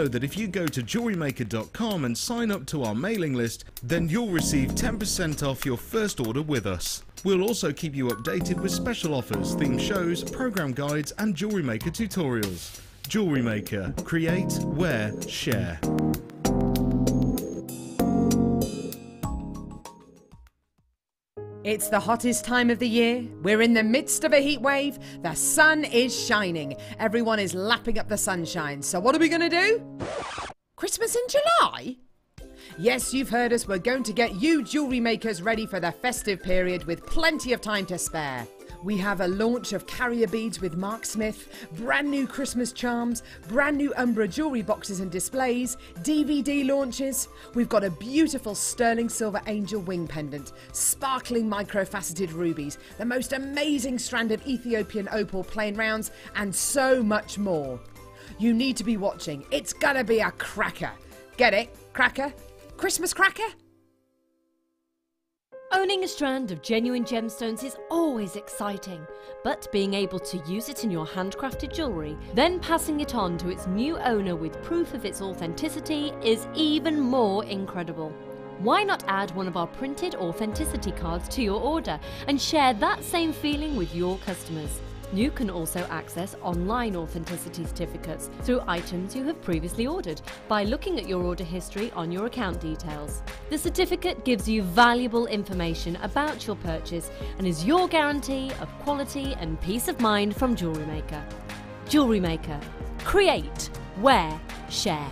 know that if you go to JewelleryMaker.com and sign up to our mailing list, then you'll receive 10% off your first order with us. We'll also keep you updated with special offers, theme shows, program guides and Jewellery Maker tutorials. Jewellery Maker. Create, wear, share. It's the hottest time of the year. We're in the midst of a heat wave. The sun is shining. Everyone is lapping up the sunshine. So what are we going to do? Christmas in July? Yes, you've heard us. We're going to get you jewellery makers ready for the festive period with plenty of time to spare. We have a launch of carrier beads with Mark Smith, brand new Christmas charms, brand new Umbra jewellery boxes and displays, DVD launches. We've got a beautiful sterling silver angel wing pendant, sparkling microfaceted rubies, the most amazing strand of Ethiopian opal plain rounds, and so much more. You need to be watching. It's gonna be a cracker. Get it? Cracker? Christmas cracker? Owning a strand of genuine gemstones is always exciting, but being able to use it in your handcrafted jewellery, then passing it on to its new owner with proof of its authenticity is even more incredible. Why not add one of our printed authenticity cards to your order and share that same feeling with your customers? You can also access online authenticity certificates through items you have previously ordered by looking at your order history on your account details. The certificate gives you valuable information about your purchase and is your guarantee of quality and peace of mind from Jewellery Maker. Jewellery Maker. Create, wear, share.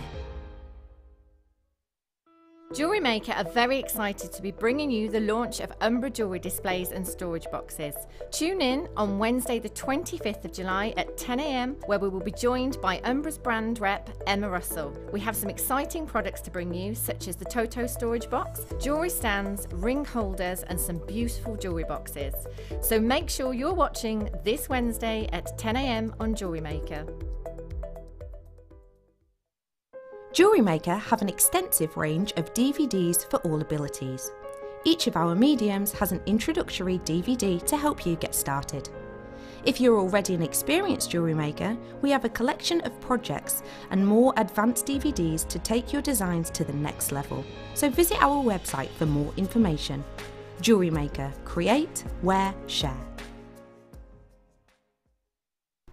Jewellery Maker are very excited to be bringing you the launch of Umbra jewellery displays and storage boxes. Tune in on Wednesday the 25th of July at 10 AM where we will be joined by Umbra's brand rep Emma Russell. We have some exciting products to bring you such as the Toto storage box, jewellery stands, ring holders and some beautiful jewellery boxes. So make sure you're watching this Wednesday at 10 AM on Jewellery Maker. Jewellery Maker have an extensive range of DVDs for all abilities. Each of our mediums has an introductory DVD to help you get started. If you're already an experienced Jewellery Maker, we have a collection of projects and more advanced DVDs to take your designs to the next level. So visit our website for more information. Jewellery Maker. Create, wear, share.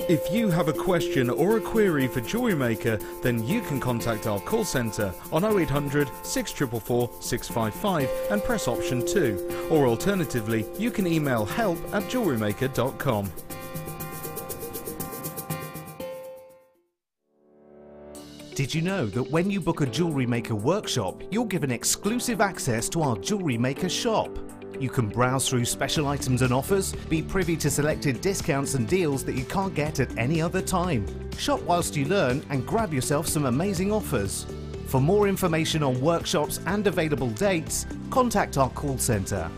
If you have a question or a query for Jewellery Maker, then you can contact our call centre on 0800 644 655 and press option 2, or alternatively you can email help@jewellerymaker.com. Did you know that when you book a Jewellery Maker workshop, you're given exclusive access to our Jewellery Maker shop? You can browse through special items and offers, be privy to selected discounts and deals that you can't get at any other time. Shop whilst you learn and grab yourself some amazing offers. For more information on workshops and available dates, contact our call centre.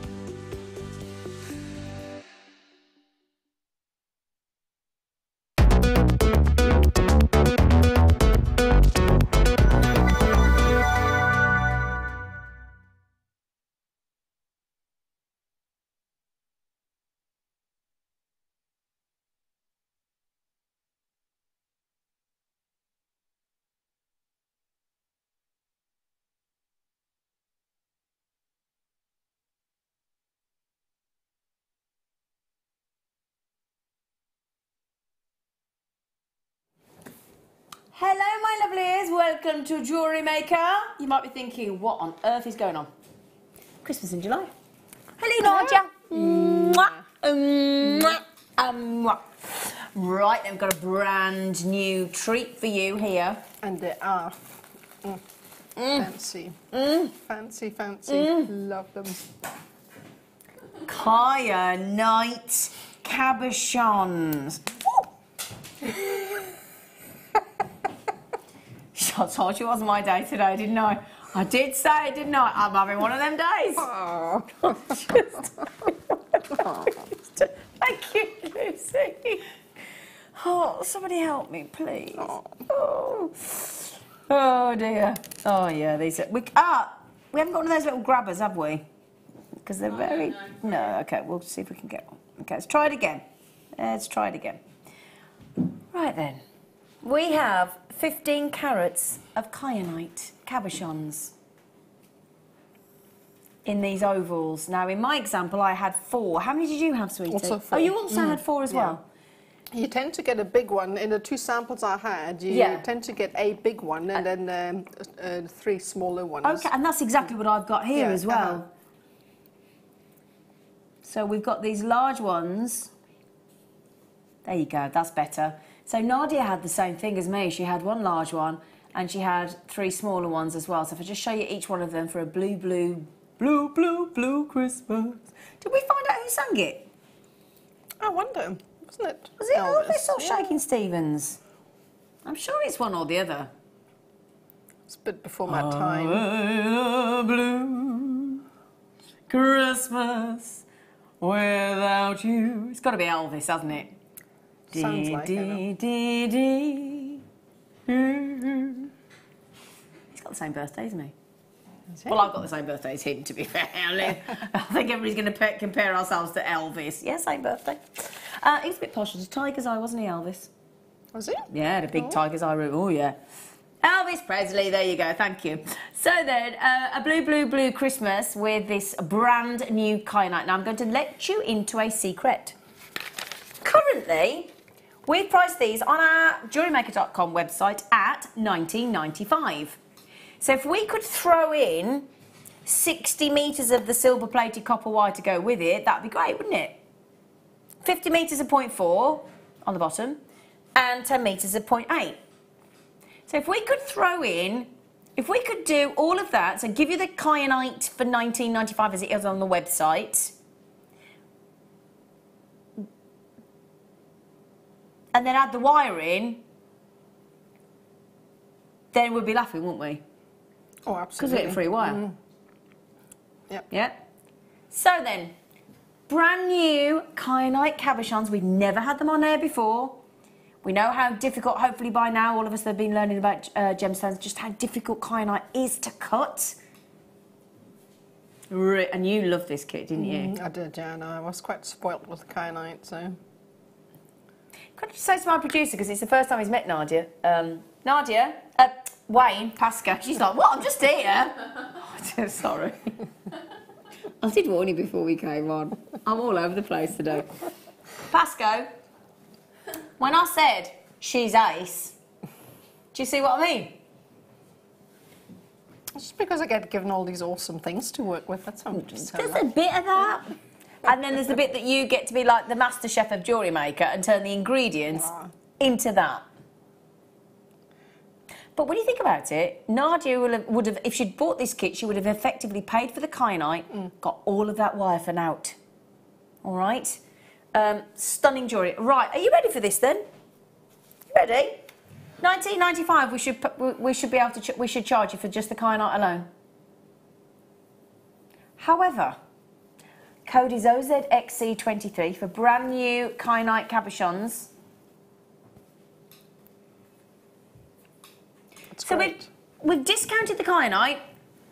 Hello my lovelies, welcome to Jewellery Maker. You might be thinking, what on earth is going on? Christmas in July. Hello Nadia. Right, I've got a brand new treat for you here. And they are fancy. Fancy, fancy. Love them. Kyanite cabochons. I told you it was my day today, didn't I? I did say it, didn't I? I'm having one of them days. Oh. Thank you, Lucy. Oh, somebody help me, please. Oh, oh dear. Oh, yeah, these are... We haven't got one of those little grabbers, have we? Because they're very... No, OK, we'll see if we can get one. OK, let's try it again. Right, then. We have 15 carats of kyanite cabochons in these ovals. Now, in my example, I had 4. How many did you have, sweetie? Also 4. Oh, you also had 4 as well? You tend to get a big one. In the 2 samples I had, you tend to get a big one and then 3 smaller ones. Okay, and that's exactly what I've got here as well. So we've got these large ones. There you go, that's better. So Nadia had the same thing as me. She had 1 large one and she had 3 smaller ones as well. So if I just show you each one of them for a blue Christmas. Did we find out who sang it? I wonder. Wasn't it? Was it Elvis or Shaking Stevens? I'm sure it's one or the other. It's a bit before my time. A blue Christmas without you. It's got to be Elvis, hasn't it? Sounds like it. He's got the same birthday, isn't he? Well, I've got the same birthday as him, to be fair. I think everybody's going to compare ourselves to Elvis. Yeah, same birthday. He was a bit posh. It was a tiger's eye, wasn't he, Elvis? Was he? Yeah, the big tiger's eye room. Oh, yeah. Elvis Presley, there you go. Thank you. So then, a blue Christmas with this brand new kyanite. Now, I'm going to let you into a secret. Currently, we've priced these on our JewelleryMaker.com website at $19.95. So if we could throw in 60 metres of the silver-plated copper wire to go with it, that'd be great, wouldn't it? 50 metres of 0.4 on the bottom and 10 metres of 0.8. So if we could throw in, if we could do all of that, so give you the kyanite for $19.95 as it is on the website, and then add the wire in, then we'd be laughing, wouldn't we? Oh, absolutely. Because we get a free wire. Yep. So then, brand new kyanite cabochons. We've never had them on air before. We know how difficult, hopefully by now, all of us that have been learning about gemstones, just how difficult kyanite is to cut. And you loved this kit, didn't you? I did, yeah. No, I was quite spoilt with kyanite, so. Could I just say to my producer, because it's the first time he's met Nadia, Wayne, Pasco, she's like, what? I'm just here. I'm sorry. I did warn you before we came on. I'm all over the place today. Pasco, when I said she's ace, do you see what I mean? It's just because I get given all these awesome things to work with. That's what I'm just saying. There's a bit of that. And then there's the bit that you get to be like the master chef of Jewellery Maker and turn the ingredients into that. But when you think about it, Nadia would have, if she'd bought this kit, she would have effectively paid for the kyanite, got all of that wire for out. All right? Stunning jewellery. Right, are you ready for this then? You ready? $19.95 we should be able to we should charge you for just the kyanite alone. However, code is OZXC23 for brand new kyanite cabochons. So we've discounted the kyanite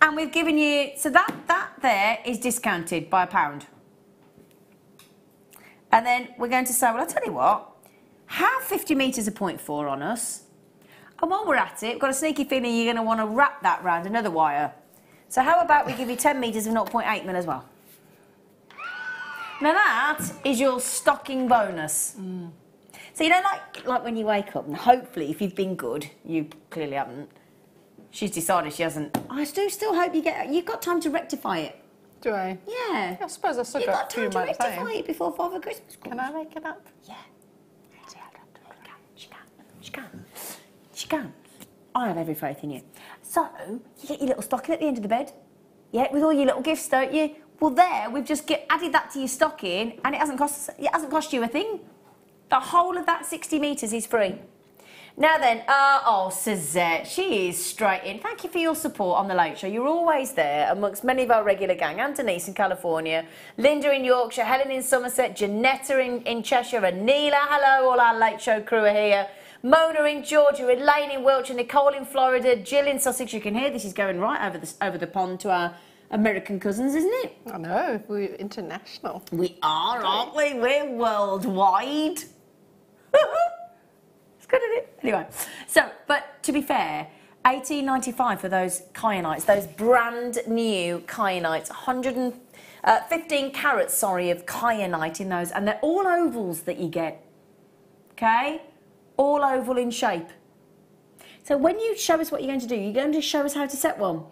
and we've given you, so that there is discounted by £1. And then we're going to say, well, I'll tell you what, have 50 metres of 0.4 on us. And while we're at it, we've got a sneaky feeling you're going to want to wrap that round another wire. So how about we give you 10 metres of 0.8 mil as well? Now that is your stocking bonus. So you know, like when you wake up, and hopefully, if you've been good, you clearly haven't. She's decided she hasn't. I do still hope you get. You've got time to rectify it. Do I? Yeah. I suppose I still got time to rectify it before Father Christmas comes. Can I make it up? Yeah. She can. I have every faith in you. So you get your little stocking at the end of the bed. Yeah, with all your little gifts, don't you? Well, there we've just added that to your stocking, and it hasn't cost you a thing. The whole of that 60 metres is free. Now then, oh, Suzette, she is straight in. Thank you for your support on The Late Show. You're always there amongst many of our regular gang. Anne Denise in California, Linda in Yorkshire, Helen in Somerset, Janetta in Cheshire, Anila. Hello, all our Late Show crew are here. Mona in Georgia, Elaine in Wiltshire, Nicole in Florida, Jill in Sussex. You can hear this is going right over the pond to our American cousins, isn't it? I know, we're international. We are, aren't we? We're worldwide. It's good, isn't it? Anyway, so, but to be fair, $18.95 for those kyanite's, those brand new kyanite's, 115 carats, sorry, of kyanite in those, and they're all ovals that you get, okay? All oval in shape. So when you show us what you're going to do, you're going to show us how to set one?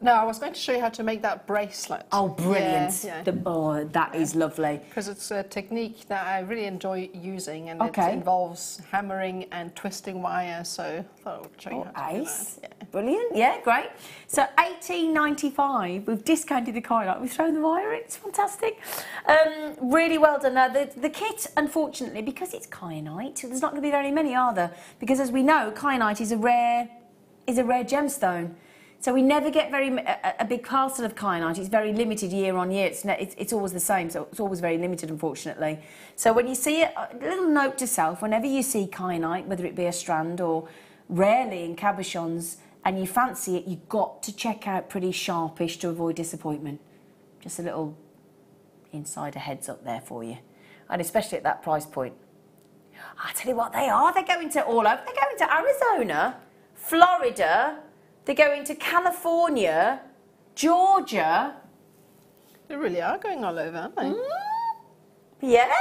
No, I was going to show you how to make that bracelet. Oh, brilliant. Yeah, yeah. That is lovely. Because it's a technique that I really enjoy using, and it involves hammering and twisting wire, so I thought I would show you how to do that. Yeah. Brilliant, yeah, great. So $18.95, we've discounted the kyanite, we've thrown the wire in, it's fantastic. Really well done. Now, the kit, unfortunately, because it's kyanite, there's not going to be very many, are there? Because as we know, kyanite is a rare gemstone. So we never get a big parcel of kyanite. It's very limited year on year. It's always the same, so it's always very limited, unfortunately. So when you see it, a little note to self, whenever you see kyanite, whether it be a strand or rarely in cabochons, and you fancy it, you've got to check out pretty sharpish to avoid disappointment. Just a little insider heads up there for you. And especially at that price point. I tell you what, they are. They're going to all over. They're going to Arizona, Florida. They're going to California, Georgia. They really are going all over, aren't they? Yeah.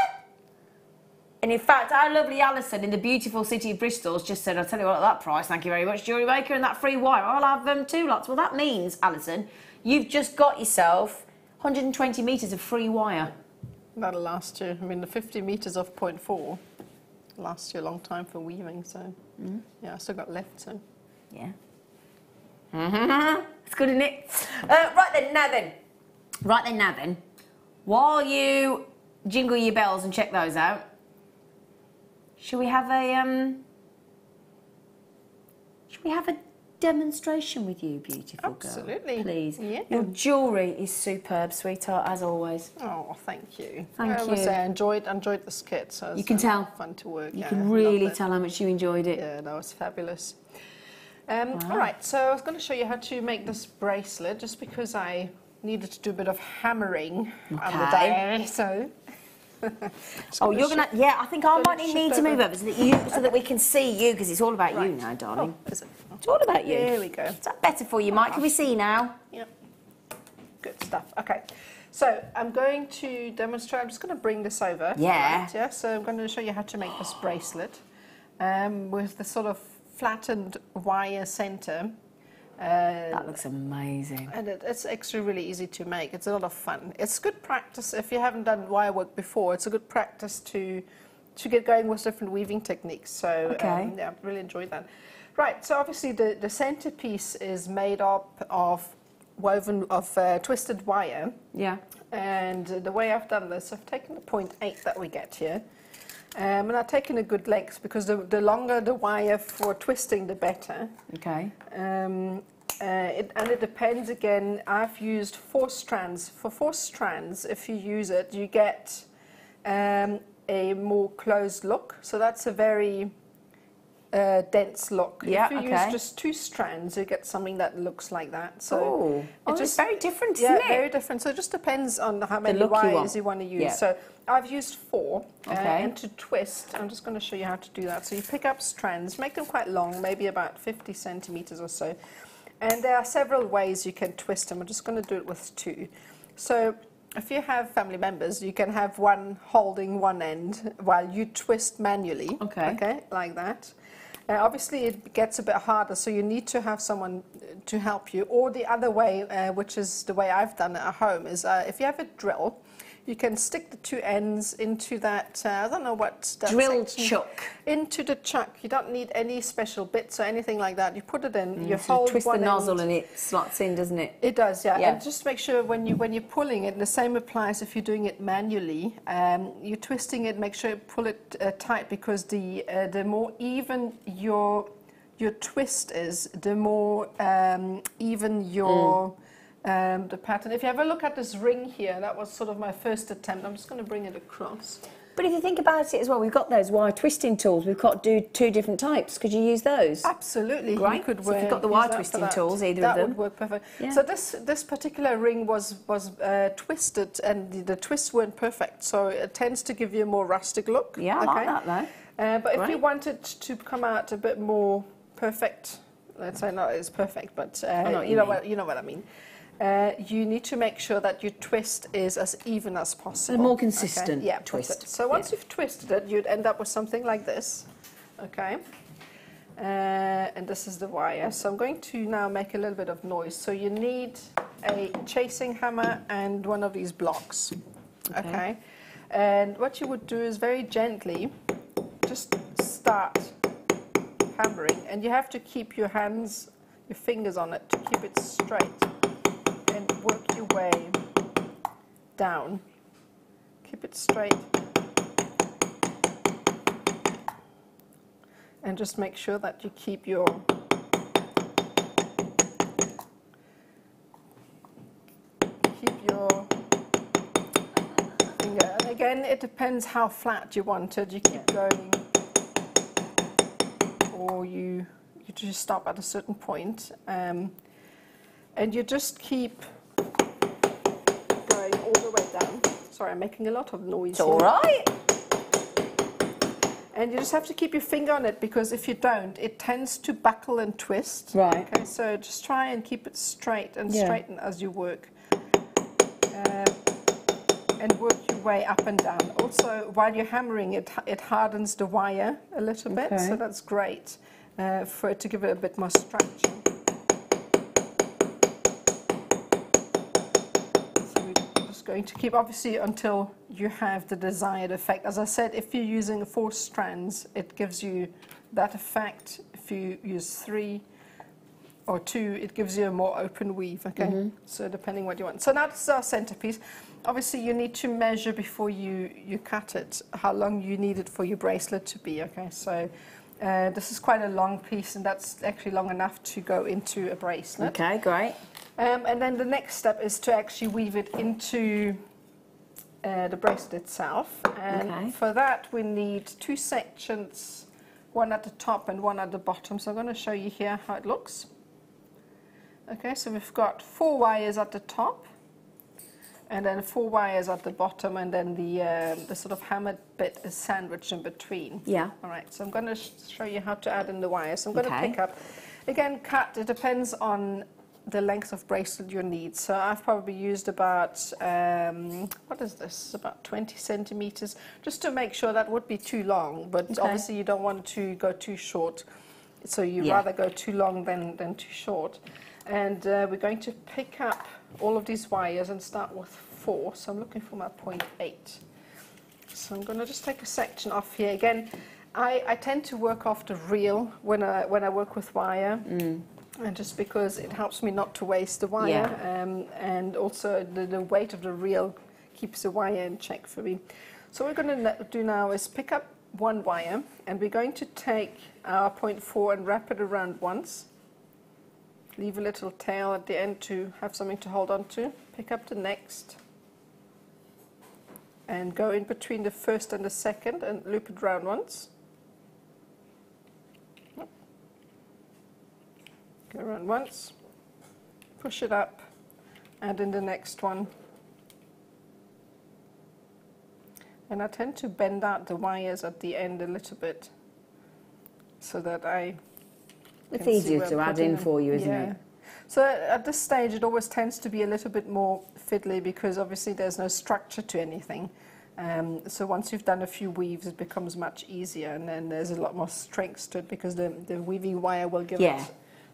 And in fact, our lovely Alison in the beautiful city of Bristol's just said, I'll tell you what, at that price, thank you very much, JewelleryMaker, and that free wire, I'll have them two lots. Well, that means, Alison, you've just got yourself 120 metres of free wire. That'll last you. I mean, the 50 metres of 0.4 lasts you a long time for weaving, so yeah, I've still got left, so. Yeah. It's good, isn't it? Right then, now then, while you jingle your bells and check those out, should we have a demonstration with you, beautiful girl? Absolutely. Please. Yeah. Your jewellery is superb, sweetheart, as always. Oh, thank you. Thank you. I enjoyed this kit. So you can tell. Fun to work. You can really tell how much you enjoyed it. Yeah, that was fabulous. Wow. All right, so I was going to show you how to make this bracelet, just because I needed to do a bit of hammering on the day. So, yeah, I think I might need to move over so that we can see you, because it's all about you now, darling. Oh, is it? Oh. It's all about you. There we go. Is that better for you, Mike? Can we see now? Yep. Good stuff. Okay, so I'm going to demonstrate. I'm just going to bring this over. Yeah. Right, yeah. So I'm going to show you how to make this bracelet with the sort of flattened wire center. That looks amazing. And it's actually really easy to make. It's a lot of fun. It's good practice if you haven't done wire work before. It's a good practice to get going with different weaving techniques. So yeah, I really enjoyed that. Right, so obviously the centerpiece is made up of twisted wire. Yeah. And the way I've done this, I've taken the 0.8 that we get here. And I've taken a good length, because the longer the wire for twisting, the better. Okay. And it depends again. I've used 4 strands. For 4 strands, if you use it, you get a more closed look. So that's a very dense look. Yeah, if you use just 2 strands, you get something that looks like that. So it's very different, isn't it? Yeah, very different. So it just depends on how many wires you want to use. Yeah. So I've used 4, and to twist, I'm just going to show you how to do that. So you pick up strands, make them quite long, maybe about 50 centimetres or so, and there are several ways you can twist them. I'm just going to do it with 2. So if you have family members, you can have one holding one end while you twist manually, like that. Obviously it gets a bit harder, so you need to have someone to help you, or the other way, which is the way I've done it at home, is if you have a drill, you can stick the 2 ends into that, I don't know what... drill chuck. Into the chuck. You don't need any special bits or anything like that. You put it in, you hold twist the nozzle and it slots in, doesn't it? It does, yeah. And just make sure when you're pulling it, and the same applies if you're doing it manually, you're twisting it, make sure you pull it tight, because the more even your twist is, the more even your... the pattern. If you have a look at this ring here, that was sort of my first attempt. I'm just going to bring it across. But if you think about it as well, we've got those wire twisting tools. We've got to do 2 different types. Could you use those? Absolutely. Right. You could so if you've got the wire twisting tools, either of them. That would work perfect. Yeah. So this particular ring was twisted, and the twists weren't perfect. So it tends to give you a more rustic look. Yeah, I like that though. But if you wanted to come out a bit more perfect, let's say not as perfect, but you know what I mean. You need to make sure that your twist is as even as possible. A more consistent twist. So once you've twisted it, you'd end up with something like this. Okay. And this is the wire. So I'm going to now make a little bit of noise. So you need a chasing hammer and one of these blocks. Okay. And what you would do is very gently just start hammering. And you have to keep your hands, your fingers on it to keep it straight. And work your way down. Keep it straight. And just make sure that you keep your finger. And again, it depends how flat you want it. You keep going, or you just stop at a certain point, and you just keep going all the way down. Sorry, I'm making a lot of noise. It's all right. And you just have to keep your finger on it, because if you don't, it tends to buckle and twist. Right. Okay, so just try and keep it straight and straighten as you work. And work your way up and down. Also, while you're hammering, it hardens the wire a little bit, so that's great for it to give it a bit more structure. So we're just going to keep, obviously, until you have the desired effect. As I said, if you're using 4 strands, it gives you that effect. If you use 3 or 2, it gives you a more open weave, okay? So depending what you want. So now this is our centerpiece. Obviously, you need to measure before you cut it, how long you need it for your bracelet to be, okay? So this is quite a long piece, and that's actually long enough to go into a bracelet. Okay, great. And then the next step is to actually weave it into the bracelet itself. And for that, we need 2 sections, one at the top and one at the bottom. So I'm going to show you here how it looks. Okay, so we've got 4 wires at the top, and then 4 wires at the bottom, and then the sort of hammered bit is sandwiched in between. Yeah. All right, so I'm going to show you how to add in the wires. So I'm going to pick up, again, cut, it depends on the length of bracelet you need. So I've probably used about, what is this, about 20 centimeters, just to make sure that would be too long, but obviously you don't want to go too short, so you rather go too long than too short. And we're going to pick up all of these wires and start with 4. So I'm looking for my 0.8. So I'm going to just take a section off here. Again, I tend to work off the reel when I work with wire, and just because it helps me not to waste the wire, and also the weight of the reel keeps the wire in check for me. So what we're going to do now is pick up one wire, and we're going to take our 0.4 and wrap it around once. Leave a little tail at the end to have something to hold on to. Pick up the next and go in between the first and the second and loop it round once. Go around once, push it up, add in the next one. And I tend to bend out the wires at the end a little bit so that it's easier to add in for you, isn't it? So at this stage, it always tends to be a little bit more fiddly because obviously there's no structure to anything. So once you've done a few weaves, it becomes much easier, and then there's a lot more strength to it because the weaving wire will give it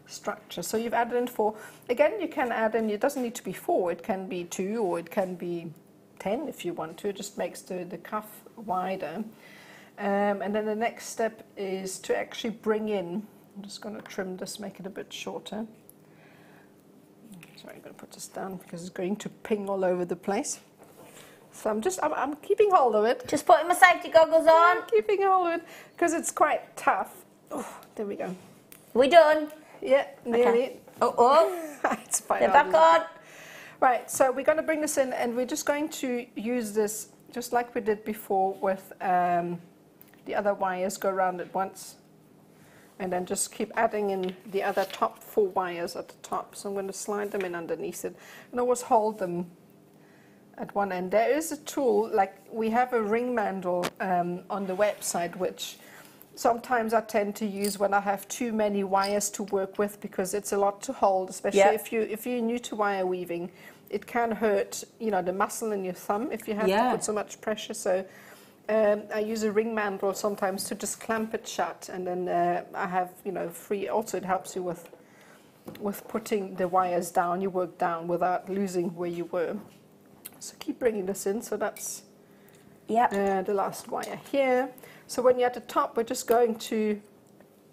structure. So you've added in 4. Again, you can add in, it doesn't need to be 4, it can be 2 or it can be 10 if you want to. It just makes the cuff wider. And then the next step is to actually bring in, I'm just going to trim this, make it a bit shorter. Sorry, I'm going to put this down because it's going to ping all over the place. So I'm keeping hold of it. Just putting my safety goggles on. I'm keeping hold of it because it's quite tough. Oh, there we go. We done? Yeah, nearly. Okay. It's fine. They're back on. Right, so we're going to bring this in, and we're just going to use this just like we did before with the other wires. Go around it once. And then just keep adding in the other top 4 wires at the top. So I'm going to slide them in underneath it and always hold them at one end. There is a tool, like we have a ring mandrel on the website, which sometimes I tend to use when I have too many wires to work with, because it's a lot to hold, especially if you're new to wire weaving. It can hurt, you know, the muscle in your thumb if you have to put so much pressure. So I use a ring mandrel sometimes to just clamp it shut, and then I have, you know, free. Also, it helps you with putting the wires down, you work down without losing where you were. So keep bringing this in. So that's the last wire here. So when you're at the top, we're just going to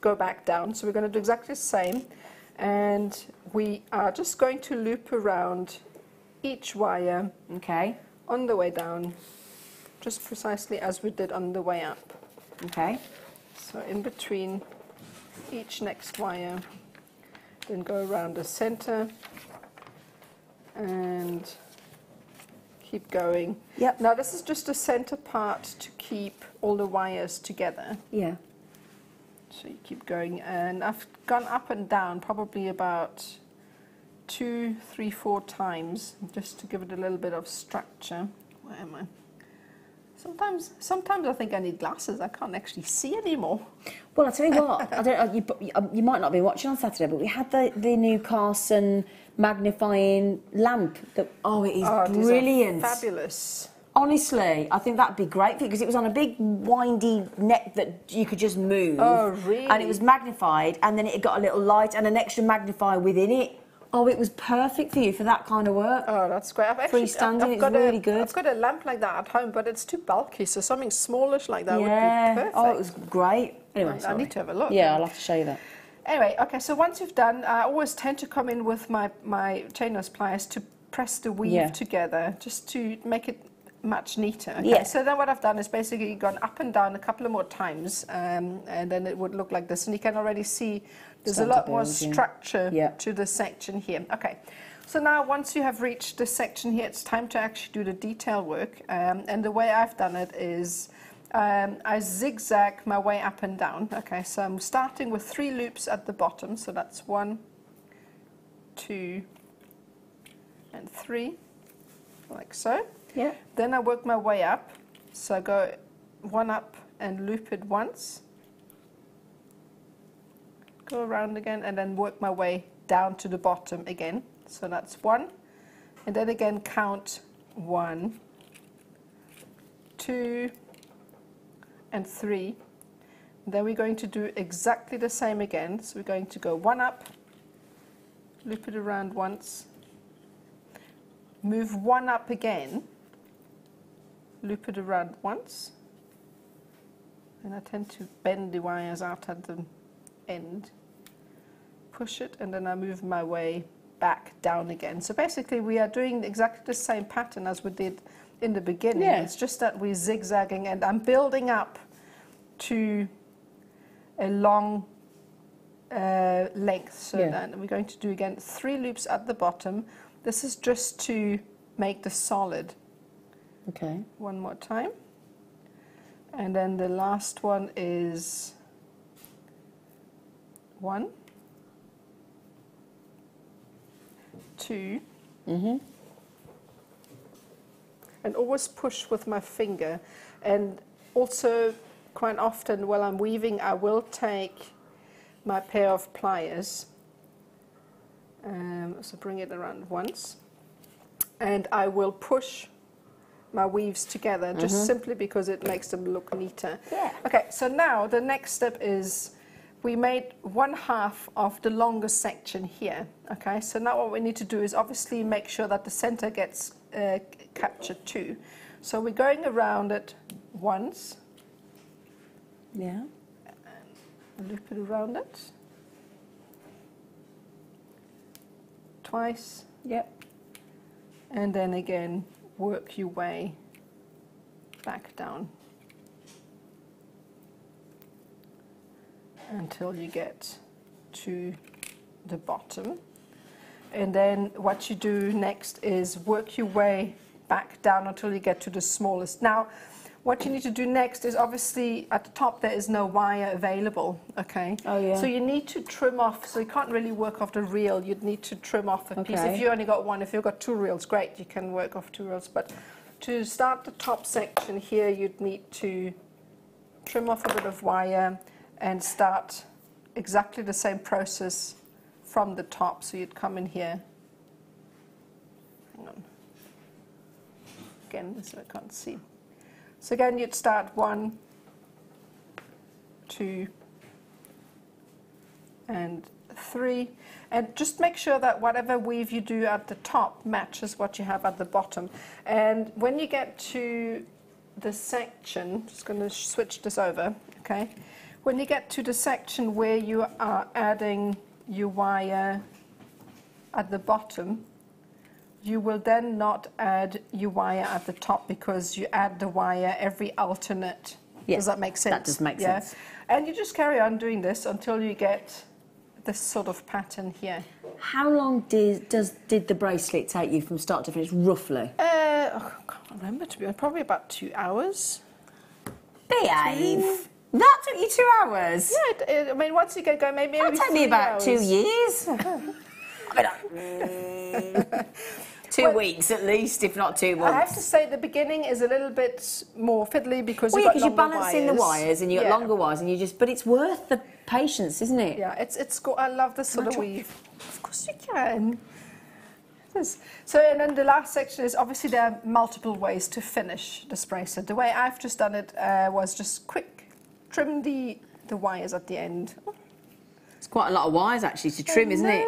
go back down. So we're going to do exactly the same, and we are just going to loop around each wire on the way down, just precisely as we did on the way up. Okay. So in between each next wire, then go around the center and keep going. Yep. Now this is just the center part to keep all the wires together. Yeah. So you keep going, and I've gone up and down probably about 2, 3, 4 times just to give it a little bit of structure. Where am I? Sometimes I think I need glasses. I can't actually see anymore. Well, I'll tell you what. I don't. You might not be watching on Saturday, but we had the new Carson magnifying lamp. That it is brilliant, fabulous. Honestly, I think that'd be great because it was on a big windy neck that you could just move. Oh, really? And it was magnified, and then it got a little light and an extra magnifier within it. Oh, it was perfect for you for that kind of work. Oh, that's great. Freestanding, it's really good. I've got a lamp like that at home, but it's too bulky, so something smallish like that would be perfect. Oh, it was great. Anyway, I need to have a look. Yeah, I'll have to show you that. Anyway, okay, so once you've done, I always tend to come in with my chain nose pliers to press the weave together, just to make it much neater. Okay? Yeah. So then what I've done is basically gone up and down a couple of more times, and then it would look like this. And you can already see there's a lot more structure to the section here. Okay. So now once you have reached this section here, it's time to actually do the detail work. And the way I've done it is I zigzag my way up and down. Okay. So I'm starting with 3 loops at the bottom. So that's 1, 2, and 3, like so. Yeah. Then I work my way up, so I go 1 up and loop it once, go around again, and then work my way down to the bottom again. So that's 1, and then again count 1, 2, and 3. And then we're going to do exactly the same again. So we're going to go 1 up, loop it around once, move 1 up again, loop it around once, and I tend to bend the wires out at the end, push it, and then I move my way back down again. So basically we are doing exactly the same pattern as we did in the beginning. Yeah. It's just that we're zigzagging, and I'm building up to a long length. So then we're going to do again 3 loops at the bottom. This is just to make the solid. Okay. 1 more time. And then the last one is 1, 2. Mm-hmm. And always push with my finger. And also quite often while I'm weaving, I will take my pair of pliers. So bring it around once, and I will push my weaves together, just simply because it makes them look neater. Yeah. Okay, so now the next step is we made 1/2 of the longest section here. Okay, so now what we need to do is obviously make sure that the center gets captured too. So we're going around it once. Yeah. And loop it around it. Twice. Yep. And then again, work your way back down until you get to the bottom. And then what you do next is work your way back down until you get to the smallest. Now, what you need to do next is obviously at the top there is no wire available, okay? Oh, yeah. So you need to trim off, so you can't really work off the reel, you'd need to trim off a piece. If you only got 1, if you've got 2 reels, great, you can work off 2 reels, but to start the top section here, you'd need to trim off a bit of wire, and start exactly the same process from the top. So you'd come in here. Hang on. Again, this I can't see. So again, you'd start 1, 2, and 3, and just make sure that whatever weave you do at the top matches what you have at the bottom. And when you get to the section, just going to switch this over, okay? When you get to the section where you are adding your wire at the bottom, you will then not add your wire at the top, because you add the wire every alternate. Yes. Does that make sense? That does make sense. And you just carry on doing this until you get this sort of pattern here. How long did the bracelet take you from start to finish, roughly? I can't remember, to be honest. Probably about 2 hours. Behave! That took you 2 hours? Yeah, I mean, once you get going, maybe it took me about 2 years. Two weeks at least, if not 2 months. I have to say the beginning is a little bit more fiddly because you're balancing the wires and you've got longer wires and you just, but it's worth the patience, isn't it? Yeah, I love this sort of weave. Of course you can. So, and then the last section is, obviously there are multiple ways to finish this bracelet. The way I've just done it was just quick, trim the wires at the end. It's quite a lot of wires actually to trim, isn't it?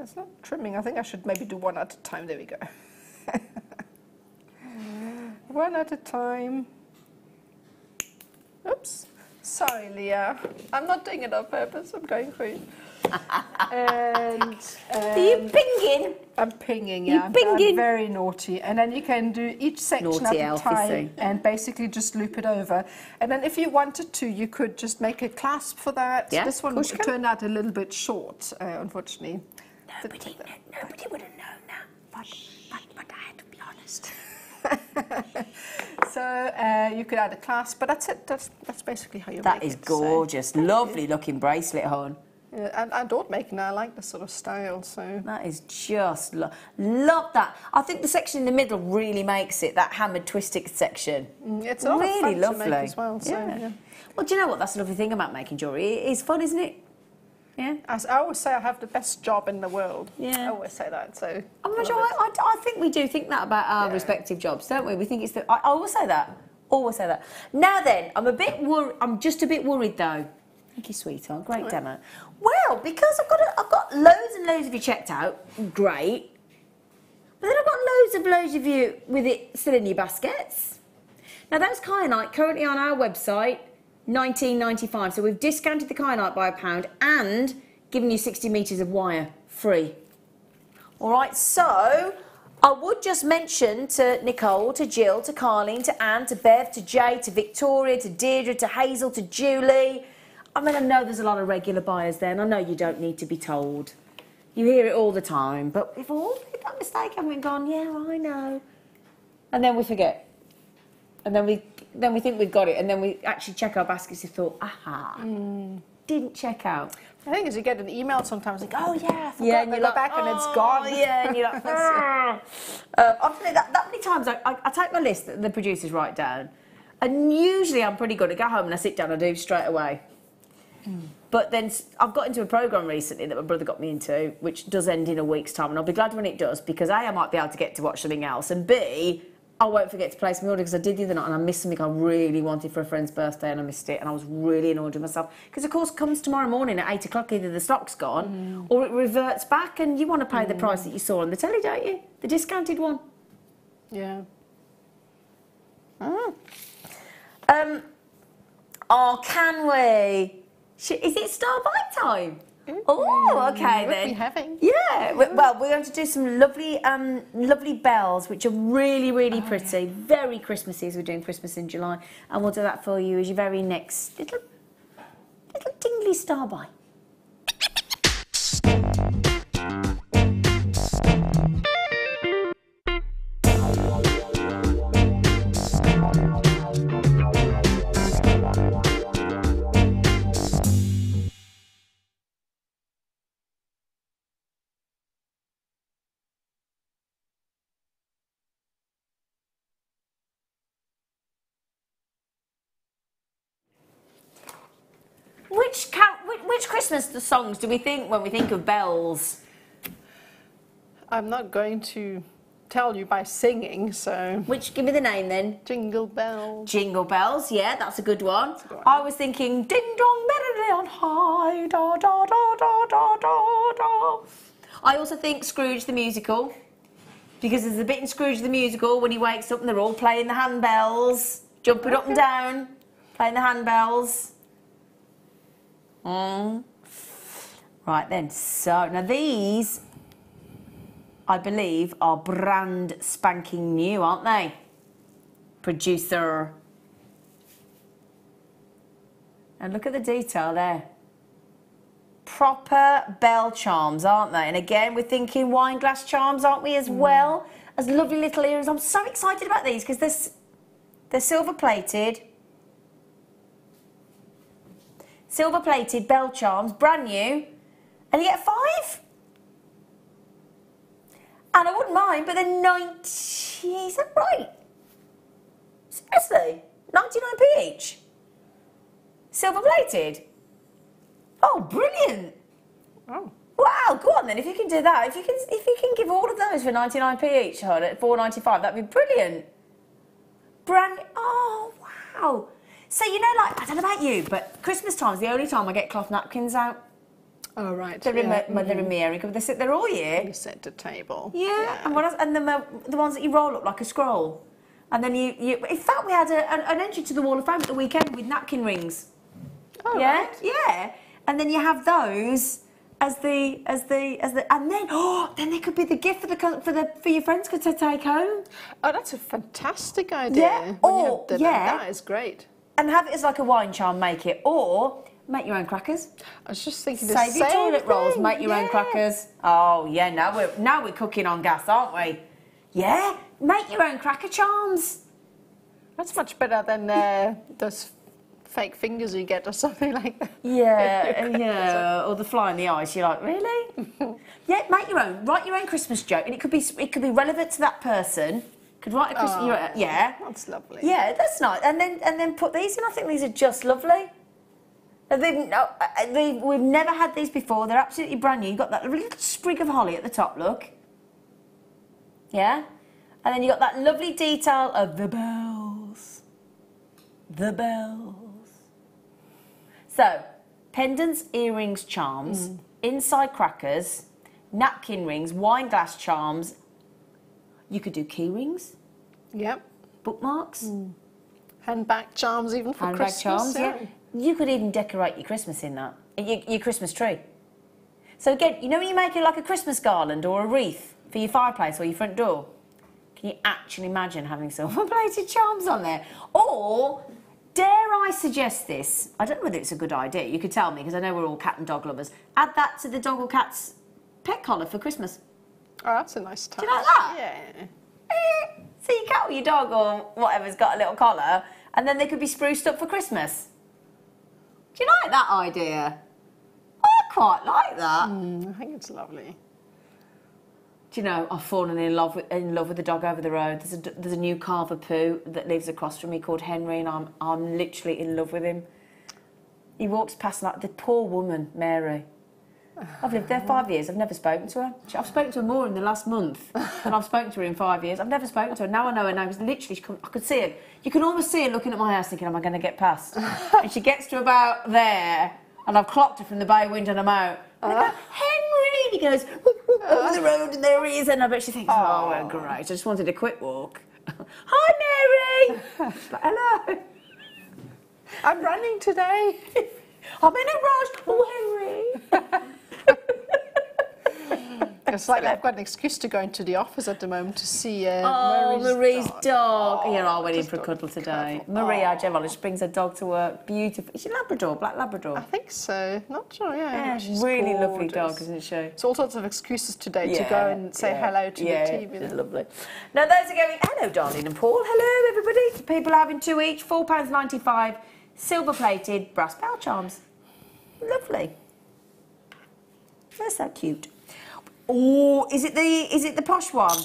It's not trimming. I think I should maybe do one at a time. There we go. One at a time. Oops. Sorry, Leah. I'm not doing it on purpose. I'm going for you. Are you pinging? I'm pinging, yeah. You're pinging. I'm very naughty. And then you can do each section at a time and basically just loop it over. And then if you wanted to, you could just make a clasp for that. Yeah, this one turned out a little bit short, unfortunately. Nobody would have known that, but I had to be honest. So you could add a clasp, but that's it. That's basically how you make it. That is gorgeous. So. Lovely looking bracelet, hon. Yeah, I don't make it now. I like this sort of style. So that is just love that. I think the section in the middle really makes it, that hammered twisted section. It's really lovely to make as well. So, yeah. Well, do you know what? That's the lovely thing about making jewellery. It's fun, isn't it? Yeah. As I always say, I have the best job in the world. Yeah. I always say that. So I'm not sure. I think we do think that about our respective jobs, don't we? We think it's the. I always say that. Always say that. Now then, I'm just a bit worried though. Thank you, sweetheart. Great demo. Well, because I've got loads and loads of you checked out. Great. But then I've got loads of you with it still in your baskets. Now that's kyanite currently on our website. £19.95. So we've discounted the kyanite by £1 and given you 60 metres of wire free. All right, so I would just mention to Nicole, to Jill, to Carleen, to Anne, to Bev, to Jay, to Victoria, to Deirdre, to Hazel, to Julie. I mean, I know there's a lot of regular buyers there and I know you don't need to be told. You hear it all the time, but we've all made that mistake and we've gone, yeah, I know. And then we forget. And then we think we've got it, and then we actually check our baskets and thought, aha, didn't check out. I think as you get an email sometimes, like, oh yeah, I forgot, and you go back and it's gone. Yeah, and you're like, honestly, that many times I take my list that the producers write down, and usually I'm pretty good. I go home and I sit down, I do straight away. But then I've got into a programme recently that my brother got me into, which does end in a week's time, and I'll be glad when it does, because A, I might be able to get to watch something else, and B, I won't forget to place my order, because I did the other night and I missed something I really wanted for a friend's birthday and I missed it and I was really annoyed with myself. Because, of course, comes tomorrow morning at 8 o'clock, either the stock's gone or it reverts back and you want to pay the price that you saw on the telly, don't you? The discounted one. Yeah. Oh, can we? Is it Starbite time? Oh, okay then. We'll be having. Yeah. Well, we're going to do some lovely, lovely bells, which are really, really pretty, very Christmassy. As we're doing Christmas in July, and we'll do that for you as your very next little tingly Starbite. Which Christmas songs do we think when we think of bells? I'm not going to tell you by singing, so... Which, give me the name then. Jingle Bells. Jingle Bells, yeah, that's a good one. That's a good one. I was thinking, ding dong, merrily on high, da da da da da da da. I also think Scrooge the Musical, because there's a bit in Scrooge the Musical when he wakes up and they're all playing the handbells, jumping up and down, playing the handbells. Mm. Right then, so now these, I believe, are brand spanking new, aren't they? Producer. And look at the detail there. Proper bell charms, aren't they? And again, we're thinking wine glass charms, aren't we, as well? As lovely little earrings. I'm so excited about these because they're silver plated. Silver plated bell charms, brand new. And you get 5? And I wouldn't mind, but they're 90, is that right? Seriously, 99p each. Silver plated. Oh, brilliant. Oh. Wow, go on then, if you can do that, if you can give all of those for 99p each, at $4.95, that'd be brilliant. Brand, oh, wow. So, you know, like, I don't know about you, but Christmas time's the only time I get cloth napkins out. Oh, right. They're in my earring cupboard. They sit there all year. You set the table. Yeah, yeah. And, the ones that you roll up like a scroll. And then you in fact, we had an entry to the Wall of Fame at the weekend with napkin rings. Oh, yeah? Right. Yeah. And then you have those and then they could be the gift for your friends to take home. Oh, that's a fantastic idea. Yeah. Or, that is great. And have it as like a wine charm, make it. Or... Make your own crackers. I was just thinking the same thing. Save your toilet rolls, make your own crackers. Oh, yeah, now we're cooking on gas, aren't we? Yeah, make your own cracker charms. That's much better than those fake fingers you get or something like that. Yeah, yeah, or the fly in the ice. You're like, really? Yeah, make your own. Write your own Christmas joke, and it could be relevant to that person. Could write a Christmas. Oh, yeah, that's lovely. Yeah, that's nice. And then put these in. I think these are just lovely. We've never had these before. They're absolutely brand new. You've got that little sprig of holly at the top, look. Yeah? And then you've got that lovely detail of the bells. The bells. So, pendants, earrings, charms, inside crackers, napkin rings, wine glass charms. You could do key rings. Yep. Bookmarks. Handbag charms even for Christmas. Handbag charms, yeah. You could even decorate your Christmas in that, your Christmas tree. So again, you know when you make it like a Christmas garland or a wreath for your fireplace or your front door? Can you actually imagine having silver plated charms on there? Or, dare I suggest this, I don't know whether it's a good idea, you could tell me because I know we're all cat and dog lovers, add that to the dog or cat's pet collar for Christmas. Oh, that's a nice touch. Do you like that? Yeah. So your cat or your dog or whatever's got a little collar and then they could be spruced up for Christmas. Do you like that idea? I quite like that. I think it's lovely. Do you know, I've fallen in love with the dog over the road. There's a new carver poo that lives across from me called Henry, and I'm literally in love with him. He walks past like the poor woman, Mary. I've lived there 5 years. I've never spoken to her. I've spoken to her more in the last month than I've spoken to her in 5 years. I've never spoken to her. Now I know her name. I could see her. You can almost see her looking at my house thinking, am I going to get past? And she gets to about there, and I've clocked her from the bay window and I'm out. And I go, Henry! And he goes, over the road, and there he is. And I bet she thinks, oh, well, great. I just wanted a quick walk. Hi, Mary! Like, hello. I'm running today. I'm in a rush. Oh, Henry. It's like I've got an excuse to go into the office at the moment to see Marie's dog. Oh, yeah, I went in for a cuddle today. Marie, our gemologist, brings her dog to work. Beautiful. Is she Labrador, black Labrador? I think so. Not sure, yeah. She's really lovely dog, isn't she? So all sorts of excuses today to go and say hello to the team. Yeah, lovely. Now those are going, hello, darling and Paul. Hello, everybody. People are having 2 each, £4.95, silver-plated brass bell charms. Lovely. That's so cute. Oh, is it the posh one?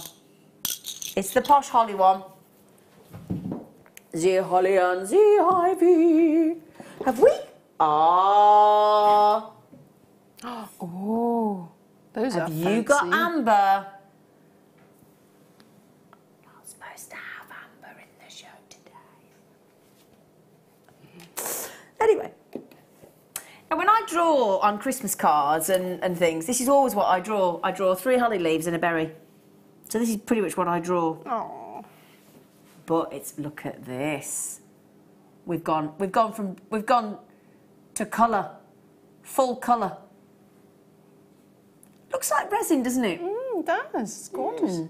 It's the posh holly one. The holly and the ivy. Have we are... Oh, those are fancy. Have you got amber? Not supposed to have amber in the show today. Anyway. And when I draw on Christmas cards and things, this is always what I draw. I draw 3 holly leaves and a berry. So this is pretty much what I draw. Aww. But it's, look at this. We've gone to colour. Full colour. Looks like resin, doesn't it? Mm, it does. It's gorgeous. Mm.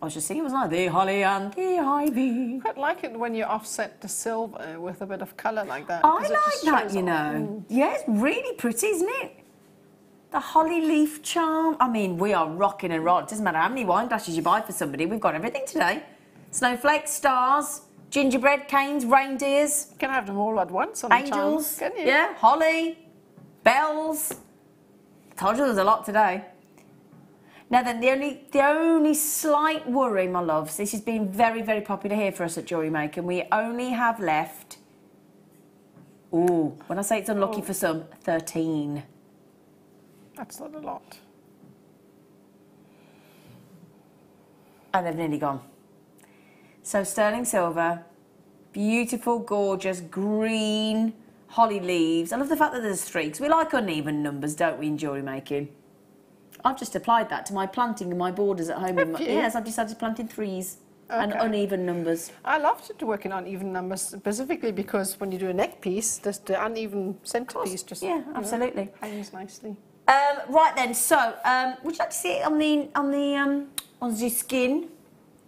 I was just singing, wasn't I? The holly and the ivy. I quite like it when you offset the silver with a bit of colour like that. I like that, you know. Mm. Yeah, it's really pretty, isn't it? The holly leaf charm. I mean, we are rocking and rolling. It doesn't matter how many wine glasses you buy for somebody. We've got everything today. Snowflakes, stars, gingerbread, canes, reindeers. You can have them all at once on angels, the charm, can you? Yeah, holly, bells. I told you there's a lot today. Now then, the only slight worry, my loves, this has been very, very popular here for us at Jewellery Maker, and we only have left, ooh, when I say it's unlucky for some, 13. That's not a lot. And they've nearly gone. So sterling silver, beautiful, gorgeous, green holly leaves. I love the fact that there's 3, because we like uneven numbers, don't we, in jewellery making? I've just applied that to my planting and my borders at home. Yes, I've decided to plant in 3s and uneven numbers. I love to work in uneven numbers, specifically because when you do a neck piece, the uneven centrepiece just absolutely hangs nicely. Right then, so would you like to see it on the skin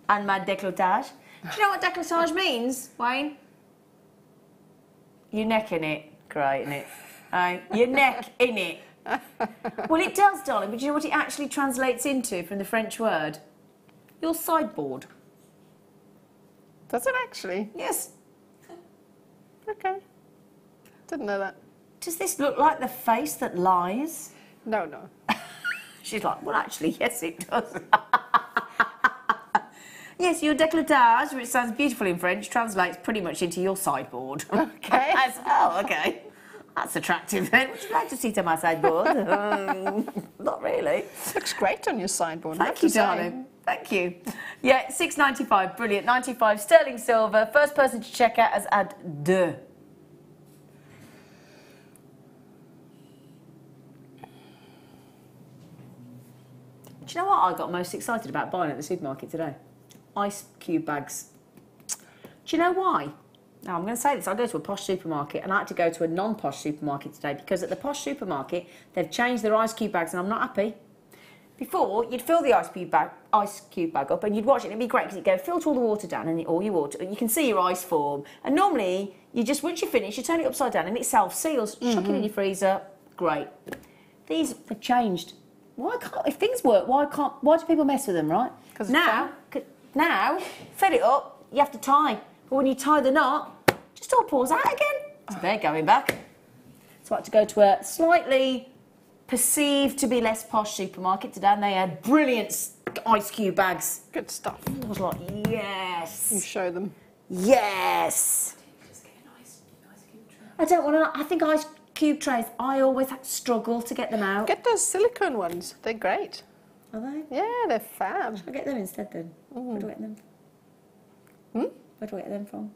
and my décolletage? Do you know what décolletage means, Wayne? Your neck in it, great, isn't it? Your neck in it. Well, it does, darling, but do you know what it actually translates into from the French word? Your sideboard. Does it actually? Yes. Okay. Didn't know that. Does this look like the face that lies? No, no. She's like, well, actually, yes, it does. Yes, your décolletage, which sounds beautiful in French, translates pretty much into your sideboard. Okay. As, oh, okay. That's attractive then. Would you like to sit on my sideboard? Not really. Looks great on your sideboard. Thank you, darling. Thank you. Yeah, $6.95, brilliant. 95 sterling silver. First person to check out as ad deux. Do you know what I got most excited about buying at the supermarket today? Ice cube bags. Do you know why? Now, I'm going to say this, I go to a posh supermarket, and I had to go to a non-posh supermarket today because at the posh supermarket, they've changed their ice cube bags and I'm not happy. Before, you'd fill the ice cube bag up and you'd watch it, and it'd be great because it'd go filter all the water down and all your water, and you can see your ice form. And normally, you just, once you finish, you turn it upside down and it self-seals. Mm-hmm. Chuck it in your freezer, great. These have changed. Why can't, if things work, why do people mess with them, right? Because now, fill it up, you have to tie. But when you tie the knot, just all pours out again. So they're going back. So I had to go to a slightly perceived to be less posh supermarket today, and they had brilliant ice cube bags. Good stuff. I was like, yes. You show them. Yes. Just get an ice cube tray. I don't want to. I think ice cube trays, I always struggle to get them out. Get those silicone ones. They're great. Are they? Yeah, they're fab. Should I get them instead then? Mm. Where do I get them? Hmm? Where do I get them from?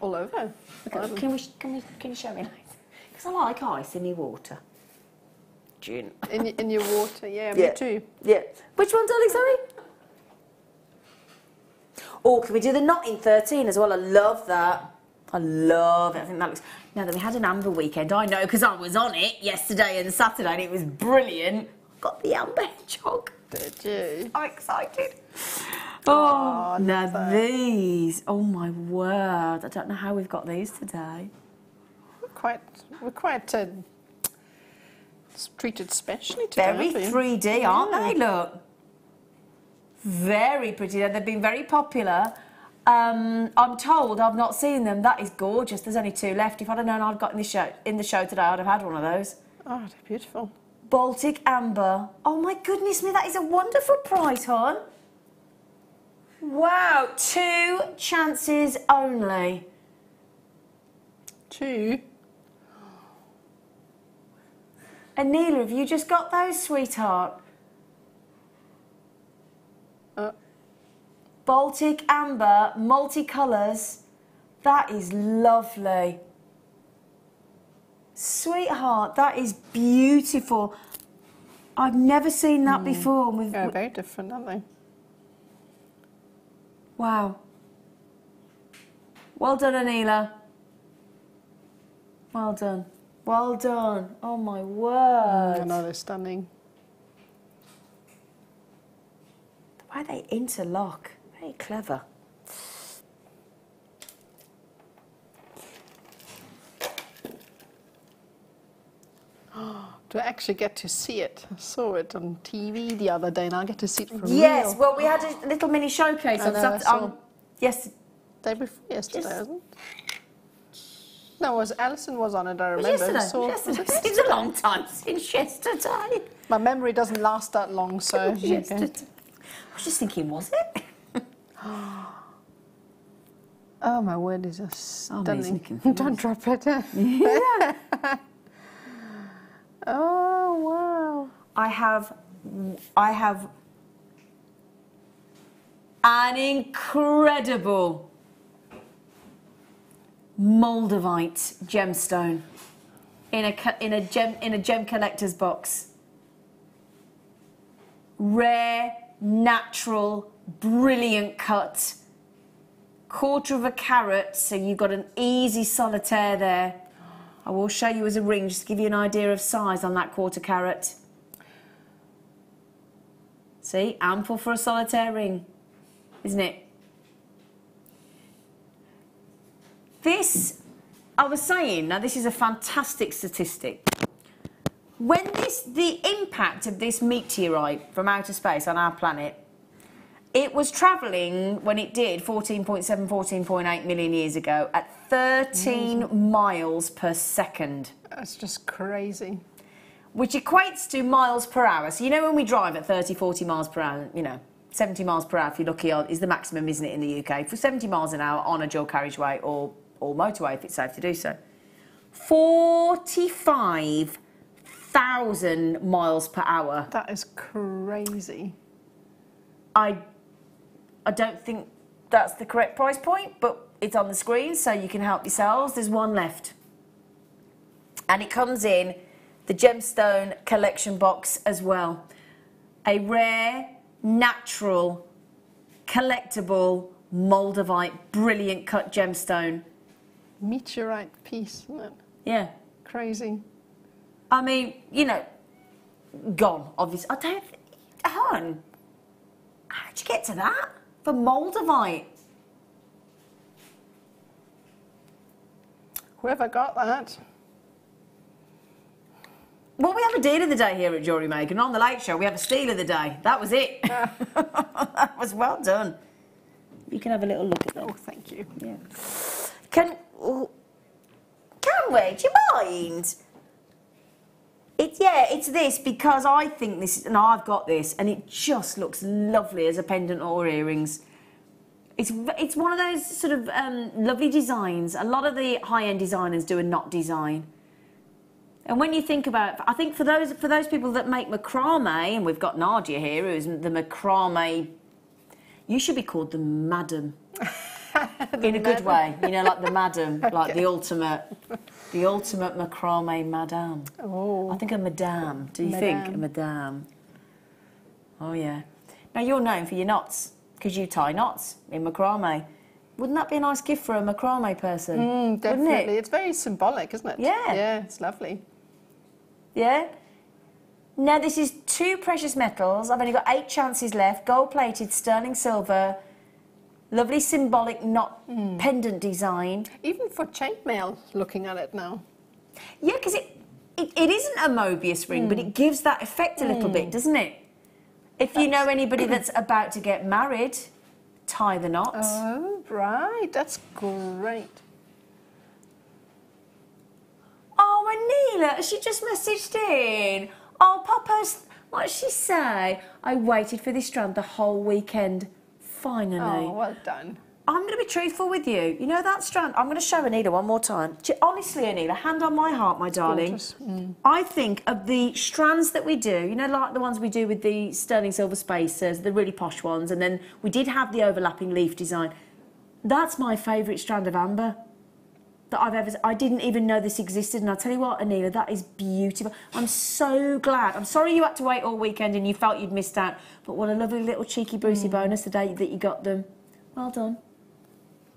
All over. Okay, can you show me ice? Because I like ice in your water. Gin. In your water, yeah, me too. Yeah. Which one, darling, sorry? Oh, can we do the knot in 13 as well? I love that. I love it. I think that looks... Now that we had an amber weekend, I know, because I was on it yesterday and Saturday, and it was brilliant. I got the amber hedgehog. Did you? I'm excited. Oh, now these. Oh, my word. I don't know how we've got these today. We're quite treated specially today. Very 3D, aren't they? Look. Very pretty. They've been very popular. I'm told I've not seen them. That is gorgeous. There's only 2 left. If I'd have known I'd got in the show today, I'd have had one of those. Oh, they're beautiful. Baltic amber. Oh, my goodness me. That is a wonderful price, hon. Wow, 2 chances only. to... Anila, have you just got those, sweetheart? Baltic amber, multicolours. That is lovely. Sweetheart, that is beautiful. I've never seen that before. They're very different, aren't they? Wow. Well done, Anila. Well done. Well done. Oh, my word. I know, they're stunning. Why they interlock? Very clever. Do I actually get to see it? I saw it on TV the other day, and I get to see it for real. Yes, well, we had a little mini showcase on Saturday. Yesterday, wasn't it? No, Alison was on it, I remember. Yesterday. It's a long time since yesterday. My memory doesn't last that long, so... Yesterday. I was just thinking, was it? Oh, my word, is just stunning. Don't drop it. Yeah. Oh, wow. I have an incredible Moldavite gemstone in a gem collector's box. Rare, natural, brilliant cut, 1/4 carat, so you've got an easy solitaire there. I will show you as a ring, just to give you an idea of size on that 1/4 carat. See, ample for a solitaire ring, isn't it? This, I was saying, now this is a fantastic statistic. When the impact of this meteorite from outer space on our planet, it was travelling, when it did, 14.7, 14.8 million years ago, at 13 miles per second. That's just crazy. Which equates to miles per hour. So you know when we drive at 30, 40 miles per hour, you know, 70 miles per hour if you're lucky, is the maximum, isn't it, in the UK? For 70 miles an hour on a dual carriageway or motorway, if it's safe to do so. 45,000 miles per hour. That is crazy. I don't think that's the correct price point, but it's on the screen, so you can help yourselves. There's one left. And it comes in the gemstone collection box as well. A rare, natural, collectible, Moldavite, brilliant cut gemstone. Meteorite piece, isn't it? Yeah. Crazy. I mean, you know, gone, obviously. I don't... Hon, how'd you get to that? For Moldavite. Whoever got that. Well, we have a deal of the day here at JewelleryMaker, and on the late show we have a steal of the day. That was it. Yeah. That was well done. You can have a little look at that. Oh, thank you. Yeah. Can we? Do you mind? It's this, because I think this, and I've got this, and it just looks lovely as a pendant or earrings. It's one of those sort of lovely designs. A lot of the high-end designers do a knot design. And when you think about, I think for those people that make macrame, and we've got Nadia here, who's the macrame, you should be called the madam. In a good way, you know, like the madam, like the ultimate macrame madame. Oh. I think a madame. Do you think a madame? Oh yeah. Now you're known for your knots because you tie knots in macrame. Wouldn't that be a nice gift for a macrame person? Definitely. Wouldn't it? It's very symbolic, isn't it? Yeah. Yeah, it's lovely. Yeah. Now this is 2 precious metals. I've only got 8 chances left. Gold-plated sterling silver. Lovely symbolic knot pendant design. Even for chainmail, looking at it now. Yeah, because it isn't a Mobius ring, but it gives that effect a little bit, doesn't it? If you know anybody that's about to get married, tie the knot. Oh, right. That's great. Oh, Anila, she just messaged in. Oh, Papa's, what did she say? I waited for this strand the whole weekend. Finally. Oh, well done. I'm going to be truthful with you. You know that strand? I'm going to show Anila one more time. Honestly, Anila, hand on my heart, my darling. Mm. I think of the strands that we do, you know, like the ones we do with the sterling silver spacers, the really posh ones, and then we did have the overlapping leaf design. That's my favourite strand of amber that I've ever... I didn't even know this existed, and I'll tell you what, Anila, that is beautiful. I'm so glad. I'm sorry you had to wait all weekend and you felt you'd missed out, but what a lovely little cheeky Brucey bonus the day that you got them. Well done.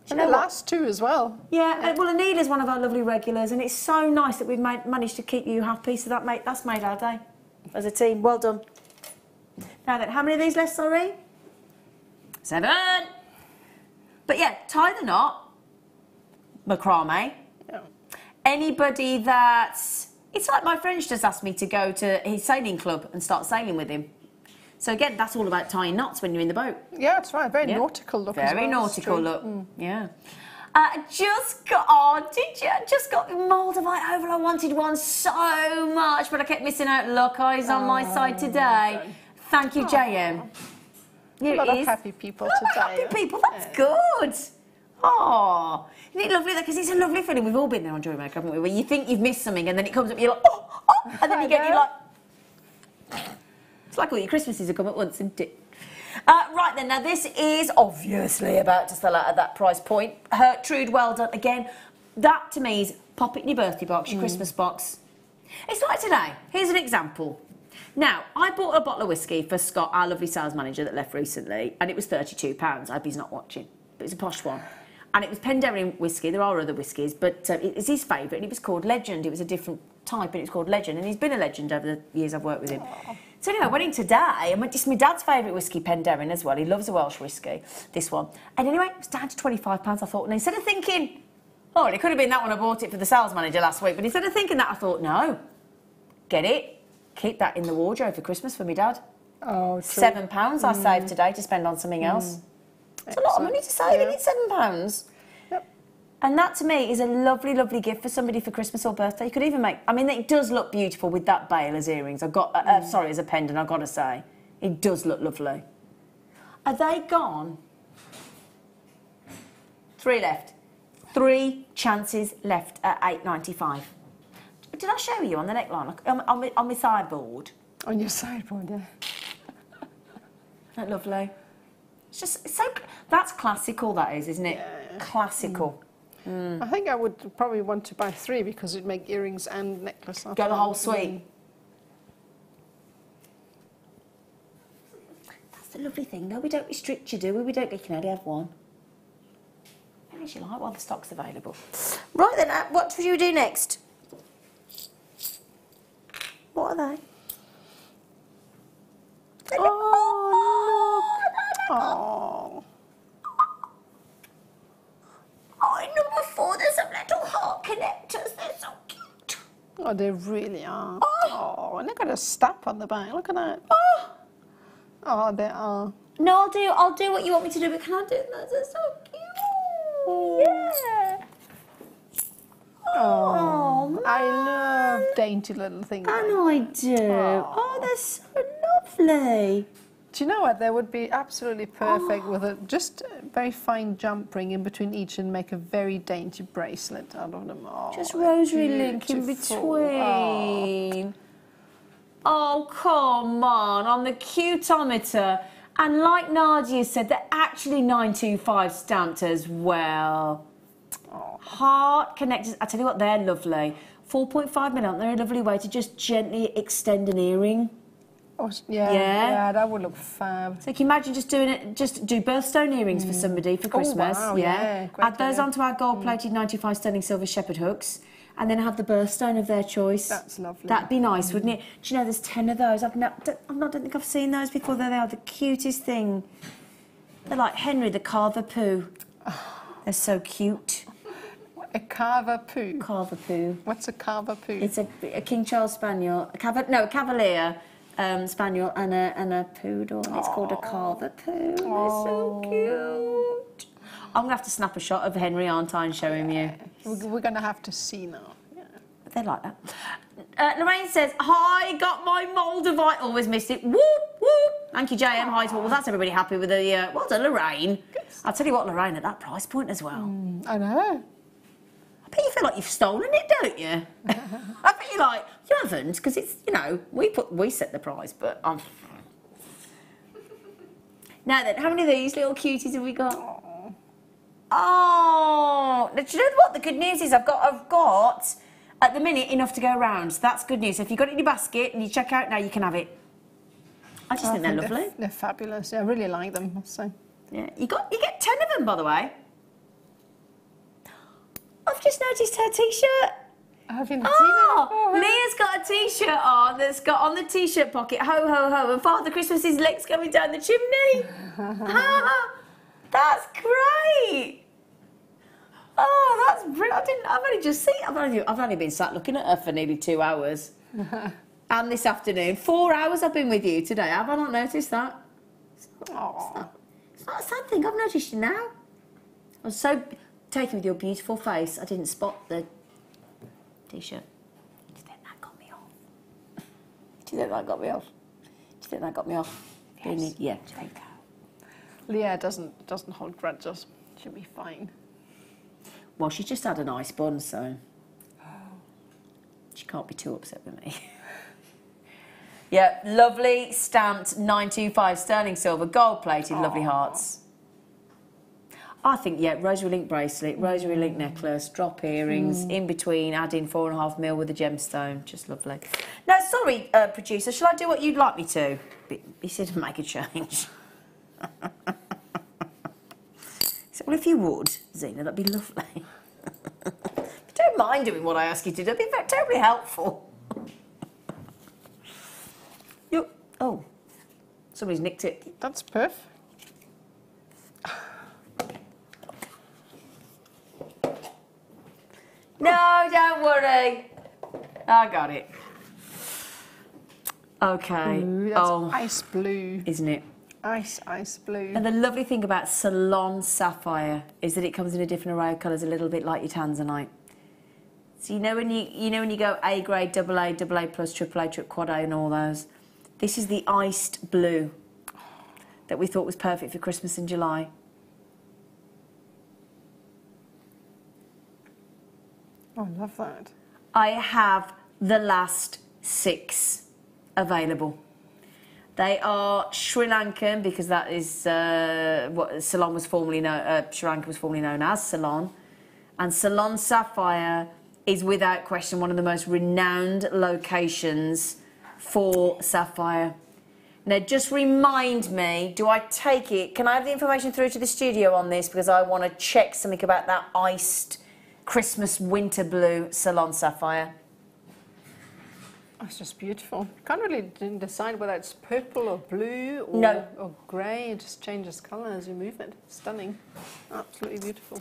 And the last two as well. Yeah, well, Anila's one of our lovely regulars, and it's so nice that we've managed to keep you happy, so that's made our day as a team. Well done. Now then, how many of these left, sorry? 7. But yeah, tie the knot, macrame. Yeah. Anybody that's... It's like my friend's just asked me to go to his sailing club and start sailing with him. So again, that's all about tying knots when you're in the boat. Yeah, that's right. Very nautical look. Very nautical look. Mm. Yeah. Just got Moldavite oval. I wanted one so much, but I kept missing out. Look, eyes on my side today. Okay. Thank you, JM. Here it is. A lot of happy people today. Happy people. That's good. Oh, isn't it lovely? Because it's a lovely feeling. We've all been there on JewelleryMaker, haven't we? Where you think you've missed something, and then it comes up. You're like, oh, and then you get you're like. It's like all your Christmases have come at once, isn't it? Right then, now this is obviously about to sell out at that price point. Gertrude, well done. Again, that to me is pop it in your birthday box, your Christmas box. It's like today. Here's an example. Now, I bought a bottle of whiskey for Scott, our lovely sales manager that left recently, and it was £32. I hope he's not watching, but it's a posh one. And it was Penderyn whiskey. There are other whiskies, but it's his favourite, and it was called Legend. It was a different type, and it's called Legend, and he's been a legend over the years I've worked with him. Aww. So anyway, I went in today, and it's my dad's favourite whiskey, Penderyn, as well. He loves a Welsh whiskey, this one. And anyway, it was down to £25, I thought. And instead of thinking, oh, it could have been that one I bought it for the sales manager last week, but instead of thinking that, I thought, no, get it, keep that in the wardrobe for Christmas for my dad. Oh, true. £7 I saved today to spend on something else. It's a lot of money to save, isn't it? £7. And that, to me, is a lovely, lovely gift for somebody for Christmas or birthday. You could even make... I mean, it does look beautiful with that bale as earrings. I've got... sorry, as a pendant, I've got to say. It does look lovely. Are they gone? 3 left. 3 chances left at £8.95. Did I show you on the neckline? On my sideboard. On your sideboard, yeah. Isn't that lovely? It's just... It's so... That's classical, that is, isn't it? Yeah. Classical. Mm. Mm. I think I would probably want to buy 3 because it'd make earrings and necklace. Go the whole suite. Mm. That's the lovely thing, though. We don't restrict you, do we? We don't. You can only have one. How much you like while the stock's available. Right then, what would you do next? What are they? Oh, no. Oh. Oh, number 4, there's some little heart connectors. They're so cute. Oh, they really are. Oh, and they've got a stamp on the back. Look at that. Oh, oh, they are. No, I'll do what you want me to do, but can I do that? They're so cute. Oh. Yeah. Oh, man. I love dainty little things. And like I do. Oh. Oh, they're so lovely. Do you know what? They would be absolutely perfect with just a very fine jump ring in between each and make a very dainty bracelet out of them. Oh, just rosary link in between. Oh. Oh, come on the cutometer. And like Nadia said, they're actually 925 stamped as well. Oh. Heart connectors. I tell you what, they're lovely. 4.5 mil, aren't they? A lovely way to just gently extend an earring. Oh, yeah, that would look fab. So can you imagine just doing it, just do birthstone earrings for somebody for Christmas? Oh, wow, yeah. Add those onto our gold-plated 95 sterling silver shepherd hooks and then have the birthstone of their choice. That's lovely. That'd be nice, wouldn't it? Do you know, there's 10 of those. I don't think I've seen those before. They are the cutest thing. They're like Henry the Carver Pooh. They're so cute. A carver poo? Carver poo. What's a carver poo? It's a King Charles Spaniel. A Cavalier. Spaniel and a poodle, and it's called a carver poo. Oh. They're so cute. I'm gonna have to snap a shot of Henry, aren't I, and show him you. We're gonna have to see now. Yeah. But they like that. Lorraine says, "Hi, got my Moldavite. Always missed it. Whoop whoop." Thank you, JM. Hi to all. That's everybody happy with the. Well done, Lorraine. Good I'll tell you what, Lorraine, at that price point as well. I know. I bet you feel like you've stolen it, don't you? I bet you're like, you haven't, because it's, you know, we set the price, but I'm... Now then, how many of these little cuties have we got? Aww. Oh, do you know what the good news is? I've got, at the minute, enough to go around. So that's good news. So if you've got it in your basket and you check out now, you can have it. I just think they're lovely. They're fabulous. Yeah, I really like them. So yeah, you get 10 of them, by the way. I've just noticed her T-shirt. I haven't seen it. Oh, Leah's got a T-shirt on that's got on the T-shirt pocket, ho, ho, ho, and Father Christmas's legs coming down the chimney. That's great. Oh, that's brilliant. I've only been sat looking at her for nearly 2 hours. And this afternoon, 4 hours I've been with you today. Have I not noticed that? It's not a sad thing. I've noticed you now. I was so taken with your beautiful face, I didn't spot the T-shirt. Do you think that got me off? Do you think that got me off? Do you think that got me off? Yes. Yeah. Do you think? Leah doesn't hold grudges. She'll be fine. Well, she just had a nice bun, so she can't be too upset with me. Yeah, lovely stamped 925 sterling silver, gold plated, lovely hearts. I think, yeah, rosary link bracelet, rosary link necklace, drop earrings, in between, add in 4.5 mil with a gemstone, just lovely. Now, sorry, producer, shall I do what you'd like me to? He said, make a change. So, well, if you would, Zena, that'd be lovely. But don't mind doing what I ask you to do, it'd be terribly helpful. Oh, somebody's nicked it. That's perfect. No, don't worry. I got it. Okay. Ooh, that's ice blue. Isn't it? Ice blue. And the lovely thing about Ceylon Sapphire is that it comes in a different array of colours, a little bit like your tanzanite. So you know when you go A grade, AA, AA plus, AAA, quad A and all those. This is the iced blue that we thought was perfect for Christmas in July. Oh, I love that. I have the last 6 available. They are Sri Lankan, because that is what Ceylon was formerly known. Sri Lanka was formerly known as Ceylon, and Ceylon Sapphire is without question one of the most renowned locations for sapphire. Now, just remind me, do I take it, can I have the information through to the studio on this, because I want to check something about that iced Christmas winter blue Ceylon Sapphire. It's just beautiful. Can't really decide whether it's purple or blue or grey. It just changes colour as you move it. Stunning. Absolutely beautiful.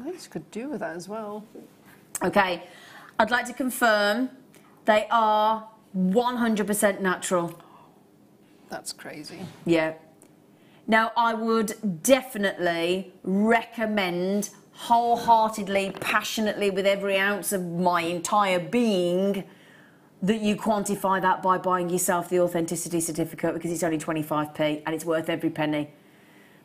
I think this could do with that as well. Okay, I'd like to confirm they are 100% natural. That's crazy. Yeah. Now, I would definitely recommend wholeheartedly, passionately, with every ounce of my entire being, that you quantify that by buying yourself the authenticity certificate, because it's only 25p and it's worth every penny.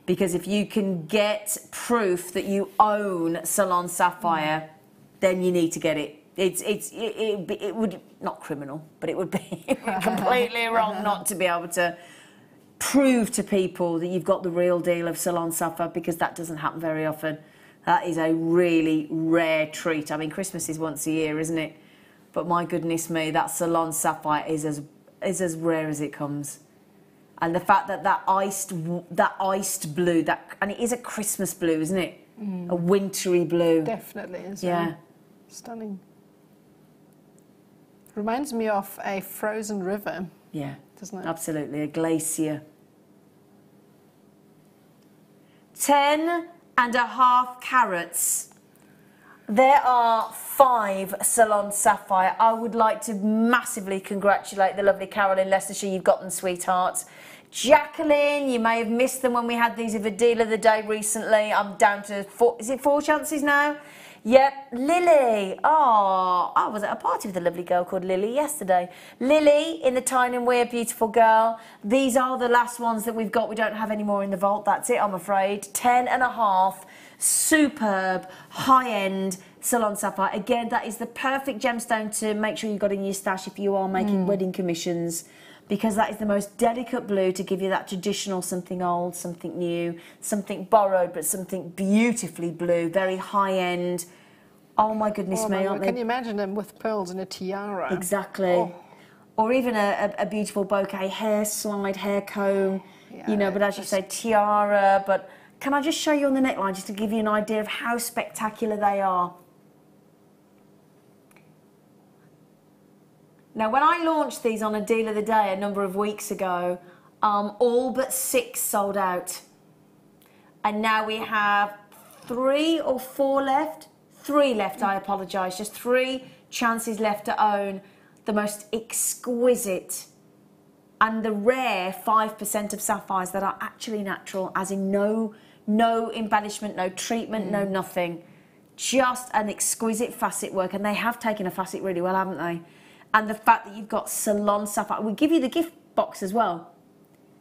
Because if you can get proof that you own Ceylon Sapphire, then you need to get it. It would, not criminal, but it would be completely wrong not to be able to prove to people that you've got the real deal of Ceylon Sapphire, because that doesn't happen very often. That is a really rare treat. I mean, Christmas is once a year, isn't it? But my goodness me, that Ceylon Sapphire is as rare as it comes. And the fact that that iced blue, and it is a Christmas blue, isn't it? A wintry blue. Definitely is. Yeah. Right? Stunning. Reminds me of a frozen river. Yeah, doesn't it? Absolutely, a glacier. 10.5 carats. There are 5 Ceylon Sapphire. I would like to massively congratulate the lovely Carol in Leicestershire. You've got them, sweethearts. Jacqueline, you may have missed them when we had these of a deal of the day recently. I'm down to 4, is it 4 chances now? Yep, Lily. Oh, I was at a party with a lovely girl called Lily yesterday. Lily in the Tiny and Weird Beautiful Girl. These are the last ones that we've got. We don't have any more in the vault. That's it, I'm afraid. 10.5. Superb, high-end Ceylon Sapphire. Again, that is the perfect gemstone to make sure you've got in your stash if you are making wedding commissions, because that is the most delicate blue to give you that traditional something old, something new, something borrowed, but something beautifully blue, very high-end. Oh, my goodness me, aren't they? Can you imagine them with pearls and a tiara? Exactly. Oh. Or even a beautiful bouquet hair slide, hair comb, yeah, you know, but as you say, tiara. But can I just show you on the neckline just to give you an idea of how spectacular they are? Now, when I launched these on a deal of the day a number of weeks ago, all but 6 sold out. And now we have 3 or 4 left. 3 left, I apologise. Just 3 chances left to own the most exquisite and the rare 5% of sapphires that are actually natural, as in no embellishment, no treatment, no nothing. Just an exquisite facet work. And they have taken a facet really well, haven't they? And the fact that you've got Ceylon Sapphire. We give you the gift box as well.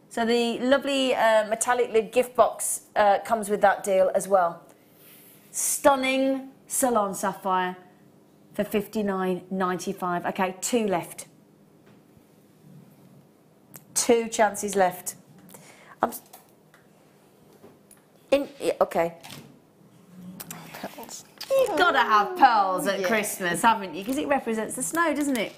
So the lovely metallic lid gift box comes with that deal as well. Stunning Ceylon Sapphire for $59.95. Okay, 2 left. 2 chances left. Okay. Pearls. You've got to have pearls at Christmas, haven't you? Because it represents the snow, doesn't it?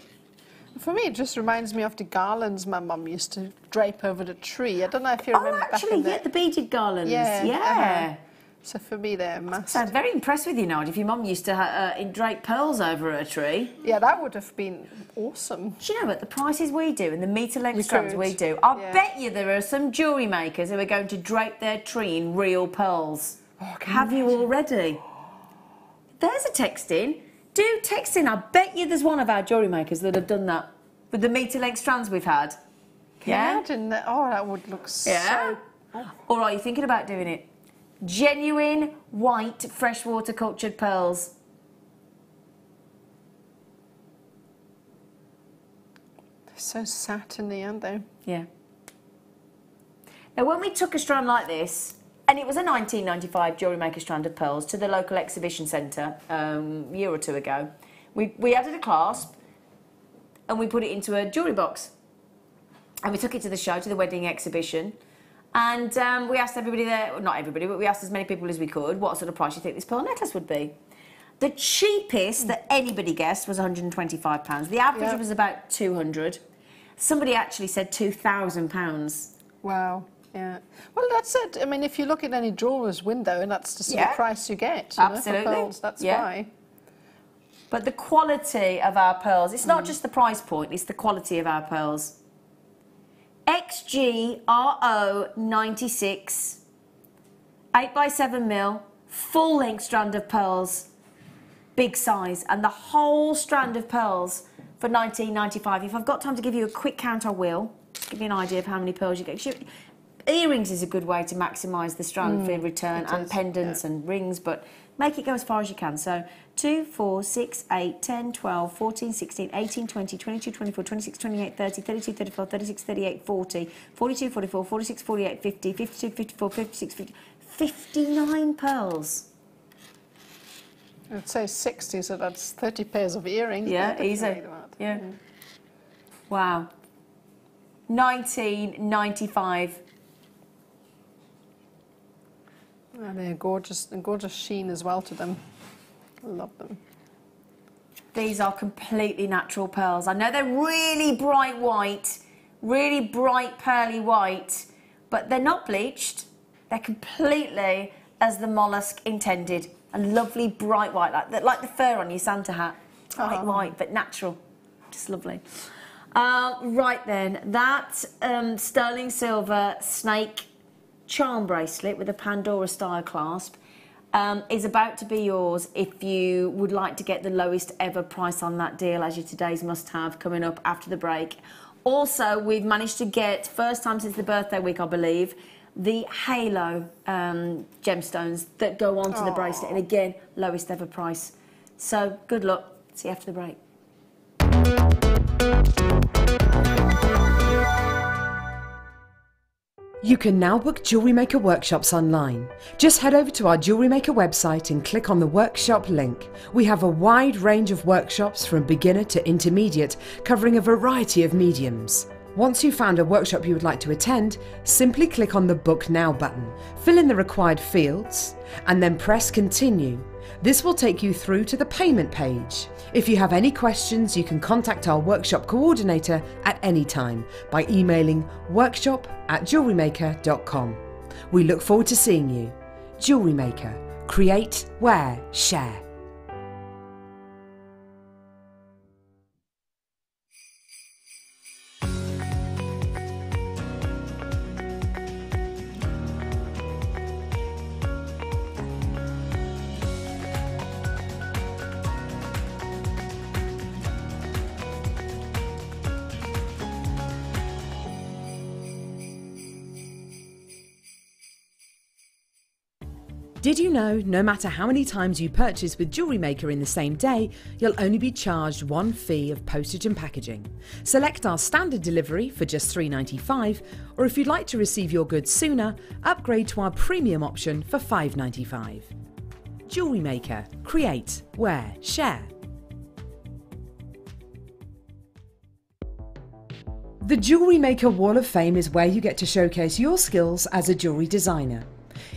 For me, it just reminds me of the garlands my mum used to drape over the tree. I don't know if you remember back in the beaded garlands. Yeah. So for me, they're a must. I'm very impressed with you, Nadia, if your mum used to drape pearls over a tree. Yeah, that would have been awesome. Do you know what? The prices we do and the metre-length strands we do, I bet you there are some jewellery makers who are going to drape their tree in real pearls. Oh, have you already? There's a text in. Do text in. I bet you there's one of our jewellery makers that have done that with the metre-length strands we've had. Can you imagine that? Oh, that would look so... Or are you thinking about doing it? Genuine white freshwater cultured pearls. They're so satiny, aren't they? Yeah. Now, when we took a strand like this, and it was a 1995 jewellery maker strand of pearls to the local exhibition centre a year or 2 ago, we added a clasp and we put it into a jewellery box. And we took it to the show, to the wedding exhibition. And we asked everybody there, well, not everybody, but we asked as many people as we could what sort of price you think this pearl necklace would be. The cheapest that anybody guessed was £125. The average was about £200. Somebody actually said £2,000. Wow. Yeah. Well, that's it. I mean, if you look at any jeweller's window, and that's the sort of price you get. You know, for pearls, that's why. But the quality of our pearls, it's not just the price point, it's the quality of our pearls. XGRO96, 8x7mm, full-length strand of pearls, big size, and the whole strand of pearls for £19.95. If I've got time to give you a quick count, I will. Give you an idea of how many pearls you get. Earrings is a good way to maximise the strand for return, and pendants and rings, but make it go as far as you can. So 2, 4, 6, 8, 10, 12, 14, 16, 18, 20, 22, 24, 26, 28, 30, 32, 34, 36, 38, 40, 42, 44, 46, 48, 50, 52, 54, 56, 50, 59 pearls. I'd say 60, so that's 30 pairs of earrings. Yeah, easy. Yeah. Wow. £19.95. And they're gorgeous, and gorgeous sheen as well to them. I love them. These are completely natural pearls. I know they're really bright white, really bright pearly white, but they're not bleached. They're completely as the mollusk intended. A lovely bright white, like the fur on your Santa hat. Bright white, but natural. Just lovely. Right then, that sterling silver snake charm bracelet with a Pandora style clasp is about to be yours if you would like to get the lowest ever price on that deal, as your today's must-have coming up after the break. Also, we've managed to get, first time since the birthday week, I believe, the halo gemstones that go onto the bracelet, and again, lowest ever price. So good luck. See you after the break. You can now book JewelleryMaker workshops online. Just head over to our JewelleryMaker website and click on the workshop link. We have a wide range of workshops from beginner to intermediate, covering a variety of mediums. Once you've found a workshop you would like to attend, simply click on the Book Now button, fill in the required fields, and then press Continue. This will take you through to the payment page. If you have any questions, you can contact our workshop coordinator at any time by emailing workshop@jewellerymaker.com. We look forward to seeing you. JewelleryMaker. Create, wear, share. Did you know, no matter how many times you purchase with JewelleryMaker in the same day, you'll only be charged one fee of postage and packaging. Select our standard delivery for just $3.95, or if you'd like to receive your goods sooner, upgrade to our premium option for $5.95. JewelleryMaker. Create, wear, share. The JewelleryMaker Wall of Fame is where you get to showcase your skills as a jewellery designer.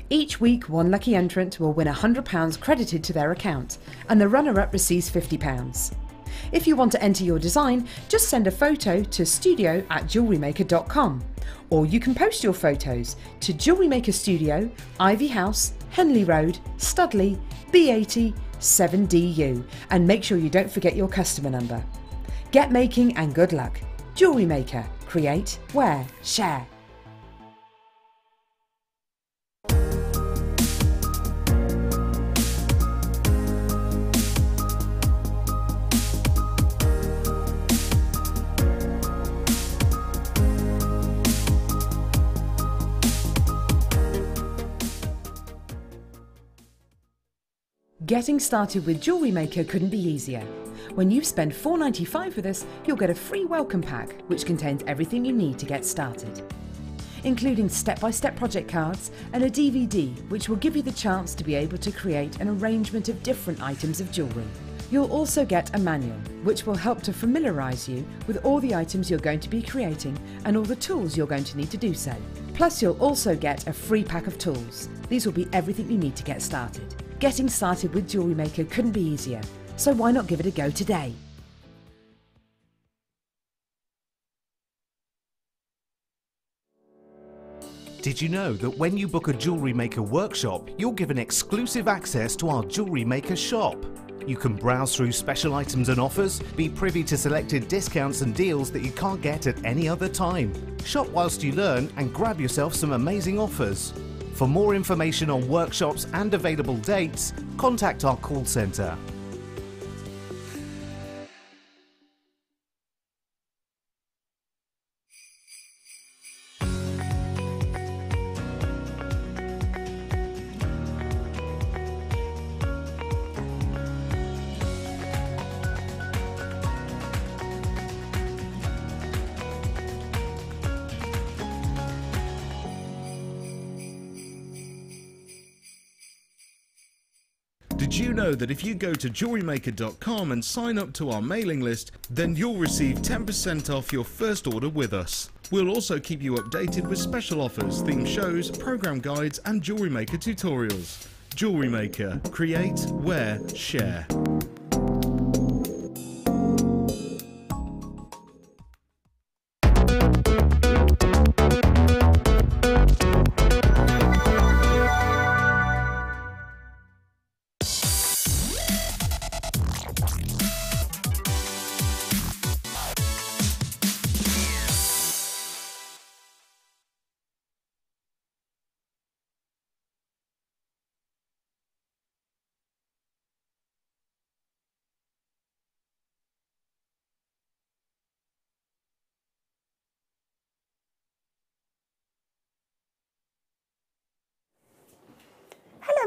Each week, one lucky entrant will win £100 credited to their account, and the runner-up receives £50. If you want to enter your design, just send a photo to studio@jewellerymaker.com, or you can post your photos to JewelleryMaker Studio, Ivy House, Henley Road, Studley, B80 7DU, and make sure you don't forget your customer number. Get making and good luck. JewelleryMaker. Create, wear, share. Getting started with JewelleryMaker couldn't be easier. When you spend $4.95 with us, you'll get a free welcome pack which contains everything you need to get started, including step-by-step project cards and a DVD which will give you the chance to be able to create an arrangement of different items of jewellery. You'll also get a manual which will help to familiarise you with all the items you're going to be creating and all the tools you're going to need to do so. Plus, you'll also get a free pack of tools. These will be everything you need to get started. Getting started with JewelleryMaker couldn't be easier, so why not give it a go today? Did you know that when you book a JewelleryMaker workshop, you're given exclusive access to our JewelleryMaker shop? You can browse through special items and offers, be privy to selected discounts and deals that you can't get at any other time. Shop whilst you learn and grab yourself some amazing offers. For more information on workshops and available dates, contact our call centre. Did you know that if you go to JewelleryMaker.com and sign up to our mailing list, then you'll receive 10% off your first order with us. We'll also keep you updated with special offers, theme shows, program guides and JewelleryMaker tutorials. JewelleryMaker. Create, wear, share.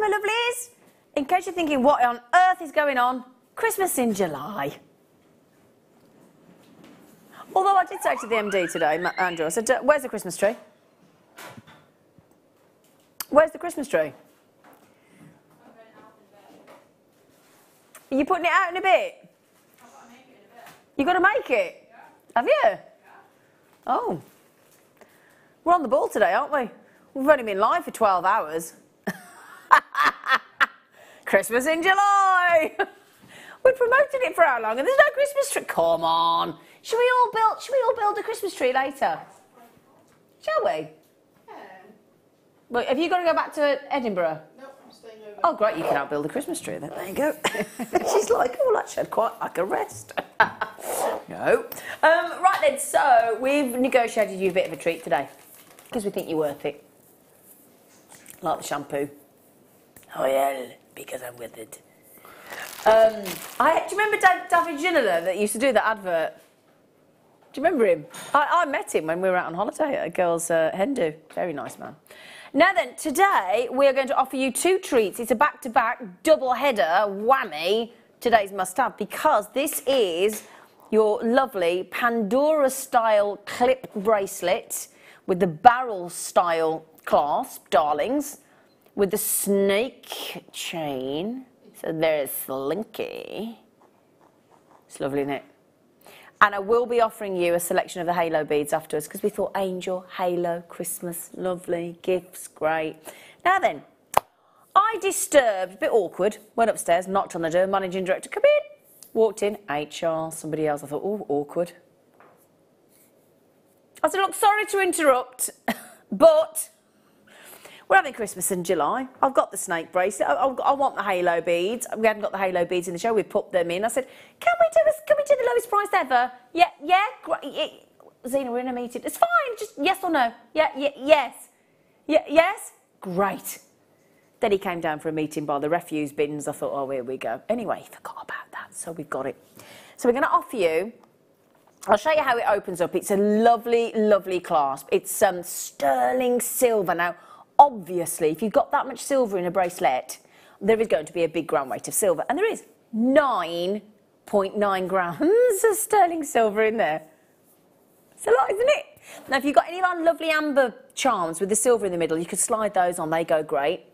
my lovelies. In case you're thinking what on earth is going on, Christmas in July. Although I did say to the MD today, Andrew, I said, where's the Christmas tree? Where's the Christmas tree? Are you putting it out in a bit? I've got to make it in a bit. You've got to make it? Yeah. Have you? Yeah. Oh. We're on the ball today, aren't we? We've only been live for 12 hours. Christmas in July! We promoted it for how long and there's no Christmas tree? Come on. Should we all build a Christmas tree later? Shall we? Yeah. Wait, have you got to go back to Edinburgh? No, I'm staying over. Oh great, you can out build a Christmas tree then. There you go. She's like, oh, actually I'd quite like a rest. No. Right then, so we've negotiated you a bit of a treat today. Because we think you're worth it. Like the shampoo. Oh yeah, because I'm with it. Do you remember David Ginola that used to do that advert? Do you remember him? I met him when we were out on holiday at a girl's hen do. Very nice man. Now then, today we are going to offer you two treats. It's a back-to-back double-header whammy. Today's must-have because this is your lovely Pandora-style clip bracelet with the barrel-style clasp, darlings, with the snake chain. So there is Slinky. It's lovely, isn't it? And I will be offering you a selection of the halo beads afterwards because we thought angel, halo, Christmas, lovely, gifts, great. Now then, I disturbed, a bit awkward, went upstairs, knocked on the door, managing director, come in. Walked in, HR, somebody else. I thought, oh, awkward. I said, look, sorry to interrupt, but... we're having Christmas in July. I've got the snake bracelet. I want the halo beads. We hadn't got the halo beads in the show. We put them in. I said, can we do the lowest price ever? Yeah. Zena, we're in a meeting. It's fine. Just yes or no. Yeah, yes. Great. Then he came down for a meeting by the refuse bins. I thought, oh, here we go. Anyway, he forgot about that, so we've got it. So we're going to offer you. I'll show you how it opens up. It's a lovely, lovely clasp. It's some sterling silver now. Obviously, if you've got that much silver in a bracelet, there is going to be a big gram weight of silver. And there is 9.9 grams of sterling silver in there. It's a lot, isn't it? Now, if you've got any of our lovely amber charms with the silver in the middle, you could slide those on. They go great.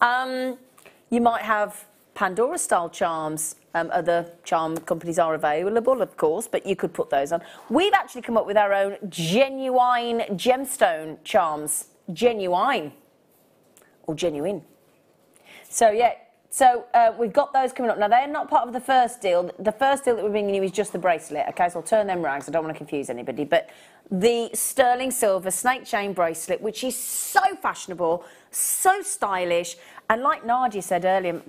You might have Pandora-style charms. Other charm companies are available, of course, but you could put those on. We've actually come up with our own genuine gemstone charms. Genuine. Or genuine. So, yeah, we've got those coming up. Now, they're not part of the first deal. The first deal that we're bringing you is just the bracelet, okay? So I'll turn them round because I don't want to confuse anybody. But the sterling silver snake chain bracelet, which is so fashionable, so stylish. And like Nadia said earlier,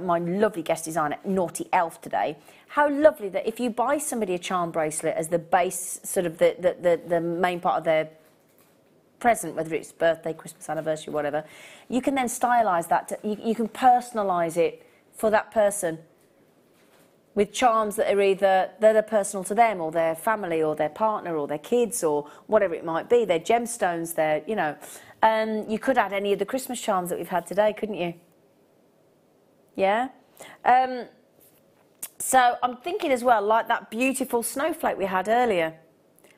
my lovely guest designer, Naughty Elf today, how lovely that if you buy somebody a charm bracelet as the base, sort of the main part of their present, whether it's birthday, Christmas, anniversary, whatever, you can then stylise that. You can personalise it for that person with charms that are either they're personal to them or their family or their partner or their kids or whatever it might be, their gemstones, their, you know. You could add any of the Christmas charms that we've had today, couldn't you? Yeah? So I'm thinking as well, like that beautiful snowflake we had earlier,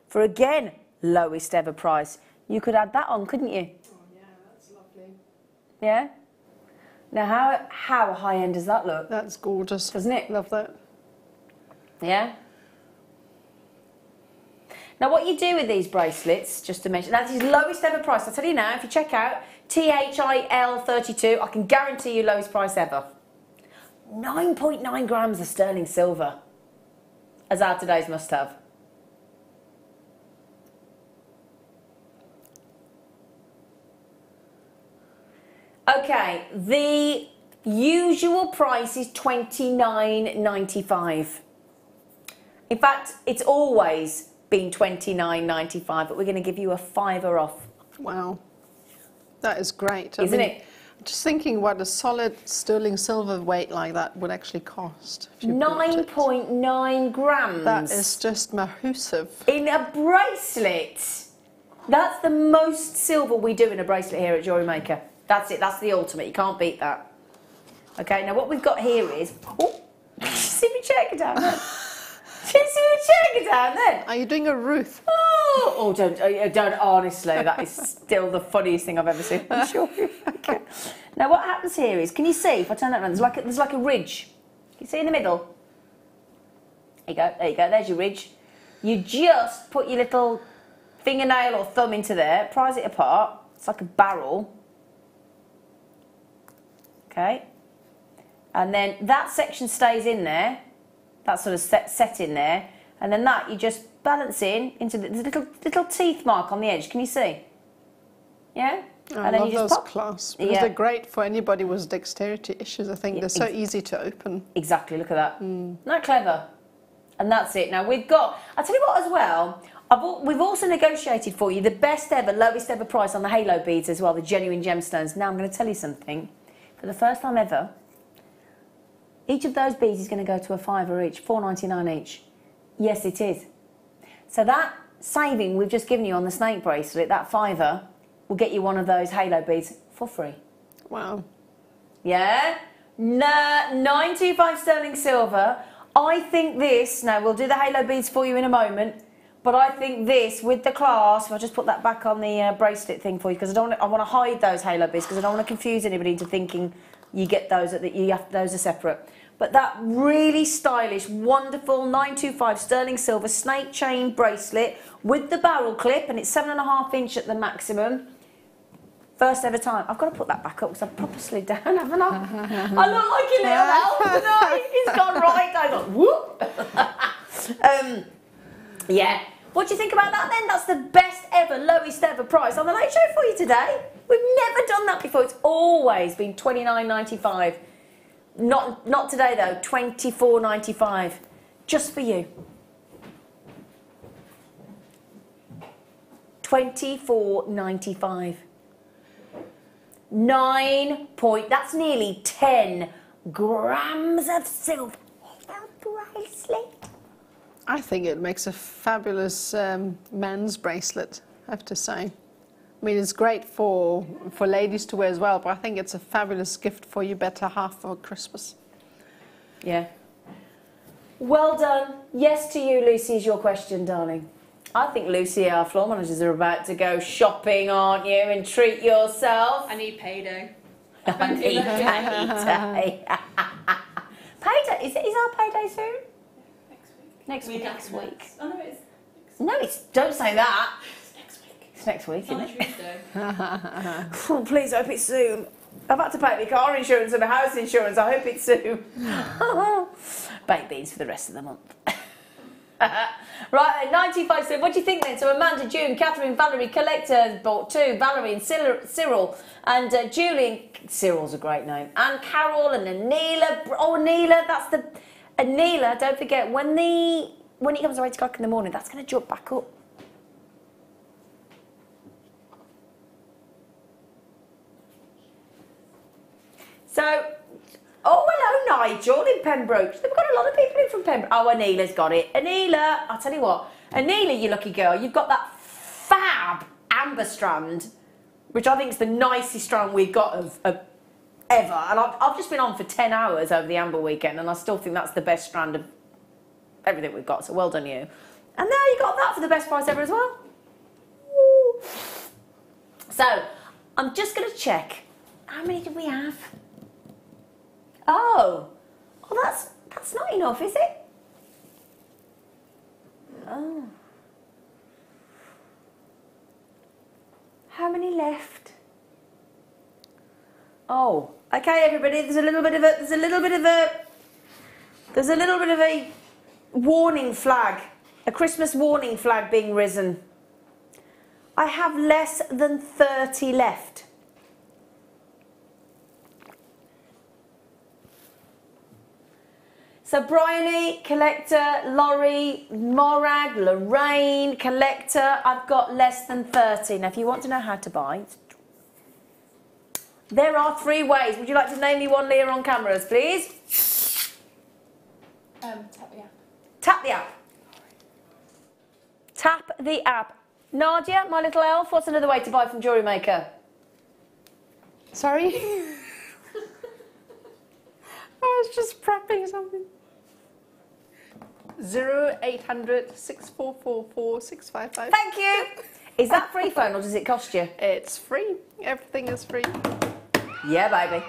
for again, lowest ever price. You could add that on, couldn't you? Oh, yeah, that's lovely. Yeah? Now, how high-end does that look? That's gorgeous. Doesn't it? Love that. Yeah? Now, what you do with these bracelets, just to mention, now, this is lowest ever price. I'll tell you now, if you check out THIL32, I can guarantee you lowest price ever. 9.9 grams of sterling silver as our today's must-have. Okay, the usual price is $29.95. In fact, it's always been $29.95, but we're going to give you a fiver off. Wow, that is great. Isn't it? Just thinking what a solid sterling silver weight like that would actually cost. 9.9 grams. That is just massive. In a bracelet. That's the most silver we do in a bracelet here at JewelleryMaker. That's it, that's the ultimate, you can't beat that. Okay, now what we've got here is... Oh, did you see me check down there? Did you see me check down there? Are you doing a Ruth? Oh, oh, don't, honestly, that is still the funniest thing I've ever seen. I'm sure. Okay. Now what happens here is, can you see, if I turn that around, there's like a ridge. Can you see in the middle? There you go, there's your ridge. You just put your little fingernail or thumb into there, prise it apart, it's like a barrel. Okay, and then that section stays in there, that sort of set in there, and then that you just balance in into the little teeth mark on the edge. Can you see? Yeah. I love those clasps because they're great for anybody with dexterity issues. I think they're so easy to open. Exactly. Look at that. Mm. Isn't that clever? And that's it. Now we've got. I'll tell you what as well. We've also negotiated for you the best ever, lowest ever price on the halo beads as well, the genuine gemstones. Now I'm going to tell you something. For the first time ever, each of those beads is going to go to a £5 each, £4.99 each. Yes, it is. So that saving we've just given you on the snake bracelet, that £5, will get you one of those halo beads for free. Wow. Yeah? Nah, 925 sterling silver. I think this, now we'll do the halo beads for you in a moment, but I think this, with the clasp, I'll just put that back on the bracelet thing for you because I want to hide those halo beads because I don't want to confuse anybody into thinking you get those, that those are separate. But that really stylish, wonderful 925 sterling silver snake chain bracelet with the barrel clip, and it's 7.5 inch at the maximum. First ever time. I've got to put that back up because I've proper slid down, haven't I? I look like a little elf tonight. It's gone right down. Like, whoop. Yeah. What do you think about that then? That's the best ever, lowest ever price on the Late Show for you today. We've never done that before. It's always been £29.95. Not today though, £24.95. Just for you. £24.95. 9 point, that's nearly 10 grams of silver in a bracelet. I think it makes a fabulous man's bracelet, I have to say. I mean, it's great for ladies to wear as well, but I think it's a fabulous gift for your better half for Christmas. Yeah. Well done. Yes to you, Lucy, is your question, darling. I think Lucy, our floor managers, are about to go shopping, aren't you, and treat yourself. I need payday. I need payday. Payday, is our payday soon? Next week. Next week. Next week. Oh, no, it's next week. No, it's, don't say that. It's next week. It's next week, isn't it? Oh, please, I hope it's soon. I've had to pay my car insurance and my house insurance. I hope it's soon. Baked beans for the rest of the month. Right, 95. So what do you think then? So Amanda, June, Catherine, Valerie, Collector bought two. Valerie and Cyril and Julie. Cyril's a great name. And Carol and Anila. Oh, Anila, that's the... Anila, don't forget, when it comes to 8 o'clock in the morning, that's going to jump back up. So, oh, hello, Nigel in Pembroke. We've got a lot of people in from Pembroke. Oh, Anila's got it. Anila, I'll tell you what. Anila, you lucky girl, you've got that fab amber strand, which I think is the nicest strand we've got of ever, and I've just been on for 10 hours over the Amber weekend, and I still think that's the best strand of everything we've got, so well done you. And now you got that for the best price ever as well. Woo. So, I'm just going to check. How many did we have? Oh, that's not enough, is it? Oh. How many left? Oh. Okay, everybody. There's a little bit of a warning flag, a Christmas warning flag being risen. I have less than 30 left. So Bryony, Collector, Laurie, Morag, Lorraine, Collector. I've got less than 30. Now, if you want to know how to buy, there are 3 ways. Would you like to name me one, Leah, on cameras, please? Tap the app. Tap the app. Tap the app. Nadia, my little elf, what's another way to buy from JewelleryMaker? Sorry? was just prepping something. 0800 644 4655. Thank you. Is that free phone or does it cost you? It's free. Everything is free. Yeah, baby.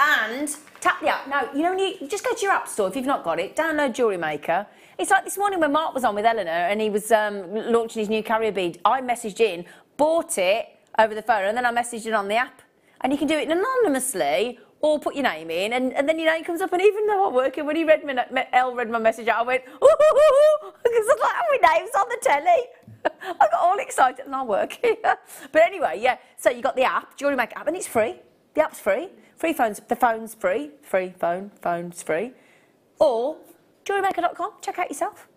And tap the app. Now, you don't need, just go to your app store if you've not got it. Download JewelleryMaker. It's like this morning when Mark was on with Eleanor and he was launching his new carrier bead. I messaged in, bought it over the phone, and then I messaged it on the app. And you can do it anonymously or put your name in, and then your name comes up. And even though I'm working, when he read my message out, I went, ooh, because I was like, oh, my name's on the telly. I got all excited and I work here. But anyway, yeah, so you got the app, JewelleryMaker app, and it's free. The app's free. Free phones, the phone's free. Free phone, phone's free. Or jewellerymaker.com, check out yourself.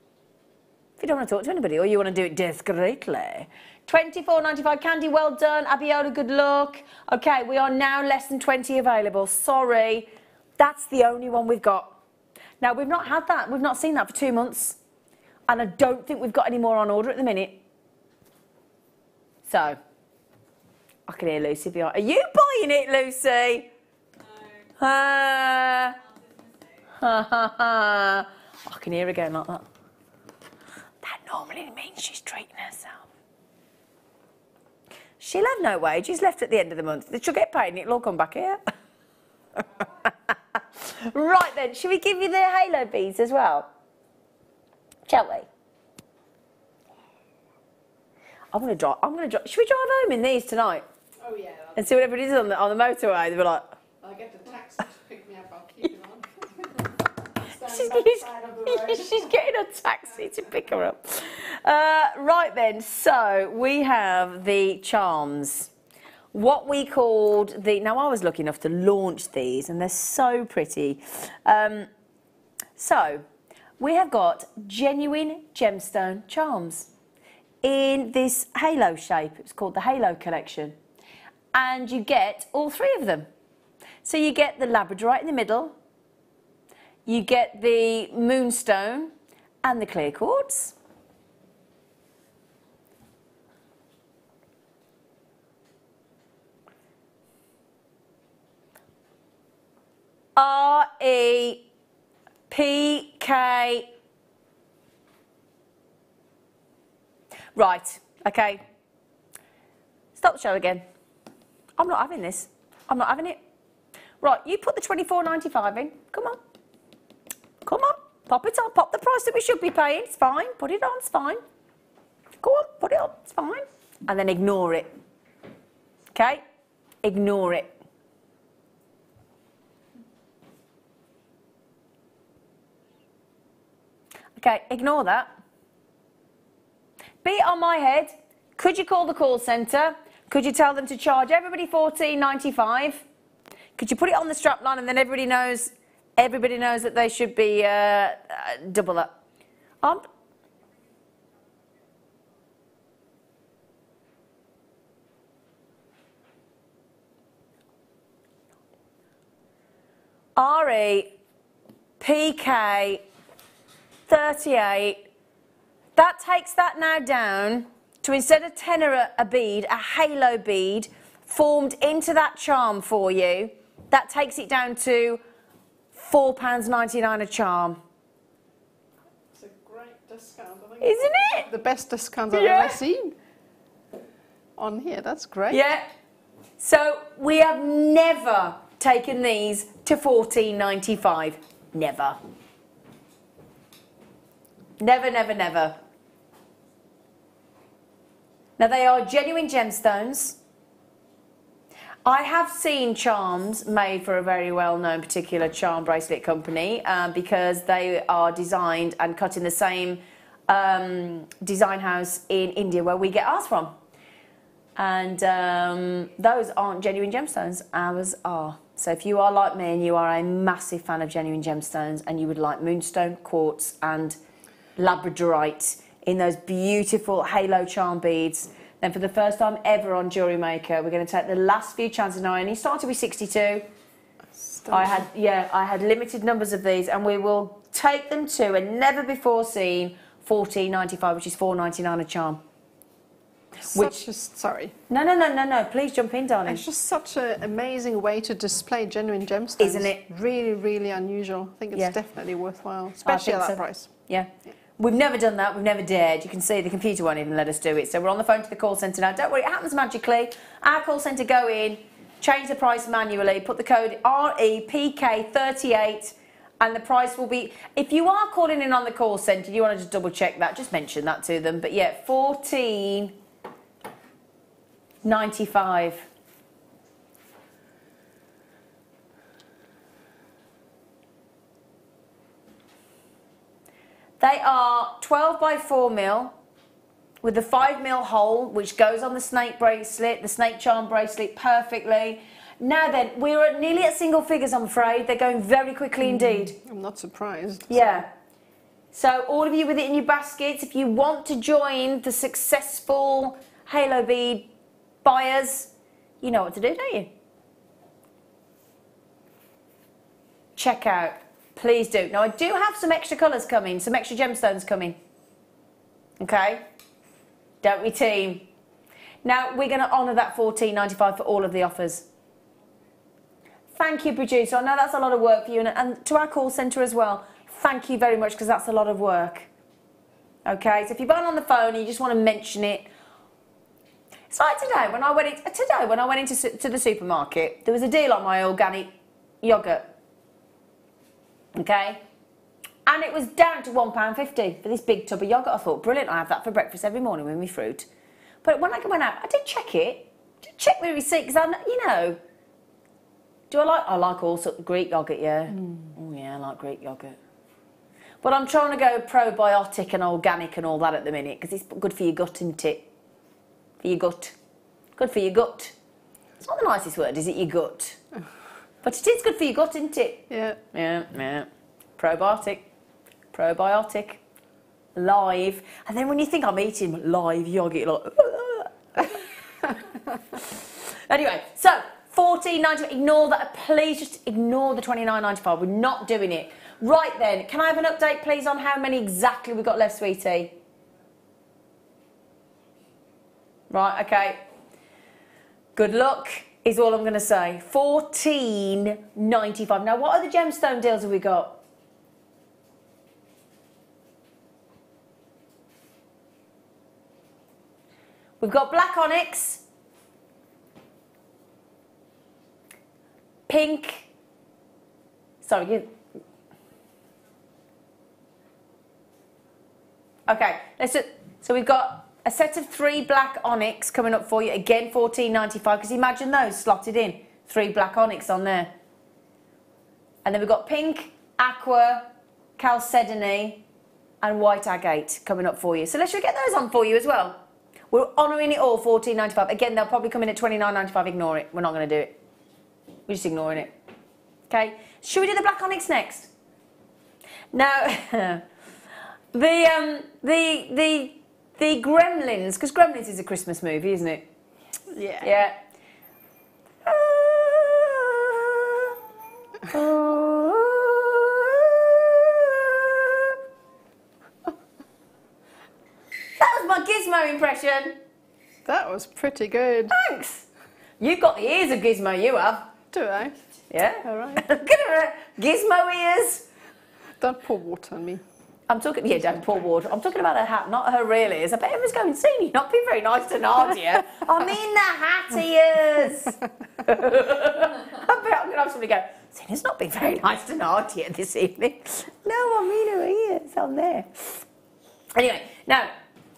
If you don't want to talk to anybody or you want to do it discreetly. £24.95, Candy, well done. Abiola, good luck. Okay, we are now less than 20 available. Sorry, that's the only one we've got. Now, we've not had that, we've not seen that for 2 months. And I don't think we've got any more on order at the minute. So, I can hear Lucy behind. Are you buying it, Lucy? No. I can hear her going like that. That normally means she's treating herself. She'll have no wage. She's left at the end of the month. She'll get paid and it'll all come back here. Right then, should we give you the halo beads as well? Shall we? I'm going to drive. Should we drive home in these tonight? Oh, yeah. And see what everybody's on the motorway. They'll be like, I'll get the taxi to pick me up. I'll keep you on. She's getting a taxi to pick her up. Right then. So we have the charms. What we called the... Now, I was lucky enough to launch these, and they're so pretty. We have got genuine gemstone charms in this halo shape. It's called the Halo Collection. And you get all three of them. So you get the labradorite in the middle, you get the moonstone and the clear quartz. REPK. Right, okay. Stop the show again. I'm not having this. I'm not having it. Right, you put the £24.95 in. Come on. Come on. Pop it on. Pop the price that we should be paying. It's fine. Put it on. It's fine. Go on. Put it on. It's fine. And then ignore it. Okay? Ignore it. Okay, ignore that. Beat on my head. Could you call the call centre? Could you tell them to charge everybody £14.95? Could you put it on the strap line and then everybody knows that they should be double up? REPK 38. That takes that now down to, instead of a bead, a halo bead formed into that charm for you. That takes it down to £4.99 a charm. It's a great discount, I think. Isn't it? The best discount I've ever seen on here. That's great. Yeah. So we have never taken these to £14.95. Never. Never, never, never. Now, they are genuine gemstones. I have seen charms made for a very well-known particular charm bracelet company because they are designed and cut in the same design house in India where we get ours from. And those aren't genuine gemstones. Ours are. So if you are like me and you are a massive fan of genuine gemstones and you would like moonstone, quartz and labradorite in those beautiful halo charm beads, then for the first time ever on JewelleryMaker, we're going to take the last few chances now. And you start to be 62. I had limited numbers of these, and we will take them to a never before seen £14.95, which is £4.99 a charm. Which is sorry. No. Please jump in, darling. It's just such an amazing way to display genuine gemstones, isn't it? Really, really unusual. I think it's definitely worthwhile, especially at that price. Yeah. We've never done that. We've never dared. You can see the computer won't even let us do it. So we're on the phone to the call centre now. Don't worry, it happens magically. Our call centre go in, change the price manually, put the code REPK38. And the price will be, if you are calling in on the call centre, you want to just double check that, just mention that to them. But yeah, $14.95. They are 12 by 4 mil with the 5 mil hole, which goes on the snake bracelet, the snake charm bracelet perfectly. Now then, we're nearly at single figures, I'm afraid. They're going very quickly indeed. I'm not surprised. Yeah. So all of you with it in your baskets, if you want to join the successful Halo bead buyers, you know what to do, don't you? Check out. Please do. Now, I do have some extra colours coming, some extra gemstones coming. Okay? Don't we, team? Now, we're going to honour that $14.95 for all of the offers. Thank you, producer. I know that's a lot of work for you, and to our call centre as well. Thank you very much, because that's a lot of work. Okay, so if you're buying on the phone and you just want to mention it, it's like today when I went in, to the supermarket, there was a deal on my organic yogurt. Okay, and it was down to £1.50 for this big tub of yogurt. I thought, brilliant, I have that for breakfast every morning with my fruit. But when I went out, I did check it, check my receipt, because I, you know. Do I like all sorts of Greek yogurt, yeah? Mm. Oh, yeah, I like Greek yogurt. But I'm trying to go probiotic and organic and all that at the minute, because it's good for your gut, isn't it? For your gut. Good for your gut. It's not the nicest word, is it, your gut? But it is good for your gut, isn't it? Yeah. Yeah, yeah. Probiotic. Probiotic. Live. And then when you think I'm eating live yogurt, like... Anyway, so... $14.95. Ignore that. Please just ignore the $29.95. We're not doing it. Right then, can I have an update, please, on how many exactly we've got left, sweetie? Right, okay. Good luck is all I'm going to say. $14.95. Now, what other gemstone deals have we got? We've got black onyx. Pink, sorry, you... Okay, let's just, so we've got a set of 3 black onyx coming up for you, again $14.95, because imagine those slotted in, 3 black onyx on there. And then we've got pink, aqua, chalcedony and white agate coming up for you. So let's get those on for you as well. We're honouring it all, $14.95. Again, they'll probably come in at $29.95, ignore it, we're not going to do it. We're just ignoring it. Okay, should we do the black onyx next? Now, the Gremlins, because Gremlins is a Christmas movie, isn't it? Yeah. Yeah. That was my Gizmo impression. That was pretty good. Thanks. You've got the ears of Gizmo, you have. Do I? Yeah. All right. Look at her. Gizmo ears. Don't pour water on me. I'm talking... Yeah, don't pour water. I'm talking about her hat, not her real ears. I bet Emma's going, Zena, not being very nice to Nadia. I mean the hat ears. I bet I'm going to have somebody go, Zena's not being very nice to Nadia this evening. No, I mean her ears on there. Anyway, now,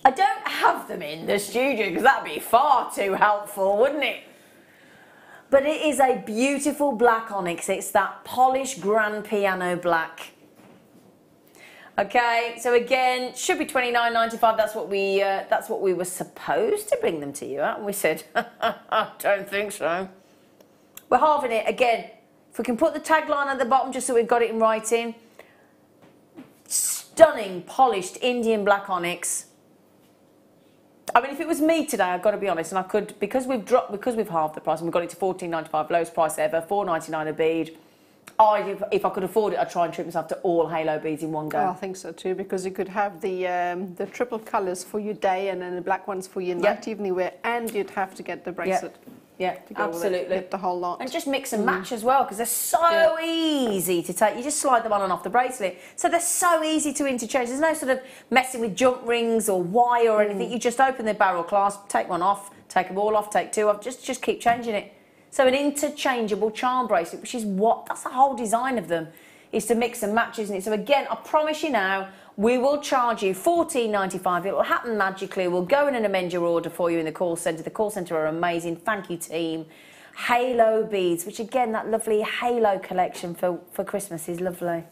I don't have them in the studio because that'd be far too helpful, wouldn't it? But it is a beautiful black onyx. It's that polished grand piano black. Okay, so again, should be $29.95. That's what we were supposed to bring them to you at, and we said, I don't think so. We're halving it again. If we can put the tagline at the bottom, just so we've got it in writing. Stunning polished Indian black onyx. I mean, if it was me today, I've got to be honest, and I could, because we've halved the price and we've got it to $14.95, lowest price ever, $4.99 a bead, If I could afford it, I'd try and treat myself to all halo beads in one go. Oh, I think so too, because you could have the triple colours for your day and then the black ones for your night, evening wear, and you'd have to get the bracelet. Yeah, absolutely. The whole lot. And just mix and match as well, because they're so easy to take. You just slide them on and off the bracelet. So they're so easy to interchange. There's no sort of messing with jump rings or wire or anything. You just open the barrel clasp, take one off, take them all off, take two off, just keep changing it. So an interchangeable charm bracelet, which is what, that's the whole design of them, is to mix and match, isn't it? So again, I promise you now, we will charge you $14.95. It will happen magically. We'll go in and amend your order for you in the call centre. The call centre are amazing. Thank you, team. Halo beads, which again, that lovely halo collection for Christmas is lovely.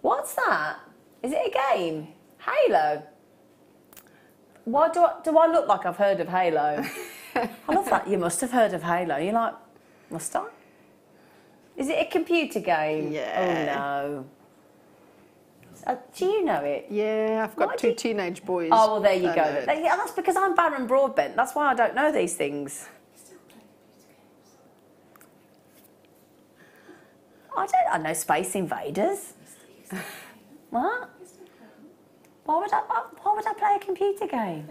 What's that? Is it a game? Halo? Why do I look like I've heard of Halo? I love that. You must have heard of Halo. You're like, must I? Is it a computer game? Yeah. Oh, no. Do you know it? Yeah, I've got two teenage boys. Oh, well, there you go. That's because I'm Baron Broadbent. That's why I don't know these things. I know Space Invaders. What? Why would I play a computer game?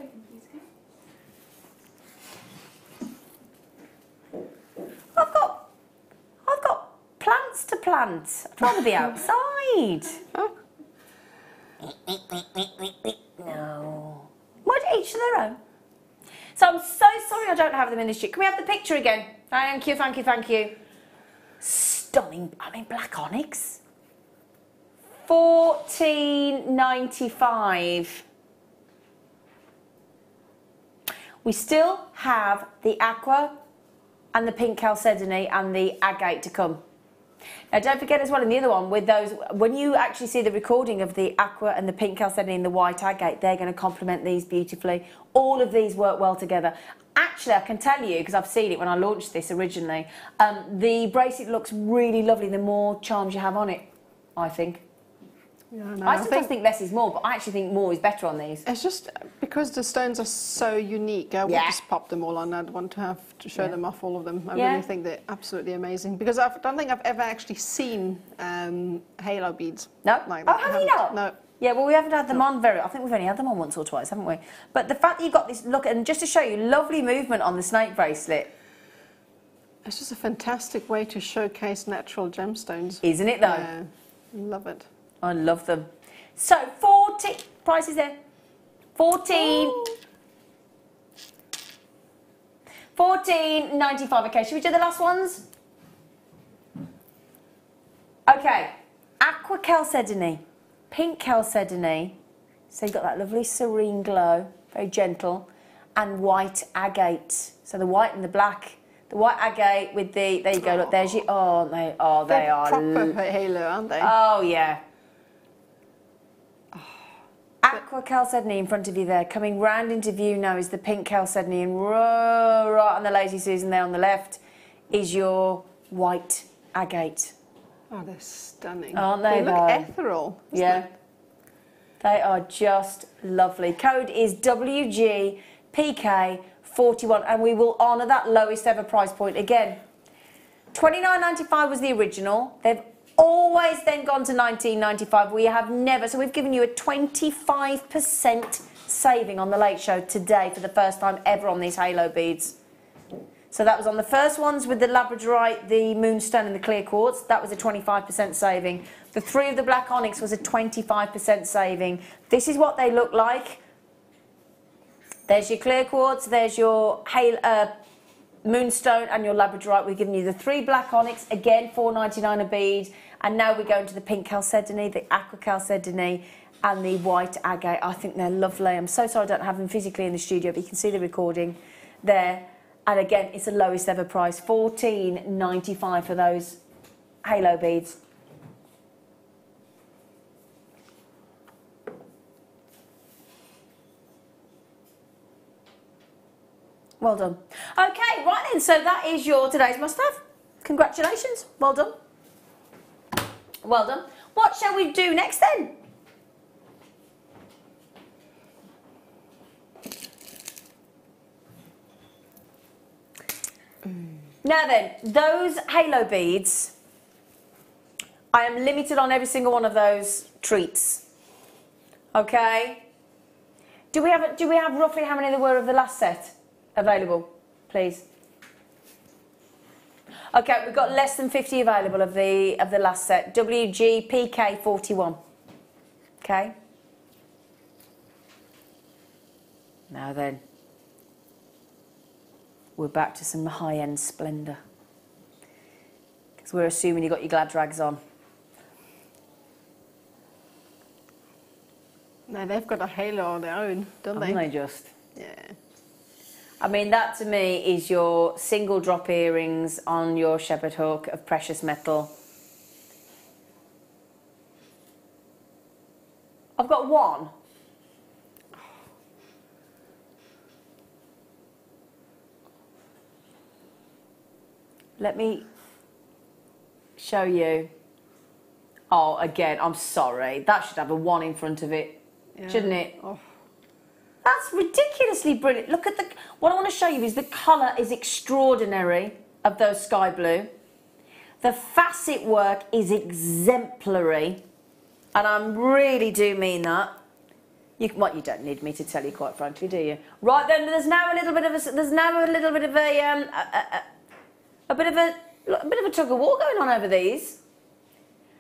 I've got plants to plant. I'd rather be outside. No. What, each to their own. So I'm so sorry I don't have them in this shoot. Can we have the picture again? Thank you, thank you, thank you. Stunning. I mean, black onyx. $14.95. We still have the aqua and the pink chalcedony and the agate to come. Now don't forget as well in the other one, with those, when you actually see the recording of the aqua and the pink chalcedony and the white agate, they're going to complement these beautifully. All of these work well together. Actually, I can tell you, because I've seen it when I launched this originally, the bracelet looks really lovely the more charms you have on it, I think. Yeah, no, I sometimes think less is more, but I actually think more is better on these. It's just because the stones are so unique, I would just pop them all on. I'd want to have to show them off, all of them. I really think they're absolutely amazing, because I don't think I've ever actually seen halo beads. No? Like that. Oh, have you not? No. Yeah, well, we haven't had them on very... I think we've only had them on once or twice, haven't we? But the fact that you've got this... Look, and just to show you, lovely movement on the snake bracelet. It's just a fantastic way to showcase natural gemstones. Isn't it, though? Yeah, love it. I love them. So, 40 prices there. 14. Oh. 14.95. Okay, should we do the last ones? Okay. Aqua chalcedony, pink chalcedony. So you've got that lovely serene glow, very gentle, and white agate. So the white and the black. The white agate with the. There you go. Look, there's your. Oh, they are proper halo, aren't they? Oh yeah. Aqua chalcedony in front of you there. Coming round into view now is the pink chalcedony, and right on the Lazy Susan there on the left is your white agate. Oh, they're stunning. Aren't they? They look ethereal. Yeah. They are just lovely. Code is WGPK41, and we will honour that lowest ever price point again. $29.95 was the original. They've always then gone to $19.95. We have never, so we've given you a 25% saving on the Late Show today for the first time ever on these halo beads. So that was on the first ones with the labradorite, the moonstone and the clear quartz. That was a 25% saving. The three of the black onyx was a 25% saving. This is what they look like. There's your clear quartz, there's your halo, moonstone and your labradorite. We've given you the three black onyx, again $4.99 a bead, and now we're going to the pink chalcedony, the aqua chalcedony and the white agate. I think they're lovely. I'm so sorry I don't have them physically in the studio, but you can see the recording there, and again it's the lowest ever price, $14.95 for those halo beads. Well done. Okay, right then, so that is your today's must-have. Congratulations. Well done. Well done. What shall we do next then? Now then, those halo beads, I am limited on every single one of those treats. Okay? Do we have roughly how many there were of the last set available, please? Okay, we've got less than 50 available of the last set. WGPK41. Okay. Now then, we're back to some high-end splendour. Because we're assuming you got your glad rags on. No, they've got a halo on their own, don't they? Haven't they just? Yeah. I mean, that to me is your single drop earrings on your shepherd hook of precious metal. I've got one. Let me show you. Oh, again, I'm sorry. That should have a one in front of it, yeah, shouldn't it? Oh. That's ridiculously brilliant. Look at the... What I want to show you is the colour is extraordinary of those sky blue. The facet work is exemplary. And I really do mean that. Well, you don't need me to tell you, quite frankly, do you? Right then, there's now a little bit of a... There's now a little bit of a bit of a tug of war going on over these.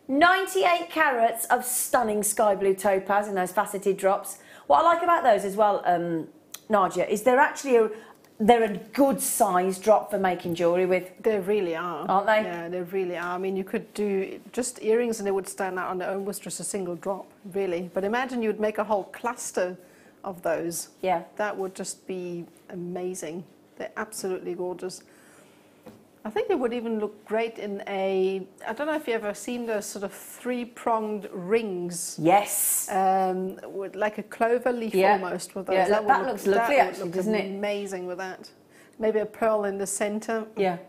98 carats of stunning sky blue topaz in those faceted drops. What I like about those as well, Nadia, is they're actually a good size drop for making jewellery with. They really are. Aren't they? Yeah, they really are. I mean, you could do just earrings and they would stand out on their own with just a single drop, really. But imagine you'd make a whole cluster of those. Yeah. That would just be amazing. They're absolutely gorgeous. I think they would even look great in a... I don't know if you've ever seen those sort of three-pronged rings. Yes. With like a clover leaf, yeah, almost with those. Yeah, that looks lovely, actually, look, doesn't it? Amazing with that. Maybe a pearl in the centre. Yeah.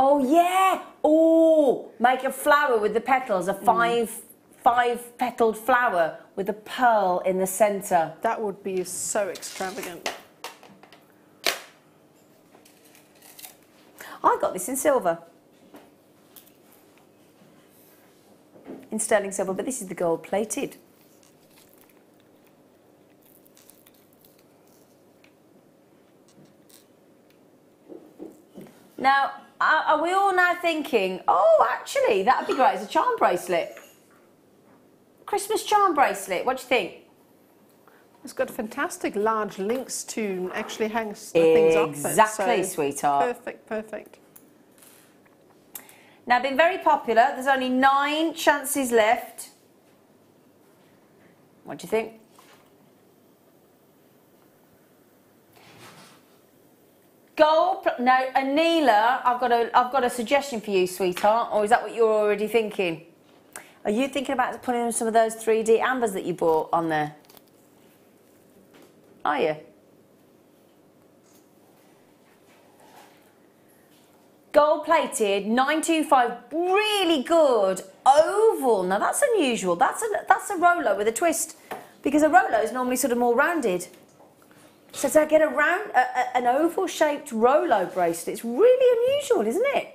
Oh, yeah. Oh, make a flower with the petals, a five-petaled flower with a pearl in the centre. That would be so extravagant. I got this in silver, in sterling silver, but this is the gold plated. Now, are we all now thinking, oh, actually, that would be great as a charm bracelet? Christmas charm bracelet, what do you think? It's got fantastic large links to actually hang things up. Exactly, so sweetheart. Perfect, perfect. Now, been very popular. There's only 9 chances left. What do you think? Gold. No, Anila. I've got a suggestion for you, sweetheart. Or is that what you're already thinking? Are you thinking about putting some of those 3D ambers that you bought on there? Are you? Gold plated, 925, really good oval. Now that's unusual. That's a roller with a twist, because a roller is normally sort of more rounded. So to get a round, an oval shaped roller bracelet, it's really unusual, isn't it?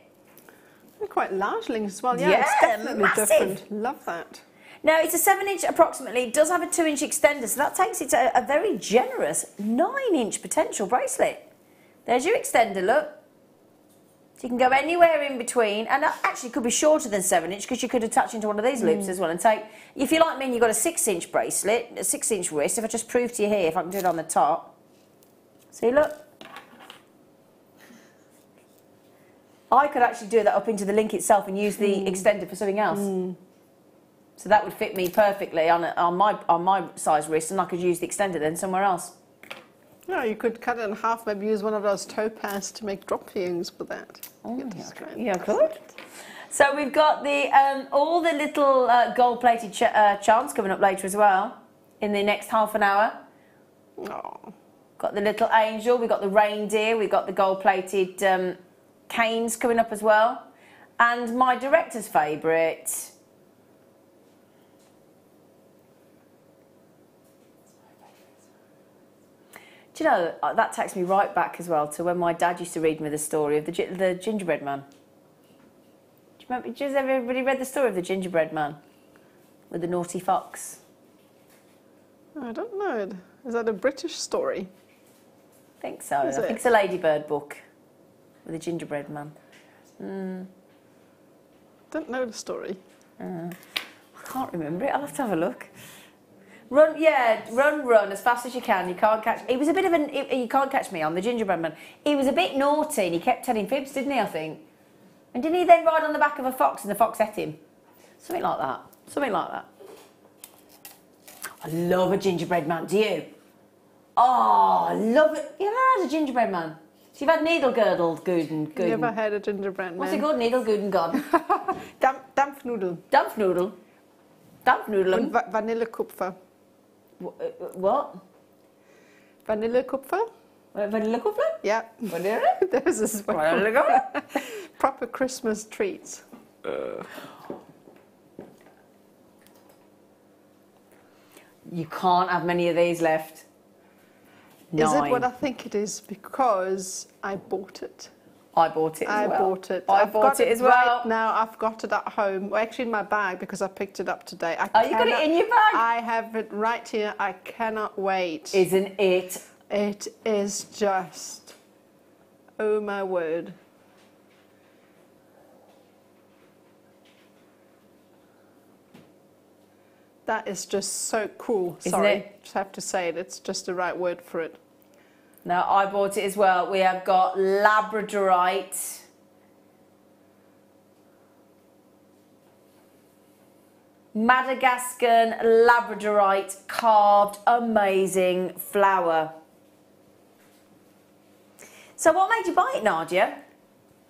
And quite large links as well. Yeah, yeah, it's definitely massive. Different. Love that. Now, it's a 7-inch approximately, it does have a 2-inch extender, so that takes it to a very generous 9-inch potential bracelet. There's your extender, look. So you can go anywhere in between, and that actually could be shorter than 7-inch, because you could attach into one of these loops as well and take... If you're like me and you've got a 6-inch bracelet, a 6-inch wrist, if I just prove to you here, if I can do it on the top. See, look. I could actually do that up into the link itself and use the extender for something else. So that would fit me perfectly on my size wrist, and I could use the extender then somewhere else. No, you could cut it in half, maybe use one of those topaz to make drop earrings with that. Oh, yeah, I could. So we've got the all the little gold-plated charms coming up later as well, in the next half an hour. Oh. Got the little angel, we've got the reindeer, we've got the gold-plated canes coming up as well. And my director's favourite... Do you know, that takes me right back as well to when my dad used to read me the story of the gingerbread man. Do you remember, does everybody read the story of the gingerbread man? With the naughty fox? I don't know. Is that a British story? I think so. I think it's a Ladybird book with a gingerbread man. Don't know the story. I can't remember it. I'll have to have a look. Run, yeah, run as fast as you can. You can't catch. He was a bit of an. You can't catch me on the gingerbread man. He was a bit naughty and he kept telling fibs, didn't he? I think. And didn't he then ride on the back of a fox and the fox ate him? Something like that. Something like that. I love a gingerbread man. Do you? Oh, I love it. You ever had a gingerbread man? So you've had needle girdled Gooden. You ever had a gingerbread man? What's it called? Needle Gooden gone. Dampfnudel. Dampfnudel. Dampfnudeln. Und Vanillekupfer. What? Vanillekupfer? Vanillekupfer? Yeah. Vanille? There's this Vanillekupfer. Proper Christmas treats. You can't have many of these left. Nine. Is it what I think it is? Because I bought it. I bought it as well. I bought it. I bought it as well. Right now I've got it at home. Well, actually in my bag because I picked it up today. Oh, you got it in your bag? I have it right here. I cannot wait. Isn't it? It is just... Oh, my word. That is just so cool. Isn't Sorry, it? Just have to say it. It's just the right word for it. Now, I bought it as well. We have got labradorite. Madagascan labradorite carved, amazing flower. So what made you buy it, Nadia?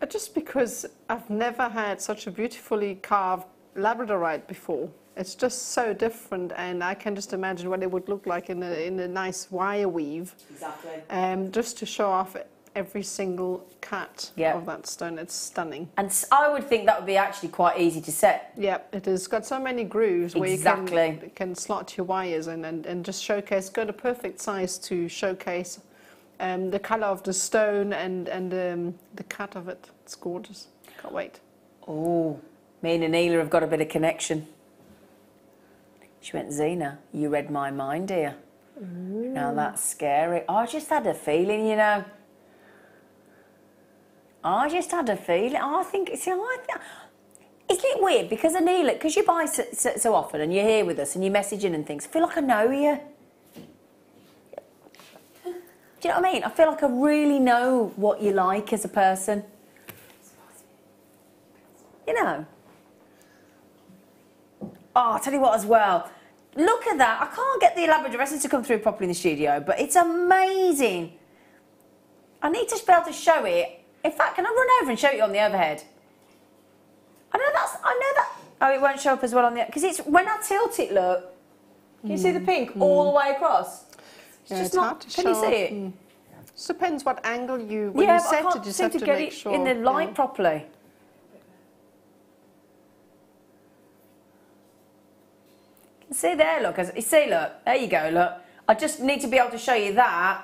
Just because I've never had such a beautifully carved labradorite before. It's just so different, and I can just imagine what it would look like in a nice wire weave. Exactly. Just to show off every single cut of that stone. It's stunning. And I would think that would be actually quite easy to set. Yeah, it is. It's got so many grooves where you can slot your wires in and just showcase. Got a perfect size to showcase the colour of the stone and the cut of it. It's gorgeous. Can't wait. Oh, me and Anila have got a bit of connection. She went, Zena, you read my mind, dear. Ooh. Now that's scary. I just had a feeling, you know. I just had a feeling. I think, see, isn't it weird? Because Anila, because you buy so often and you're here with us and you message in and things, I feel like I know you. Do you know what I mean? I feel like I really know what you like as a person. You know. Oh, I'll tell you what as well. Look at that. I can't get the elaborate dressing to come through properly in the studio, but it's amazing. I need to be able to show it. In fact, can I run over and show you on the overhead? I know that. Oh, it won't show up as well on the, because it's when I tilt it, look. Can you see the pink all the way across? It's just not, can you see it? It depends what angle you, when you set it, you just have to make sure. Yeah, but I can't seem to get it in the light properly. See there, look, there you go, look. I just need to be able to show you that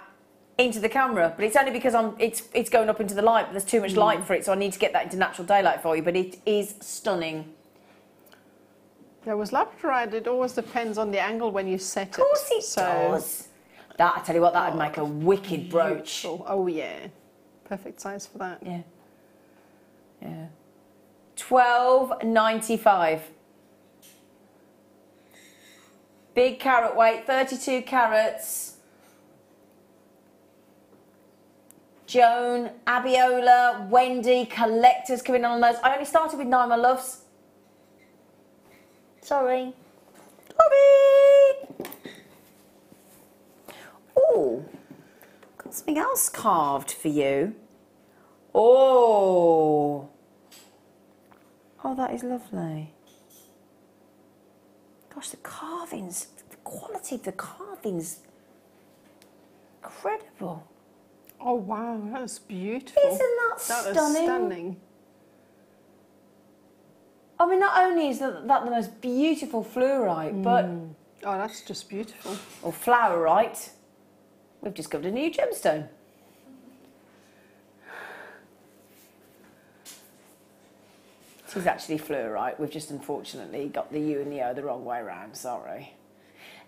into the camera, but it's only because it's going up into the light, but there's too much light for it, so I need to get that into natural daylight for you, but it is stunning. There was labradorite, it always depends on the angle when you set it. Of course it does. That, I tell you what, that would make a wicked brooch. Oh yeah, perfect size for that. Yeah. Yeah. $12.95. Big carat weight, 32 carats. Joan, Abiola, Wendy, collectors coming on those. I only started with 9, my loves. Sorry. Sorry. Oh, got something else carved for you. Oh. Oh, that is lovely. Gosh, the carvings, the quality of the carvings, incredible. Oh, wow, that was beautiful. Isn't that stunning? That was stunning. I mean, not only is that the most beautiful fluorite, but... Oh, that's just beautiful. Or flowerite. We've discovered a new gemstone. This is actually fluorite. We've just unfortunately got the U and the O the wrong way around. Sorry.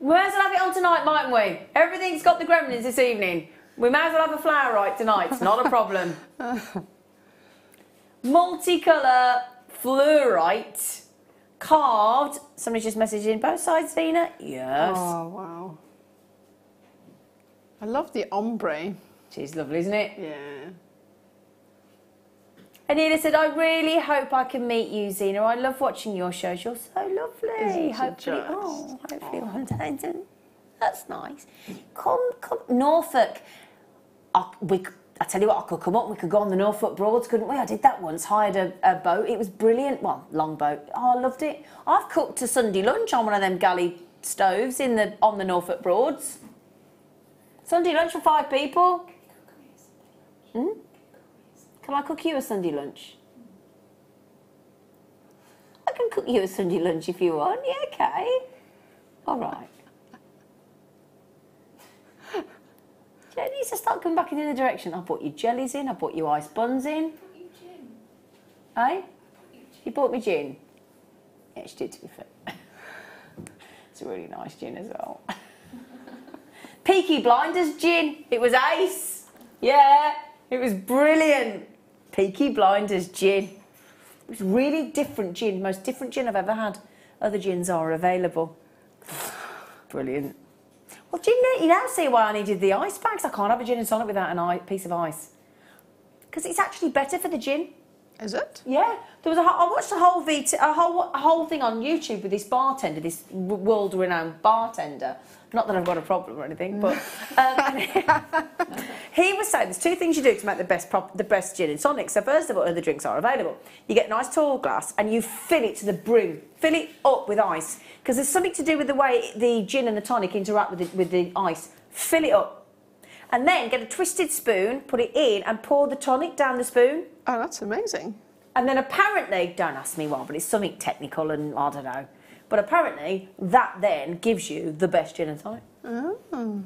We might as well have it on tonight, mightn't we? Everything's got the gremlins this evening. We might as well have a fluorite tonight. It's not a problem. Multicolour fluorite carved. Somebody's just messaged in both sides, Zena. Yes. Oh, wow. I love the ombre. She's lovely, isn't it? Yeah. Anila said, I really hope I can meet you, Zena. I love watching your shows. You're so lovely. Hopefully, oh, hopefully one day. That's nice. Come, Norfolk. I tell you what, I could come up. We could go on the Norfolk Broads, couldn't we? I did that once. Hired a boat. It was brilliant. Well, long boat. Oh, I loved it. I've cooked a Sunday lunch on one of them galley stoves on the Norfolk Broads. Sunday lunch for 5 people. Hmm? Can I cook you a Sunday lunch? I can cook you a Sunday lunch if you want. Yeah, okay. All right. It needs to start coming back in the other direction. I bought you jellies in. I bought you ice buns in. I bought you gin. Eh? I bought you gin. You bought me gin. Yeah, she did, to be fair. It's a really nice gin as well. Peaky Blinders gin. It was ace. Yeah, it was brilliant. Peaky Blinders gin. It was really different gin. Most different gin I've ever had. Other gins are available. Brilliant. Well, gin, you now see why I needed the ice bags. I can't have a gin and tonic without a piece of ice. Because it's actually better for the gin. Is it? Yeah. There was I watched a whole whole thing on YouTube with this bartender, this world-renowned bartender. Not that I've got a problem or anything, but he was saying there's 2 things you do to make the best gin and tonic. So first of all, other drinks are available. You get a nice tall glass and you fill it to the brim, fill it up with ice, because there's something to do with the way the gin and the tonic interact with the ice. Fill it up, and then get a twisted spoon, put it in, and pour the tonic down the spoon. Oh, that's amazing. And then apparently, don't ask me why, but it's something technical and I don't know. But apparently, that then gives you the best gin and tonic. Oh.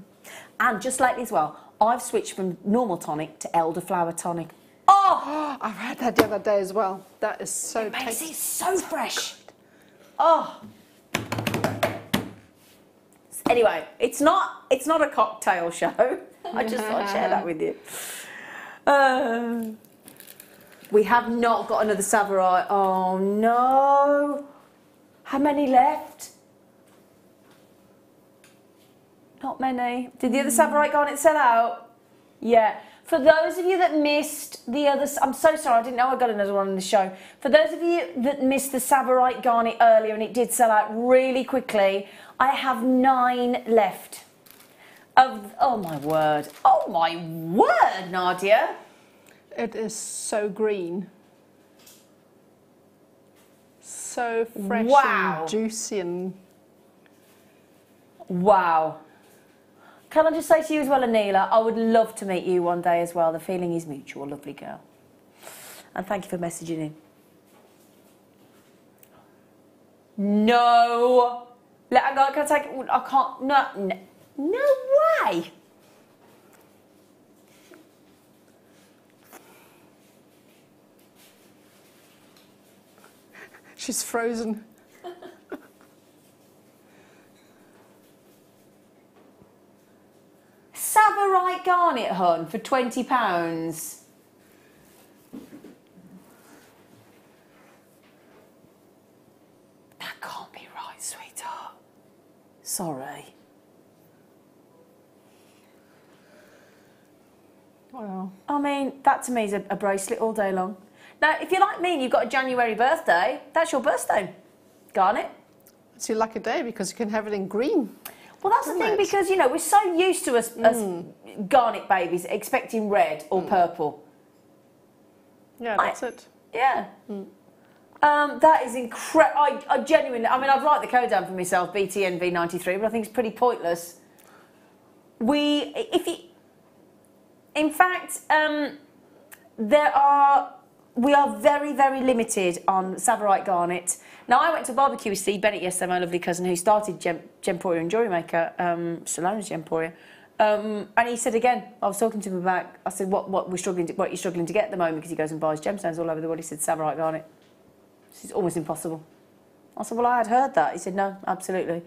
And just lately as well, I've switched from normal tonic to elderflower tonic. Oh! I had that the other day as well. That is so tasty. It makes it so fresh. Good. Oh! Anyway, it's not a cocktail show. I just thought I'd share that with you. We have not got another Tsavorite. Oh, no. How many left? Not many. Did the other Tsavorite Garnet sell out? Yeah. For those of you that missed the other... I'm so sorry, I didn't know I got another one on the show. For those of you that missed the Tsavorite Garnet earlier and it did sell out really quickly, I have 9 left. Oh, my word. Oh, my word, Nadia. It is so green. So fresh and juicy and... Wow. Can I just say to you as well, Anila, I would love to meet you one day as well. The feeling is mutual, lovely girl. And thank you for messaging in. No. Can I take it? I can't. No way. She's frozen. Tsavorite Garnet, hun, for £20. That can't be right, sweetheart. Sorry. Well. I mean, that to me is a bracelet all day long. Now, if you're like me and you've got a January birthday, that's your birthday, Garnet. It's your lucky day because you can have it in green. Well, that's the thing, because, you know, we're so used to us Garnet babies expecting red or purple. Yeah, that's it. Yeah. Mm. That is incredible. I genuinely, I mean, I'd write the code down for myself, BTNV93, but I think it's pretty pointless. In fact, we are very, very limited on Tsavorite Garnet. Now, I went to a barbecue with Steve Bennett yesterday, my lovely cousin, who started Gemporia and JewelleryMaker, Ceylon's Gemporia, And he said again, I was talking to him about, I said, what are you struggling to get at the moment? Because he goes and buys gemstones all over the world. He said, Tsavorite Garnet. It's almost impossible. I said, well, I had heard that. He said, no, absolutely.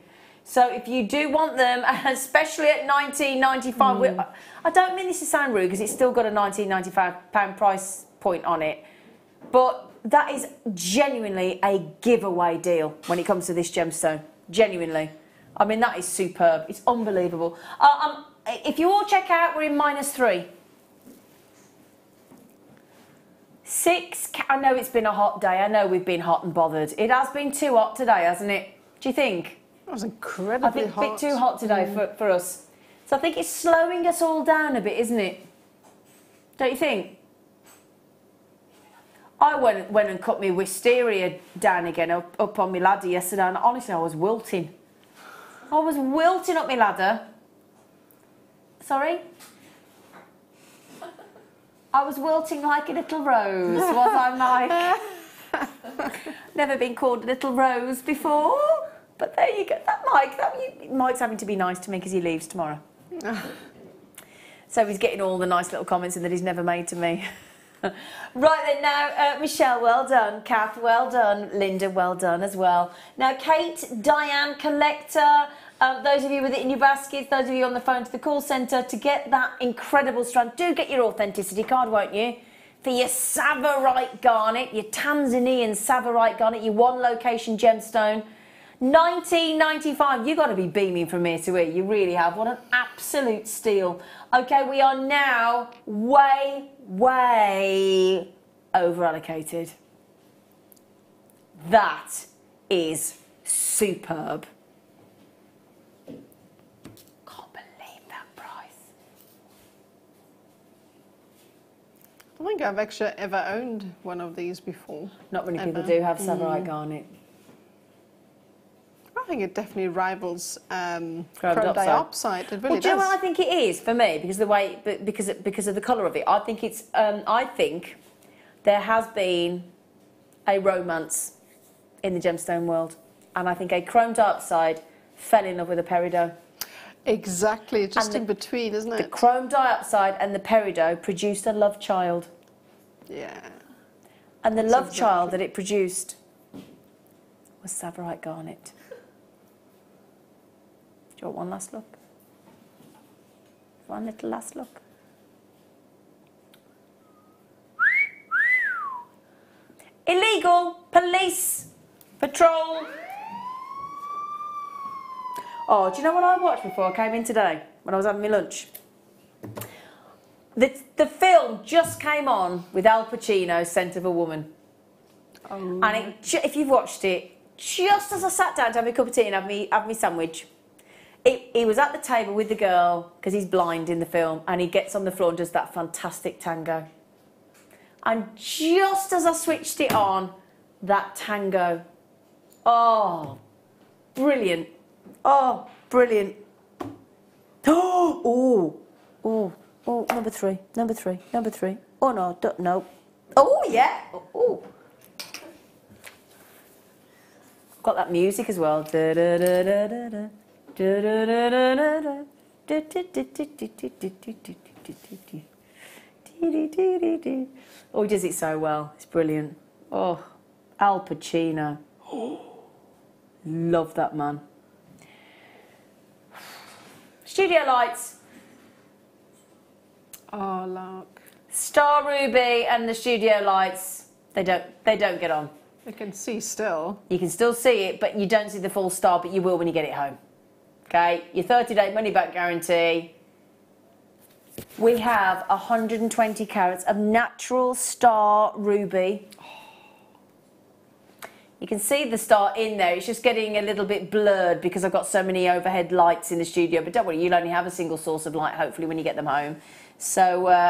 So if you do want them, especially at £19.95, I don't mean this to sound rude because it's still got a £19.95 price point on it, but that is genuinely a giveaway deal when it comes to this gemstone. Genuinely. I mean, that is superb. It's unbelievable. If you all check out, we're in -3. 6, I know it's been a hot day. I know we've been hot and bothered. It has been too hot today, hasn't it? Do you think? It was incredibly hot. I think a bit too hot today for us. So I think it's slowing us all down a bit, isn't it? Don't you think? I went and cut my wisteria down again up on my ladder yesterday, and honestly, I was wilting. I was wilting up my ladder. Sorry? I was wilting like a little rose, was I, Mike? Never been called a little rose before. But there you go. Mike's having to be nice to me because he leaves tomorrow. So he's getting all the nice little comments in that he's never made to me. Right then, now, Michelle, well done. Kath, well done. Linda, well done as well. Now, Kate, Diane, Collector, those of you with it in your baskets, those of you on the phone to the call centre, to get that incredible strand, do get your authenticity card, won't you? For your Tsavorite Garnet, your Tanzanian Tsavorite Garnet, your one location gemstone. £19.95. You've got to be beaming from here to here. You really have. What an absolute steal. Okay, we are now way, way over allocated. That is superb. Can't believe that price. I think I've actually ever owned one of these before. Not many people do have Tsavorite Garnet. I think it definitely rivals chrome dioxide. It really does. Do you know what I think it is for me? Because the way, because of the colour of it, I think it's. I think there has been a romance in the gemstone world, and I think a chrome dioxide fell in love with a peridot. Exactly, just in between, isn't it? The chrome dioxide and the peridot produced a love child. Yeah. And the love child that it produced was Tsavorite Garnet. Do you want one last look? One little last look. Illegal! Police! Patrol! Oh, do you know what I watched before I came in today? When I was having my lunch? The film just came on with Al Pacino, Scent of a Woman. Oh. And if you've watched it, just as I sat down to have my cup of tea and have my sandwich, he was at the table with the girl, because he's blind in the film, and he gets on the floor and does that fantastic tango. And just as I switched it on, that tango. Oh, brilliant. Oh, brilliant. Oh, oh, oh, number three. Oh, no, no. Oh, yeah. Oh. Got that music as well. Da, da, da, da, da, da. Oh, he does it so well. It's brilliant. Oh, Al Pacino. Love that man. Studio Lights. Oh, lark. Star Ruby and the Studio Lights. They don't get on. You can see still. You can still see it, but you don't see the full star, but you will when you get it home. Okay, your 30-day money-back guarantee. We have 120 carats of natural star ruby. You can see the star in there. It's just getting a little bit blurred because I've got so many overhead lights in the studio. But don't worry, you'll only have a single source of light, hopefully, when you get them home. So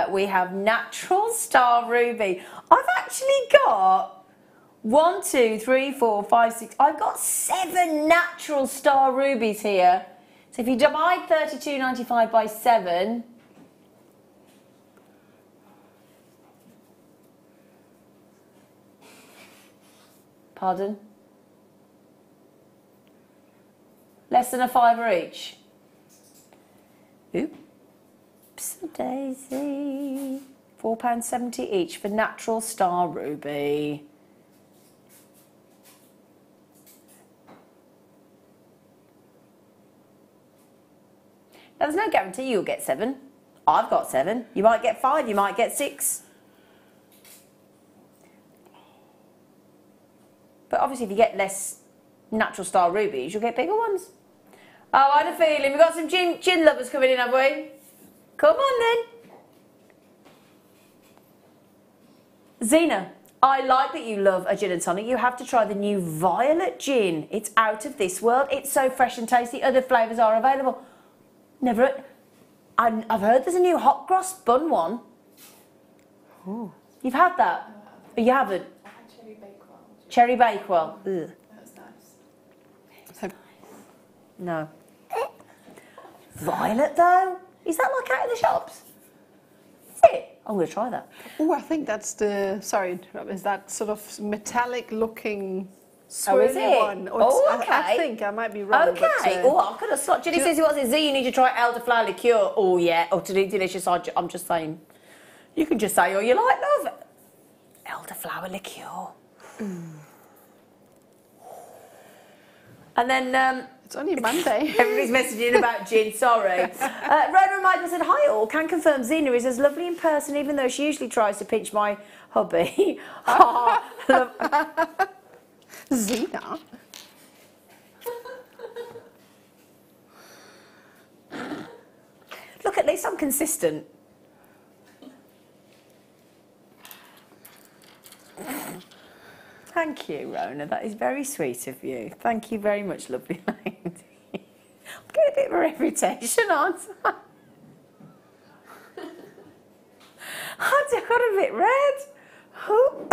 we have natural star ruby. I've actually got... 1, 2, 3, 4, 5, 6. I've got 7 natural star rubies here. So if you divide £32.95 by 7, pardon, less than a fiver each. Oop, Daisy. £4.70 each for natural star ruby. Now, there's no guarantee you'll get 7. I've got 7. You might get 5, you might get 6. But obviously if you get less natural star rubies, you'll get bigger ones. Oh, I had a feeling. We've got some gin lovers coming in, have we? Come on then. Zena, I like that you love a gin and tonic. You have to try the new violet gin. It's out of this world. It's so fresh and tasty. Other flavours are available. Never. I've heard there's a new hot cross bun one. Ooh. You've had that? No, you haven't? I had cherry Bakewell. Cherry Bakewell. Ugh. That was nice. So nice. No. Violet though? Is that like out of the shops? Is it? I'm going to try that. Oh, I think that's the, sorry, is that sort of metallic looking swirly one? Or oh, okay. I think I might be wrong. Okay. But, oh, I could have slotted. Jenny says, what's it? Z, you need to try elderflower liqueur. Oh, yeah. Or to do delicious, I'm just saying. You can just say all you like, love. Elderflower liqueur. Mm. And then... It's only Monday. Everybody's messaging about gin, sorry. Rona and Michael said, hi all, can confirm Zena is as lovely in person even though she usually tries to pinch my hubby. Zena? Look, at least I'm consistent. Thank you, Rona. That is very sweet of you. Thank you very much, lovely lady. I'm getting a bit of a reputation, aren't I? I got a bit red. Oh.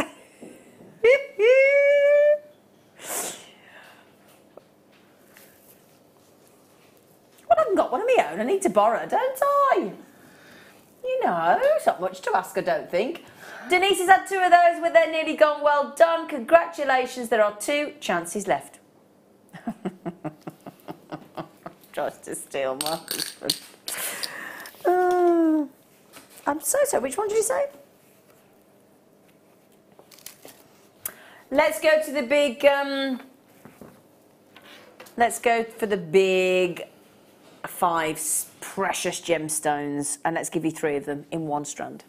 Well, I haven't got one of my own. I need to borrow, don't I? You know, it's not much to ask, I don't think. Denise has had 2 of those with their nearly gone. Well done. Congratulations. There are 2 chances left. Tries to steal my husband. I'm so sorry. Which one did you say? Let's go to the big... let's go for the big 5 precious gemstones. And let's give you 3 of them in one strand.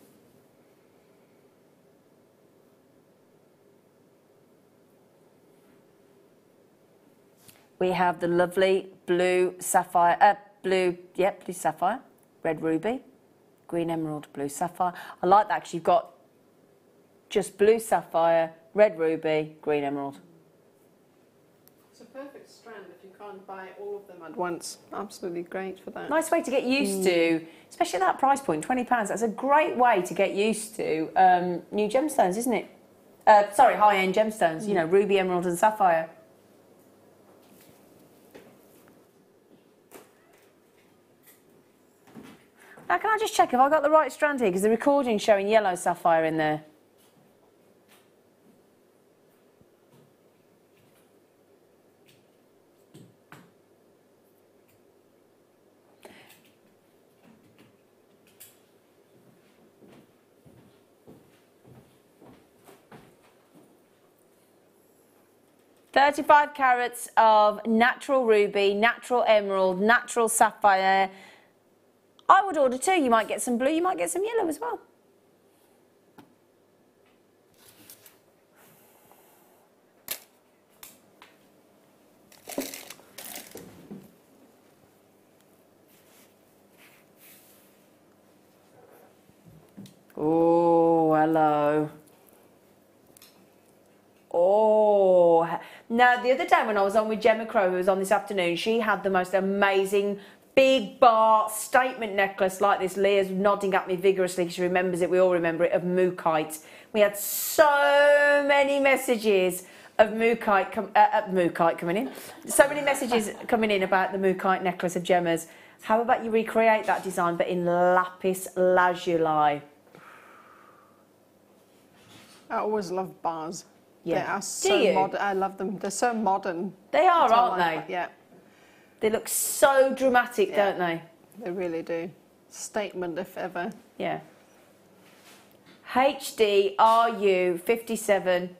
We have the lovely blue sapphire, blue sapphire, red ruby, green emerald, blue sapphire. I like that because you've got just blue sapphire, red ruby, green emerald. It's a perfect strand if you can't buy all of them at once. Absolutely great for that. Nice way to get used to, especially at that price point, £20. That's a great way to get used to new gemstones, isn't it? Sorry, high-end gemstones, you know, ruby, emerald and sapphire. Now, can I just check, have I got the right strand here? Because the recording's showing yellow sapphire in there. £35 carats of natural ruby, natural emerald, natural sapphire. I would order 2. You might get some blue, you might get some yellow as well. Oh, hello. Oh. Now, the other day when I was on with Gemma Crow, who was on this afternoon, she had the most amazing... big bar statement necklace like this. Leah's nodding at me vigorously. She remembers it. We all remember it, of Mookite. We had so many messages of Mookite, Mookite coming in. So many messages coming in about the Mookite necklace of Gemma's. How about you recreate that design but in lapis lazuli? I always love bars. Yeah. They are so modern. I love them. They're so modern. They are, aren't they? Yeah. They look so dramatic, don't they? They really do. statement, if ever. Yeah. HDRU 57.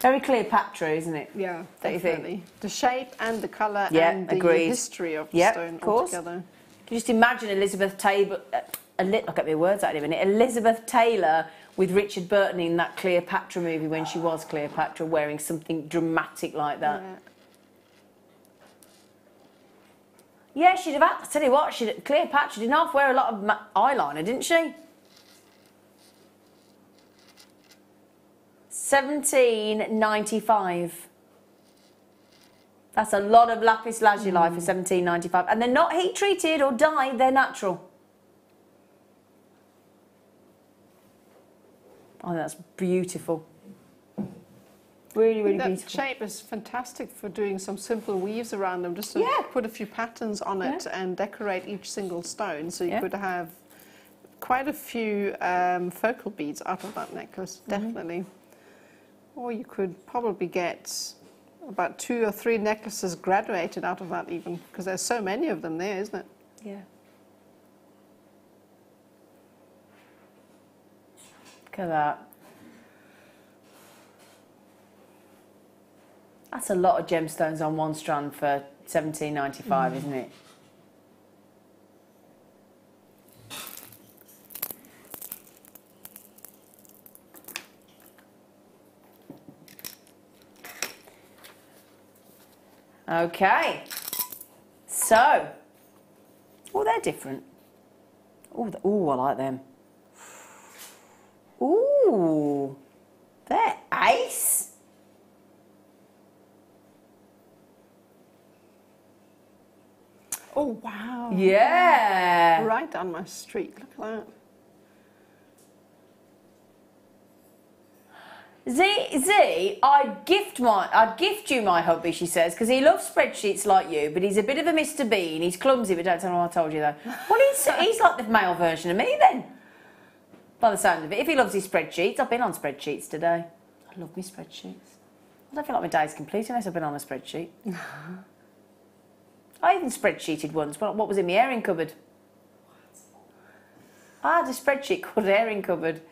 Very Cleopatra, isn't it? Yeah, definitely. The shape and the colour and the history of the stone altogether. Can you just imagine Elizabeth Taylor, I'll get my words out in a minute, Elizabeth Taylor with Richard Burton in that Cleopatra movie when she was Cleopatra, wearing something dramatic like that. Yeah. Yeah, she'd have. I tell you what, Cleopatra didn't half wear a lot of eyeliner, didn't she? 1795. That's a lot of lapis lazuli for 1795, and they're not heat treated or dyed; they're natural. Oh, that's beautiful. Really, really beautiful. That shape is fantastic for doing some simple weaves around them, just to put a few patterns on it and decorate each single stone. So you could have quite a few focal beads out of that necklace, definitely. Or you could probably get about 2 or 3 necklaces graduated out of that even, because there's so many of them there, isn't it? Yeah. Look at that. That's a lot of gemstones on one strand for 1795, isn't it? Okay. So, oh, they're different. Oh, I like them. Ooh, they're ace. Oh, wow. Yeah. Right down my street. Look at that. Z, I'd gift you my hubby, she says, because he loves spreadsheets like you, but he's a bit of a Mr. Bean. He's clumsy, but don't tell him I told you, though. Well, he's like the male version of me, then, by the sound of it. If he loves his spreadsheets, I've been on spreadsheets today. I love my spreadsheets. I don't feel like my day's complete unless I've been on a spreadsheet. I even spreadsheeted once. What was in my airing cupboard? I had a spreadsheet called airing cupboard.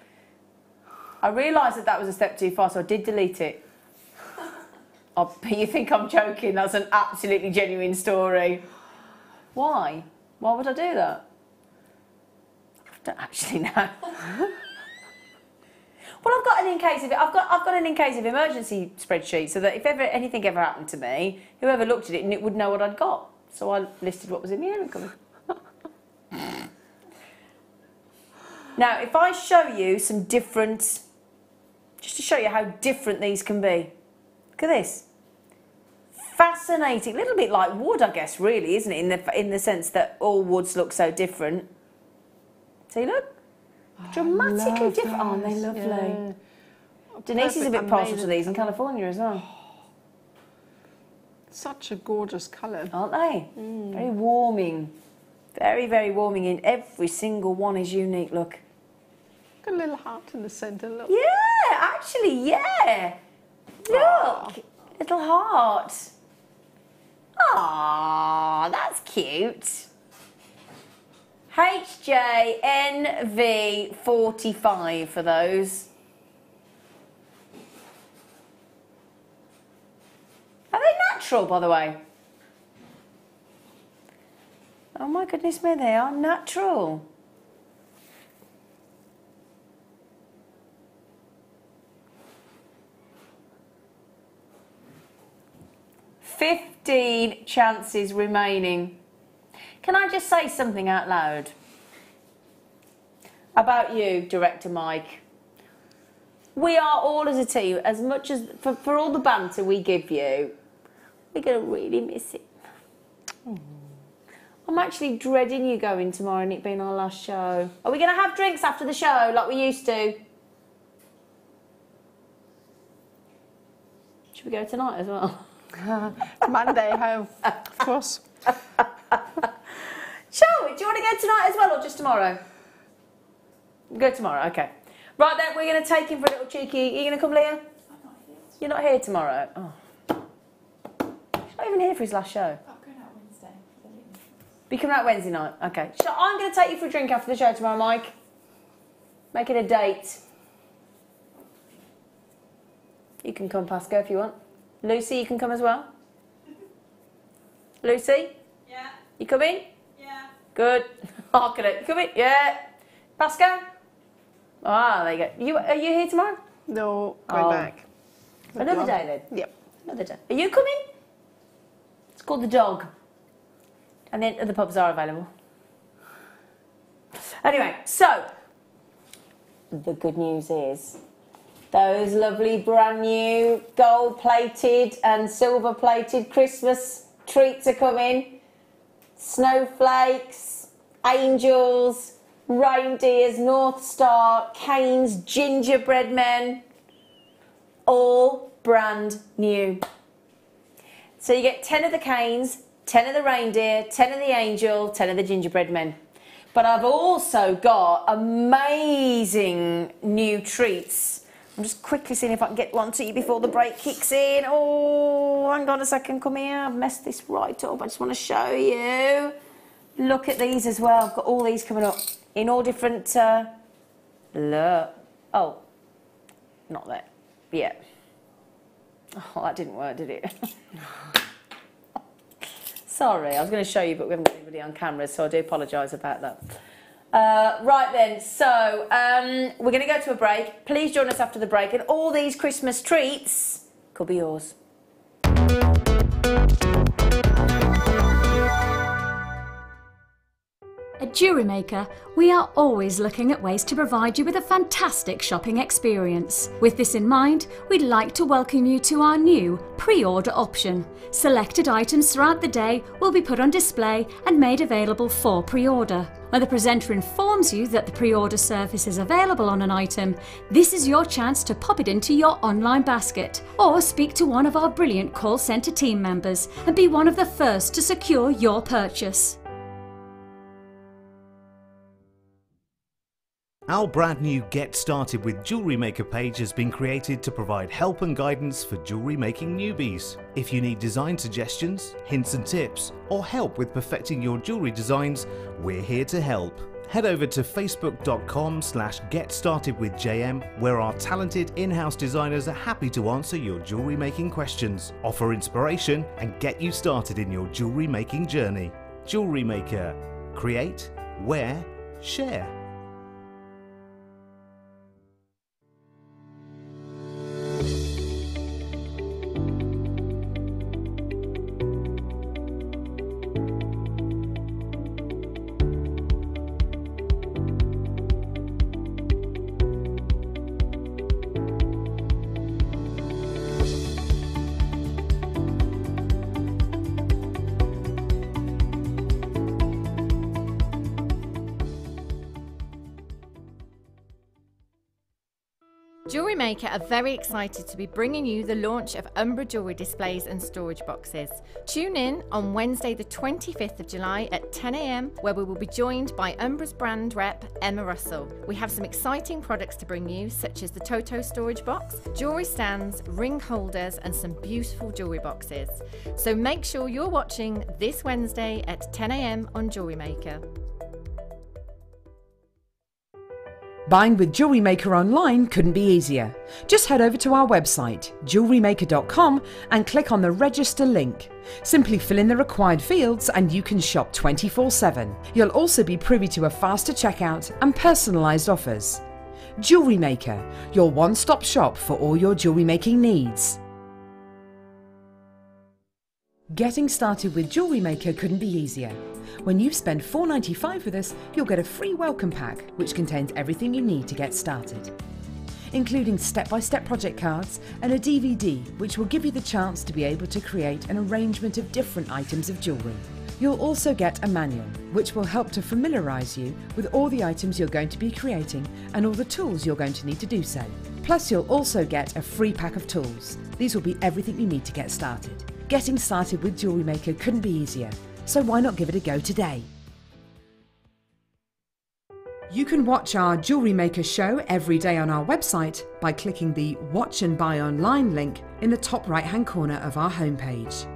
I realised that was a step too far, so I did delete it. Oh, you think I'm joking? That's an absolutely genuine story. Why? Why would I do that? I don't actually know. Well, I've got an in case of emergency spreadsheet, so that if anything ever happened to me, whoever looked at it would know what I'd got. So I listed what was in the airing cupboard. Now, if I show you some different, just to show you how different these can be. Look at this. Fascinating. A little bit like wood, I guess, really, isn't it? In the sense that all woods look so different. See, look. Dramatically different. Aren't they lovely? Yeah. Denise is a bit partial to these in California as well. Such a gorgeous colour. Aren't they? Mm. Very warming. Very, very warming. And every single one is unique. Look. Got a little heart in the centre, look. Yeah, actually, yeah. Look. Aww. Little heart. Aww, that's cute. HJNV45 for those. Are they natural, by the way? Oh my goodness me, they are natural. Fifteen chances remaining. Can I just say something out loud about you, Director Mike? We are all as a team, as much as for all the banter we give you, we're going to really miss it. Mm. I'm actually dreading you going tomorrow and it being our last show. Are we going to have drinks after the show like we used to? Should we go tonight as well? Monday home, of course. Shall we? Do you want to go tonight as well or just tomorrow? Go tomorrow, okay. Right then, we're going to take him for a little cheeky... Are you going to come, Leah? I'm not here. You're not here tomorrow? Oh. He's not even here for his last show. Oh. Be coming out Wednesday night. Okay. So I'm going to take you for a drink after the show tomorrow, Mike. Make it a date. You can come, Pasco, if you want. Lucy, you can come as well. Lucy? Yeah. You coming? Yeah. Good. Hark at it. You coming? Yeah. Pasco? Ah, there you go. Are you here tomorrow? No, going back. Another day then? Yep. Another day. Are you coming? It's called The Dog. And then other pubs are available. Anyway, so the good news is those lovely brand new gold-plated and silver-plated Christmas treats are coming. Snowflakes, angels, reindeers, North Star, canes, gingerbread men, all brand new. So you get 10 of the canes, 10 of the reindeer, 10 of the angel, 10 of the gingerbread men. But I've also got amazing new treats. I'm just quickly seeing if I can get one to you before the break kicks in. Oh, hang on a second, come here. I've messed this right up. I just want to show you. Look at these as well. I've got all these coming up in all different... look. Oh, not there. Yeah. Oh, that didn't work, did it? Sorry, I was going to show you, but we haven't got anybody on camera, so I do apologise about that. Right then, so we're going to go to a break. Please join us after the break, and all these Christmas treats could be yours. At JewelleryMaker, we are always looking at ways to provide you with a fantastic shopping experience. With this in mind, we'd like to welcome you to our new pre-order option. Selected items throughout the day will be put on display and made available for pre-order. When the presenter informs you that the pre-order service is available on an item, this is your chance to pop it into your online basket or speak to one of our brilliant call centre team members and be one of the first to secure your purchase. Our brand new Get Started with Jewellery Maker page has been created to provide help and guidance for jewellery making newbies. If you need design suggestions, hints and tips, or help with perfecting your jewellery designs, we're here to help. Head over to facebook.com/getstartedwithjm where our talented in-house designers are happy to answer your jewellery making questions, offer inspiration and get you started in your jewellery making journey. Jewellery Maker. Create, wear, share. JewelleryMaker are very excited to be bringing you the launch of Umbra jewellery displays and storage boxes. Tune in on Wednesday the 25th of July at 10 AM where we will be joined by Umbra's brand rep Emma Russell. We have some exciting products to bring you such as the Toto storage box, jewellery stands, ring holders and some beautiful jewellery boxes. So make sure you're watching this Wednesday at 10 AM on JewelleryMaker. Buying with JewelleryMaker online couldn't be easier. Just head over to our website, jewellerymaker.com, and click on the register link. Simply fill in the required fields and you can shop 24/7. You'll also be privy to a faster checkout and personalised offers. JewelleryMaker, your one-stop shop for all your jewellery making needs. Getting started with JewelleryMaker couldn't be easier. When you spend $4.95 with us, you'll get a free welcome pack which contains everything you need to get started, including step-by-step project cards and a DVD which will give you the chance to be able to create an arrangement of different items of jewellery. You'll also get a manual which will help to familiarise you with all the items you're going to be creating and all the tools you're going to need to do so. Plus you'll also get a free pack of tools. These will be everything you need to get started. Getting started with JewelleryMaker couldn't be easier, so why not give it a go today? You can watch our JewelleryMaker show every day on our website by clicking the Watch and Buy Online link in the top right-hand corner of our homepage.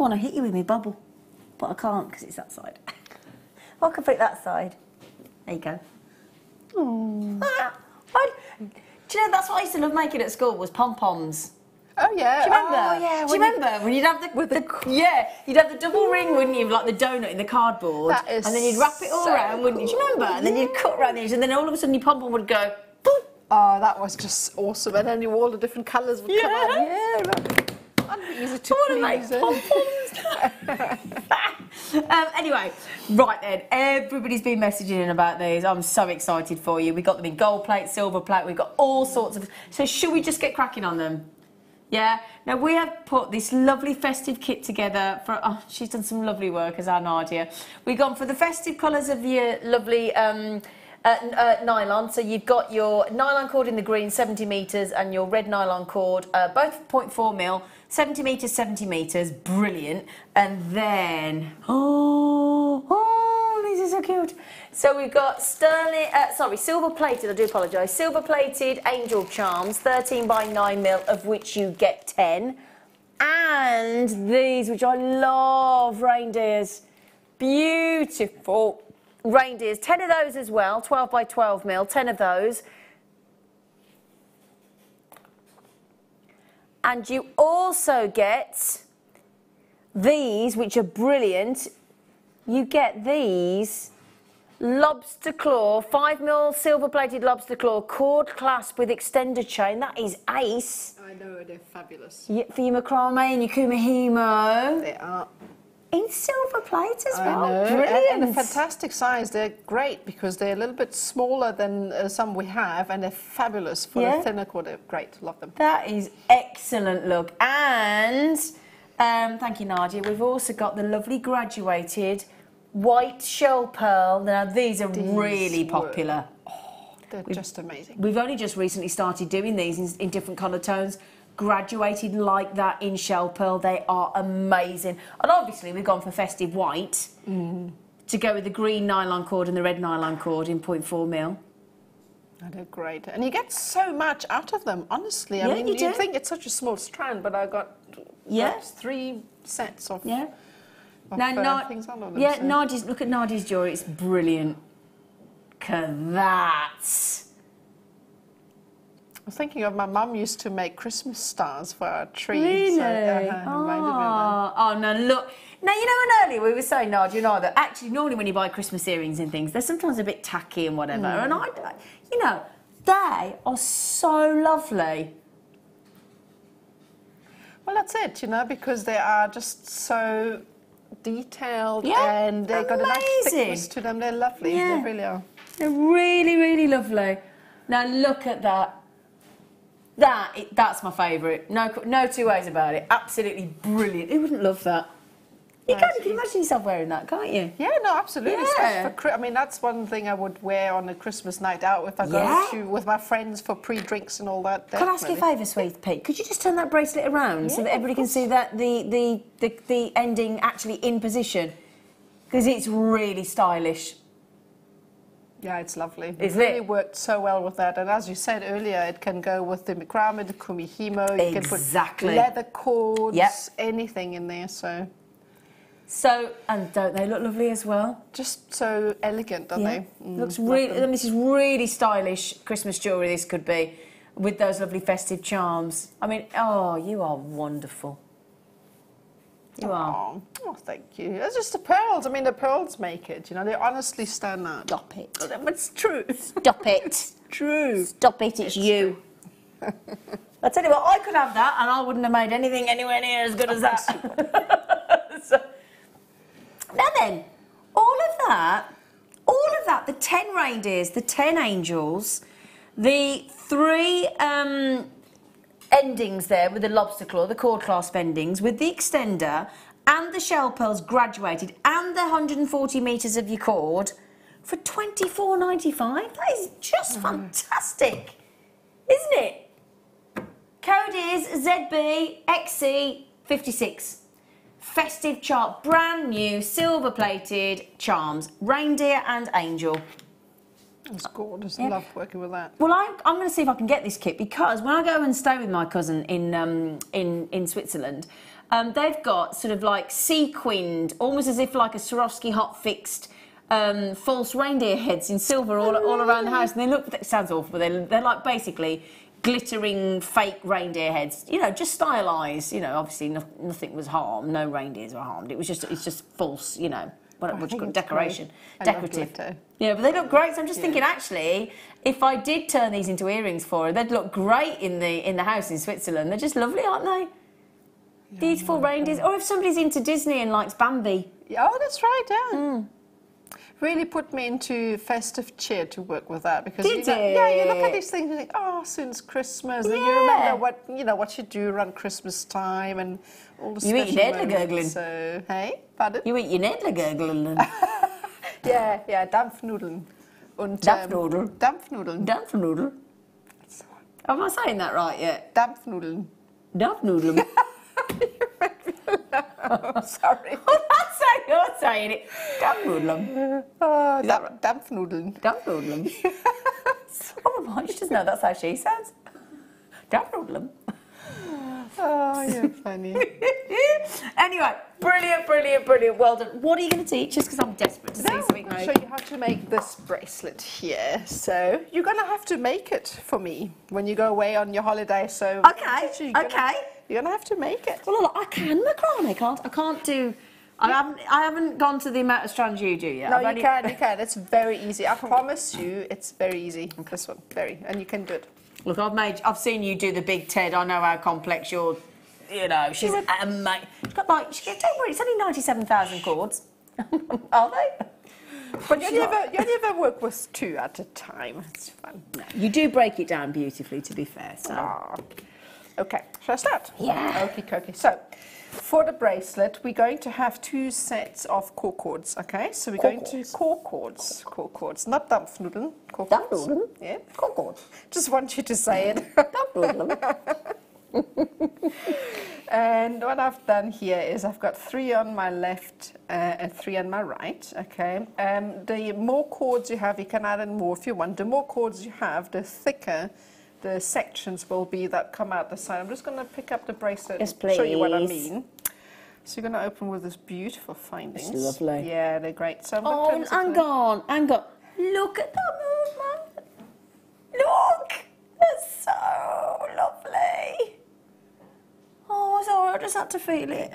want to hit you with my bubble, but I can't because it's that side. I can put that side. There you go. Do you know, that's what I used to love making at school, was pom-poms. Oh, yeah. Do you remember? Oh, yeah. Do you remember when you'd have the double ring, wouldn't you, like the donut in the cardboard? That is. And then you'd wrap it all around, wouldn't you? Do you remember? And then you'd cut around the edge, and then all of a sudden your pom-pom would go, boop. Oh, that was just awesome. And then all the different colours would come out. Yeah. Anyway, right then, everybody's been messaging in about these. I'm so excited for you. We got them in gold plate, silver plate, we've got all sorts of. So should we just get cracking on them? Yeah? Now we have put this lovely festive kit together for, oh, she's done some lovely work as our Nadia. We've gone for the festive colours of your lovely nylon. So you've got your nylon cord in the green, 70 metres, and your red nylon cord, both 0.4 mil, 70 metres, 70 metres, brilliant. And then, oh, these are so cute. So we've got sterling, sorry, silver plated, I do apologise, silver plated angel charms, 13 by 9 mil, of which you get 10. And these, which I love, reindeers, beautiful. Reindeers, 10 of those as well, 12 by 12 mil, 10 of those. And you also get these, which are brilliant. You get these lobster claw, 5 mil silver plated lobster claw, cord clasp with extender chain. That is ace. I know, they're fabulous. Yeah, for your macrame and your kumihimo. They are. In silver plate as well. I know. Brilliant. And a fantastic size. They're great because they're a little bit smaller than some we have, and they're fabulous for the thinner cord. They're great. Love them. That is excellent look. And thank you, Nadia. We've also got the lovely graduated white shell pearl. Now, these really popular. Oh, they're just amazing. We've only just recently started doing these in different colour tones. Graduated like that in shell pearl, they are amazing. And obviously we've gone for festive white to go with the green nylon cord and the red nylon cord in 0.4 mil. They're great, and you get so much out of them, honestly. Yeah, I mean, you think it's such a small strand, but I got three sets of, things on them. Yeah, so. Nadia's, look at Nadia's jewellery, it's brilliant. Look at that. I was thinking of my mum used to make Christmas stars for our tree. Really? So, oh, no, look. Now, you know, and earlier we were saying, Nadia and I, that actually normally when you buy Christmas earrings and things, they're sometimes a bit tacky and whatever. And I, you know, they are so lovely. Well, that's it, you know, because they are just so detailed and they've got a nice thickness to them. They're lovely. Yeah. They really are. They're really, really lovely. Now, look at that. That's my favourite. No two ways about it. Absolutely brilliant. Who wouldn't love that? You can imagine yourself wearing that, can't you? Yeah, no, absolutely. Yeah. I mean, that's one thing I would wear on a Christmas night out if I go to with my friends for pre-drinks and all that. Could I ask you a favour, sweet Pete? Could you just turn that bracelet around so that everybody can see that the ending actually in position? Because it's really stylish. Yeah, it's lovely. It's really worked so well with that. And as you said earlier, it can go with the macrame, the kumihimo. You can put leather cords, anything in there. So, and don't they look lovely as well? Just so elegant, don't they? Looks really. And this is really stylish Christmas jewellery. This could be with those lovely festive charms. I mean, oh, you are wonderful. You are. Oh, thank you. It's just the pearls. I mean, the pearls make it. You know, they honestly stand out. Stop it. It's true. Stop it. It's true. Stop it. It's you. I tell you what, I could have that, and I wouldn't have made anything anywhere near as good as that. Now then, all of that, the 10 reindeers, the 10 angels, the three. Endings there with the lobster claw, the cord clasp endings, with the extender and the shell pearls graduated and the 140 metres of your cord for £24.95. That is just fantastic, isn't it? Code is ZBXC56. Festive chart, brand new, silver plated charms, reindeer and angel. It's gorgeous. I love working with that. Well, I'm going to see if I can get this kit, because when I go and stay with my cousin in Switzerland, They've got sort of like sequined, almost as if like a Swarovski hot fixed false reindeer heads in silver all around the house. And they look, that sounds awful, but they're like basically glittering fake reindeer heads, you know, just stylised. You know, obviously nothing was harmed, no reindeers were harmed. It was just, it's just false, you know. What you call decoration, decorative. Yeah, but they look great. So I'm just thinking, actually, if I did turn these into earrings for her, they'd look great in the house in Switzerland. They're just lovely, aren't they? Yeah, beautiful reindeers. Or if somebody's into Disney and likes Bambi. Oh, that's right. Yeah. Mm. Really put me into festive cheer to work with that, because you look at these things and you think, oh, since Christmas, and you remember what you do around Christmas time and all the special moments. So hey, pardon? You eat your Nedlergurgeln. yeah, Dampfnudeln. Und Dampfnudeln. Dampfnudeln. Dampfnudeln. Am I saying that right yet? Dampfnudeln. Dampfnudeln. You make me laugh. I'm sorry. You're saying it. Dampfnudeln. Oh, Dampfnudeln. Dampfnudeln. Oh my, she doesn't know that's how she sounds. Dampfnudeln. Oh, you're funny. Anyway, brilliant, brilliant, brilliant. Well done. What are you going to teach us? Because I'm desperate to see something. I'll show you how to make this bracelet here. So you're going to have to make it for me when you go away on your holiday. So you're going to have to make it. Well, look, I can macrame. I can't do. I haven't gone to the amount of strands you do yet. No, you can. It's very easy. I promise you, it's very easy. Okay. This one, and you can do it. Look, I've seen you do the big Ted. I know how complex your, you know, she's amazing. She's got like, don't worry, it's only 97,000 chords. Are they? But you never work with two at a time. It's fun. No, you do break it down beautifully, to be fair. So, okay, shall I start? Yeah. Okay, okay. So, for the bracelet, we're going to have two sets of core cords, okay? So we're going to core cords, not Dampfnudeln, core cords. Dampfnudeln? Yeah. Core cords. Just want you to say it. Dampfnudeln. And what I've done here is I've got three on my left and three on my right, okay? The more cords you have, you can add in more if you want. The more cords you have, the thicker the sections will be that come out the side. I'm just going to pick up the bracelet and show you what I mean. So you're going to open with this beautiful findings. It's lovely. Yeah, they're great. So hang on. Look at that movement. Look, it's so lovely. Oh, sorry, I just had to feel it.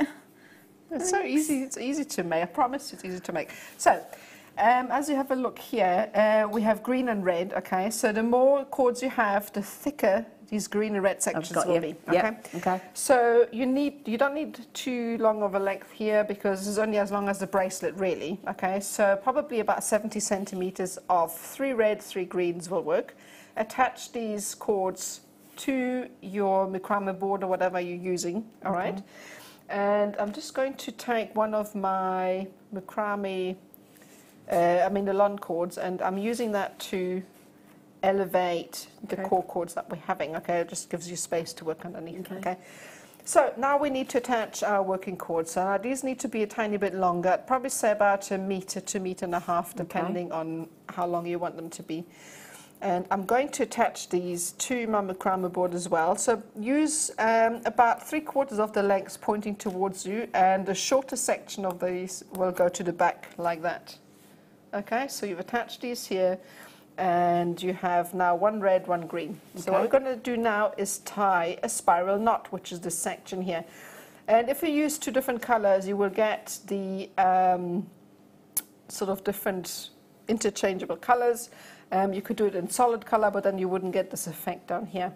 It's so easy. It's easy to make. I promise, it's easy to make. So, as you have a look here, we have green and red, okay? So the more cords you have, the thicker these green and red sections will be, okay? Yep. Okay. So you don't need too long of a length here, because this is only as long as the bracelet, really, okay? So probably about 70 centimeters of three reds, three greens will work. Attach these cords to your macrame board or whatever you're using, all right? And I'm just going to take one of my macrame... the lawn cords, and I'm using that to elevate the core cords that we're having. Okay, it just gives you space to work underneath. Okay. So now we need to attach our working cords. So now these need to be a tiny bit longer. I'd probably say about 1 meter to 1.5 meters, depending on how long you want them to be. And I'm going to attach these to my macrame board as well. So use about 3/4 of the length pointing towards you, and the shorter section of these will go to the back like that. Okay, so you've attached these here, and you have now one red, one green. So what we're going to do now is tie a spiral knot, which is this section here. And if you use two different colors, you will get the sort of different interchangeable colors. You could do it in solid color, but then you wouldn't get this effect down here.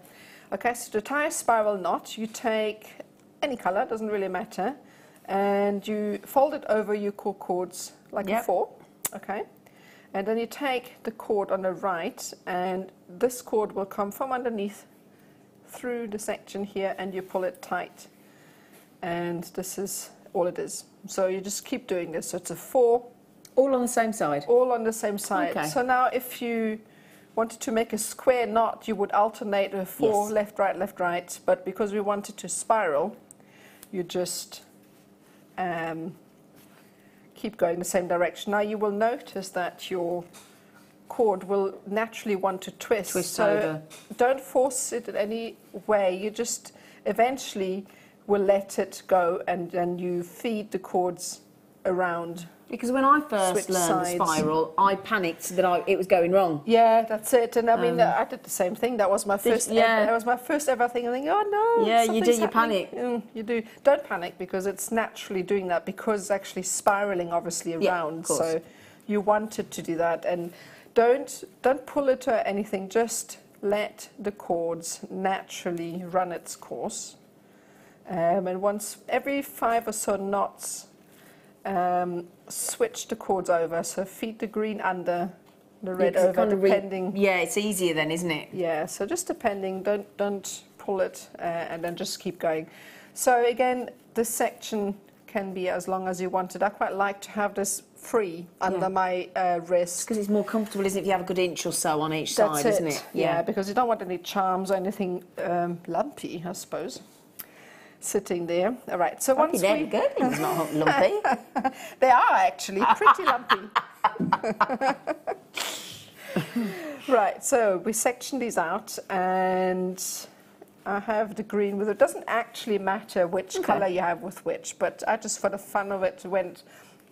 Okay, so to tie a spiral knot, you take any color, doesn't really matter, and you fold it over your core cords like before. Okay, and then you take the cord on the right, and this cord will come from underneath through the section here, and you pull it tight, and this is all it is. So you just keep doing this. So it's a 4. All on the same side? All on the same side. Okay. So now if you wanted to make a square knot, you would alternate a 4, left, right, left, right, but because we wanted to spiral, you just... keep going the same direction. Now you will notice that your cord will naturally want to twist. Twist over. Don't force it in any way. You just eventually will let it go, and then you feed the cords around. Because when I first learned the spiral, I panicked that it was going wrong. Yeah, that's it. And I mean, I did the same thing. That was my first. Yeah, that was my first ever thing. I think, oh no. Yeah, you do. You panic. You do. Don't panic, because it's naturally doing that, because it's actually spiraling obviously around. Yeah, so you want it to do that, and don't pull it or anything. Just let the cords naturally run its course. And once every 5 or so knots. Switch the cords over, so feed the green under, the red over, kind of depending. Yeah, it's easier then, isn't it? Yeah, so just depending, don't pull it, and then just keep going. So again, this section can be as long as you want it. I quite like to have this free under my wrist. Because it's more comfortable, isn't it, if you have a good inch or so on each side, isn't it? Yeah, because you don't want any charms or anything lumpy, I suppose. Sitting there. All right, so once we go, it's not lumpy. They are actually pretty lumpy. Right, so we section these out, and I have the green with it. Doesn't actually matter which colour you have with which, but I just, for the fun of it, went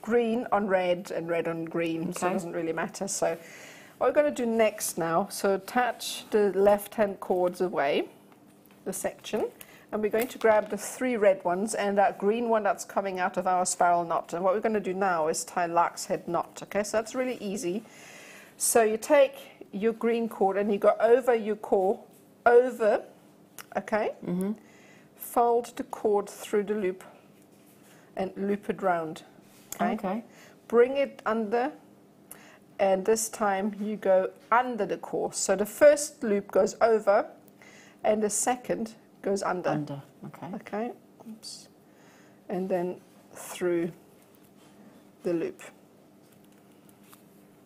green on red and red on green, so it doesn't really matter. So what we're going to do next now, so attach the left-hand cords away, the section. And we're going to grab the 3 red ones and that green one that's coming out of our spiral knot. And what we're going to do now is tie lark's head knot. Okay, so that's really easy. So you take your green cord and you go over your core, over, okay? Fold the cord through the loop and loop it round. Okay? Bring it under, and this time you go under the core. So the first loop goes over and the second goes under. Okay. Oops. And then through the loop.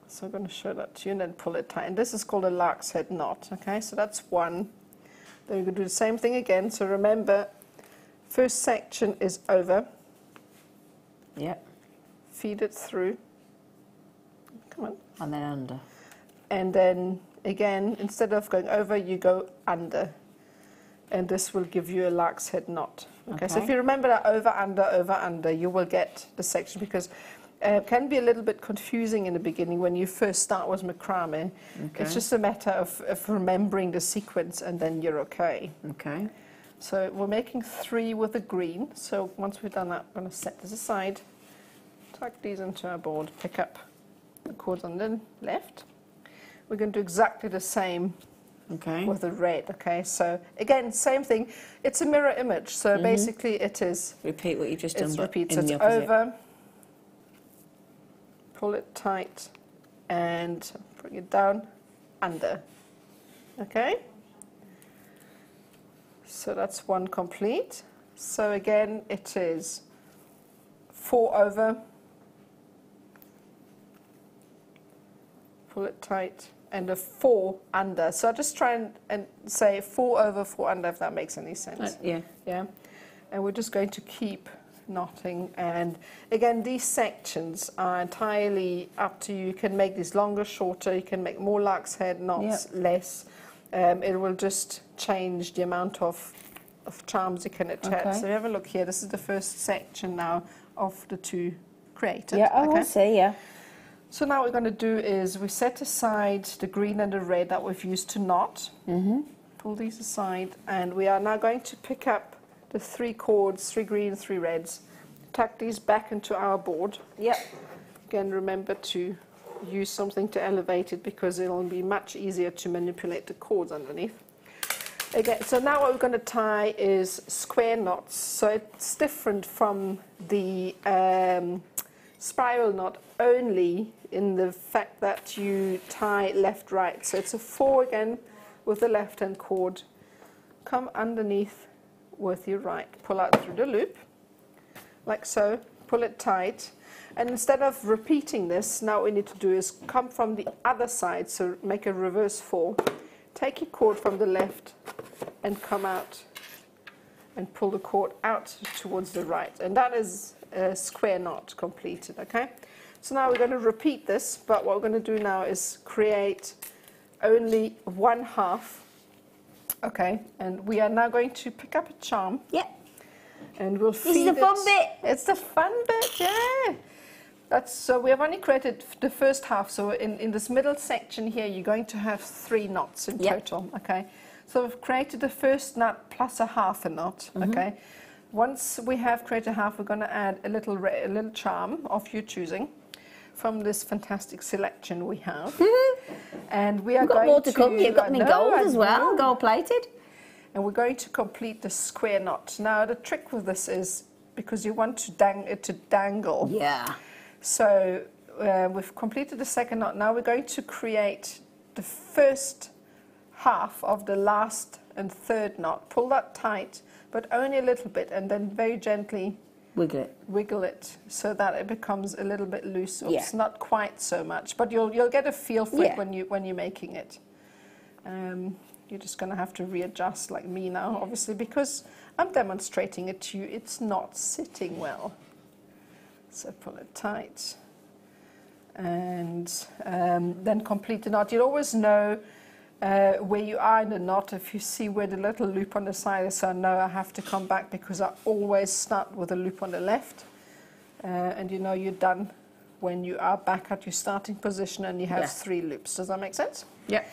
So I'm going to show that to you, and then pull it tight. And this is called a lark's head knot. Okay, so that's one. Then we're going to do the same thing again. So remember, first section is over. Yep. Feed it through. Come on. And then under. And then again, instead of going over, you go under. And this will give you a lark's head knot. Okay, so if you remember that over, under, you will get the section, because it can be a little bit confusing in the beginning when you first start with macrame. It's just a matter of remembering the sequence, and then you're okay. So we're making 3 with the green. So once we've done that, we're going to set this aside, tuck these into our board, pick up the cords on the left. We're going to do exactly the same. With the red, so again, same thing. It's a mirror image, so basically it is... Repeat what you've just done, but in the opposite. Over, pull it tight, and bring it down, under. Okay? So that's one complete. So again, it is 4 over, pull it tight, and a 4 under. So I just try and say 4 over, 4 under, if that makes any sense. Yeah. And we're just going to keep knotting. And again, these sections are entirely up to you. You can make these longer, shorter. You can make more lark's head knots, less. It will just change the amount of charms you can attach. So have a look here. This is the first section now of the 2 created. I see, So now what we're going to do is we set aside the green and the red that we've used to knot. Pull these aside, and we are now going to pick up the 3 cords, 3 green, 3 reds. Tuck these back into our board. Again, remember to use something to elevate it, because it'll be much easier to manipulate the cords underneath. Again, so now what we're going to tie is square knots. So it's different from the spiral knot only in the fact that you tie left, right. So it's a 4 again with the left hand cord. Come underneath with your right. Pull out through the loop, like so. Pull it tight. And instead of repeating this, now what we need to do is come from the other side. So make a reverse 4. Take your cord from the left and come out and pull the cord out towards the right. And that is a square knot completed. Okay, so now we're going to repeat this, but what we're going to do now is create only 1/2. Okay, and we are now going to pick up a charm. and we'll feed it. This is the fun bit. It's the fun bit, yeah. That's, so we have only created the first half. So in this middle section here, you're going to have 3 knots in total, okay? So we've created the first knot plus a half a knot, okay? Once we have created half, we're going to add a little charm of your choosing from this fantastic selection we have. And we are going to... You've got more to come. You've got them in gold as well, gold-plated. And we're going to complete the square knot. Now, the trick with this is because you want to dangle. Yeah. So we've completed the second knot. Now we're going to create the first half of the last and third knot. Pull that tight, but only a little bit, and then very gently wiggle it so that it becomes a little bit loose. Oops, not quite so much, but you'll get a feel for it when you're making it. You're just going to have to readjust like me now, obviously, because I'm demonstrating it to you. It's not sitting well. So pull it tight and then complete the knot. You'll always know where you are in the knot if you see where the little loop on the side is. So I know I have to come back because I always start with a loop on the left. And you know you're done when you are back at your starting position and you have 3 loops. Does that make sense? Yeah.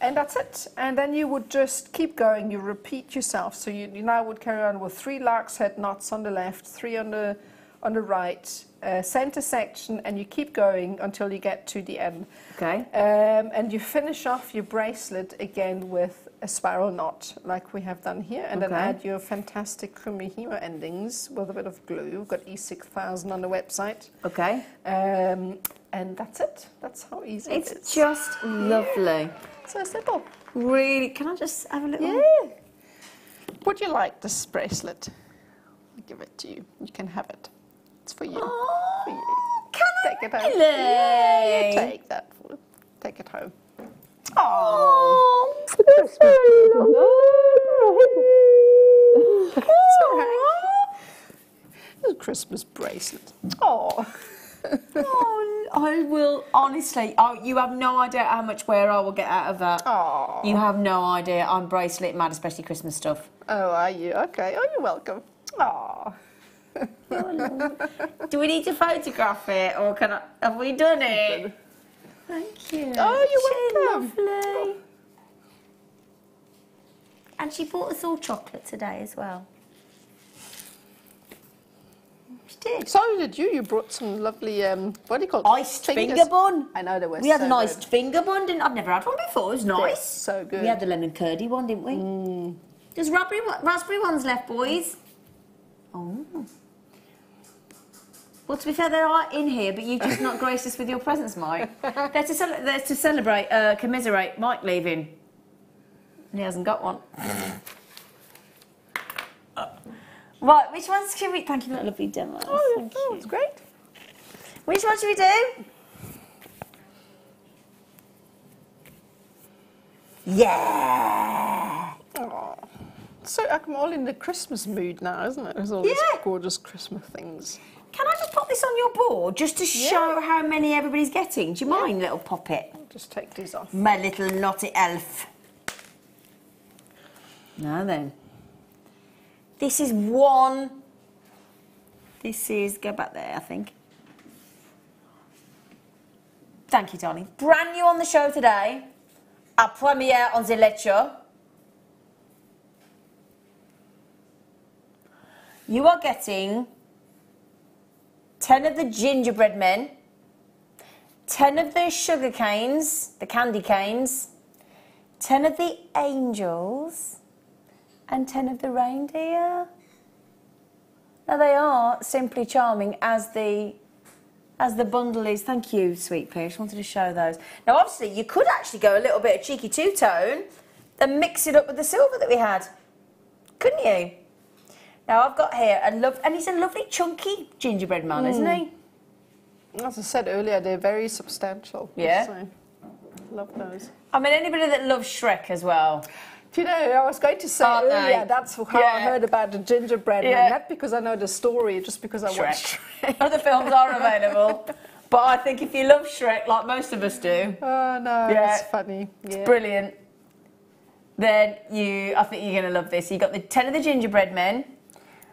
And that's it. And then you would just keep going. You repeat yourself. So you now would carry on with 3 lark's head knots on the left, 3 on the right, center section, and you keep going until you get to the end. Okay. And you finish off your bracelet again with a spiral knot, like we have done here, and then add your fantastic kumihima endings with a bit of glue. We've got E6000 on the website. Okay. And that's it. That's how easy it is. It's just lovely. So simple. Really. Can I just have a little? Yeah. Would you like this bracelet? I'll give it to you. You can have it. For you. Oh, for you. Can I really? Yeah, you take that. Take it home. Oh, it's very lovely. Little Christmas bracelet. Oh. Oh, I will honestly. Oh, you have no idea how much wear I will get out of that. Oh. You have no idea. I'm bracelet mad, especially Christmas stuff. Oh, are you? Okay. Oh, you're welcome. Oh. Do we need to photograph it, or can I, have we done it? Thank you. Oh, you're welcome. Lovely. And she bought us all chocolate today as well. She did. So did you. You brought some lovely, what do you call it? Iced finger bun. I know, they were so good. We had an iced finger bun, didn't we? I've never had one before. It was nice. So good. We had the lemon curdy one, didn't we? Mm. There's raspberry ones left, boys. Oh. Well, to be fair, they are in here, but you've just not graced us with your presence, Mike. They're to celebrate, commiserate Mike leaving. And he hasn't got one. Right, which ones should we... Thank you for that lovely demo. Oh, it's great. Which one should we do? Yeah! Aww. So I'm all in the Christmas mood now, isn't it? There's all these gorgeous Christmas things. Can I just pop this on your board just to show how many everybody's getting? Do you mind, little poppet? I'll just take these off. My little naughty elf. Now then. This is one. This is, go back there, I think. Thank you, darling. Brand new on the show today. Our premiere on the lecture. You are getting 10 of the gingerbread men, 10 of the sugar canes, the candy canes, 10 of the angels, and 10 of the reindeer. Now they are simply charming as the bundle is. Thank you, sweet pea. I just wanted to show those. Now obviously you could actually go a little bit of cheeky two-tone and mix it up with the silver that we had, couldn't you? Now I've got here and he's a lovely chunky gingerbread man, isn't he? As I said earlier, they're very substantial. Yeah. So, love those. I mean, anybody that loves Shrek as well. Do you know, I was going to say earlier, that's how I heard about the gingerbread man. Not because I know the story, just because I watched Shrek. Other films are available. But I think if you love Shrek, like most of us do. Oh, no, it's funny. Yeah. It's brilliant. Then I think you're going to love this. You've got the 10 of the gingerbread men.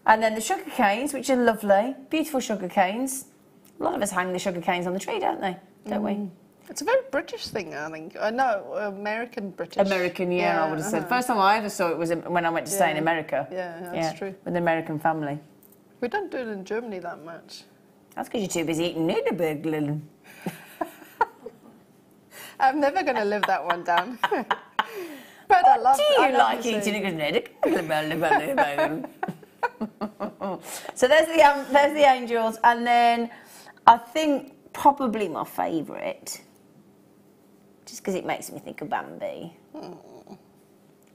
And then the sugar canes, which are lovely, beautiful sugar canes. A lot of us hang the sugar canes on the tree, don't they? Don't we? It's a very British thing, I think. No, American-British. American, yeah, I would have said. First time I ever saw it was when I went to stay in America. Yeah, that's true. With an American family. We don't do it in Germany that much. That's because you're too busy eating Nüdeberglen. I'm never going to live that one down. But what I love, do you like eating Nüdeberglen? So there's the angels, and then I think probably my favourite, just because it makes me think of Bambi.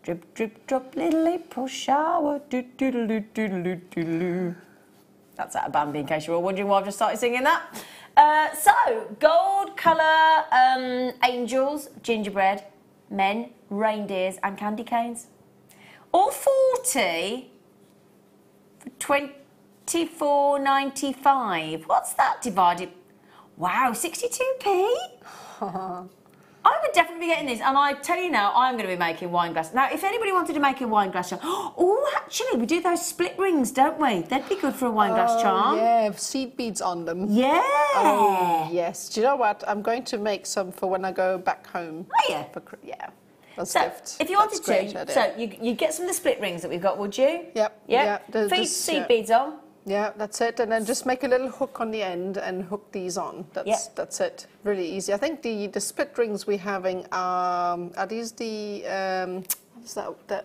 Drip, drip, drop, little April shower. Do, do, do, do, do, do, do. That's out of Bambi, in case you were wondering why I've just started singing that. So, gold colour angels, gingerbread, men, reindeers, and candy canes. All 40 for £24.95. What's that divided? Wow, 62p? I would definitely be getting this, and I tell you now, I'm going to be making wine glasses. Now, if anybody wanted to make a wine glass charm, oh, actually, we do those split rings, don't we? That'd be good for a wine glass charm. Yeah, seed beads on them. Yeah. Oh, yes. Do you know what? I'm going to make some for when I go back home. Oh, yeah. For, yeah. So, gift. If you wanted to, so you get some of the split rings that we've got, would you? Yep. Yep. Yeah. Feed seed beads on. Yeah, that's it. And then just make a little hook on the end and hook these on. That's it. Really easy. I think the split rings we're having are these the what's that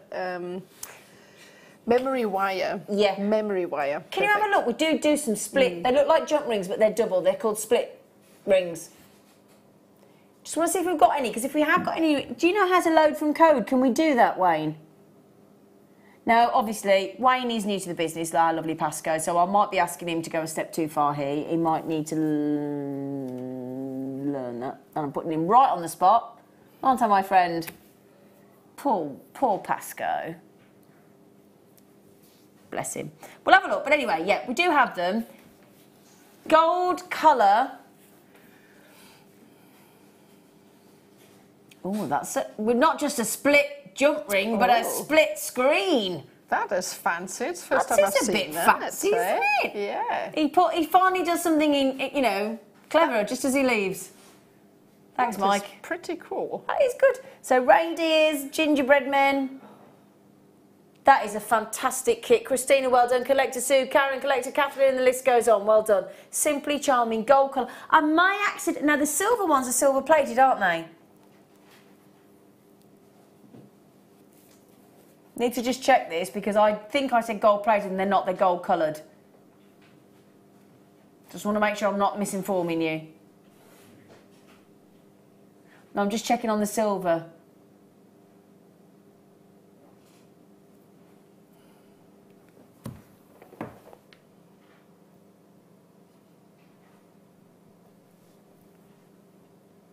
memory wire? Yeah, memory wire. Can you have a look? We do some split. They look like jump rings, but they're double. They're called split rings. Just want to see if we've got any, because if we have got any, do you know how to load from code? Can we do that, Wayne? Now, obviously, Wayne is new to the business, our lovely Pasco, so I might be asking him to go a step too far here. He might need to learn that. And I'm putting him right on the spot, aren't I, my friend? Poor Pasco. Bless him. We'll have a look. But anyway, yeah, we do have them. Gold colour. Oh, that's it. We're not just a split jump ring, but a split screen. That is fancy. It's first time I've seen it. That is a bit fancy, isn't it? Yeah. He finally does something, you know, clever just as he leaves. Thanks, Mike. That's pretty cool. That is good. So reindeers, gingerbread men. That is a fantastic kit. Christina, well done. Collector Sue, Karen, Collector Kathleen, the list goes on. Well done. Simply charming, gold colour. And my accident. Now the silver ones are silver plated, aren't they? Need to just check this, because I think I said gold plated and they're not, they're gold coloured. Just want to make sure I'm not misinforming you. No, I'm just checking on the silver.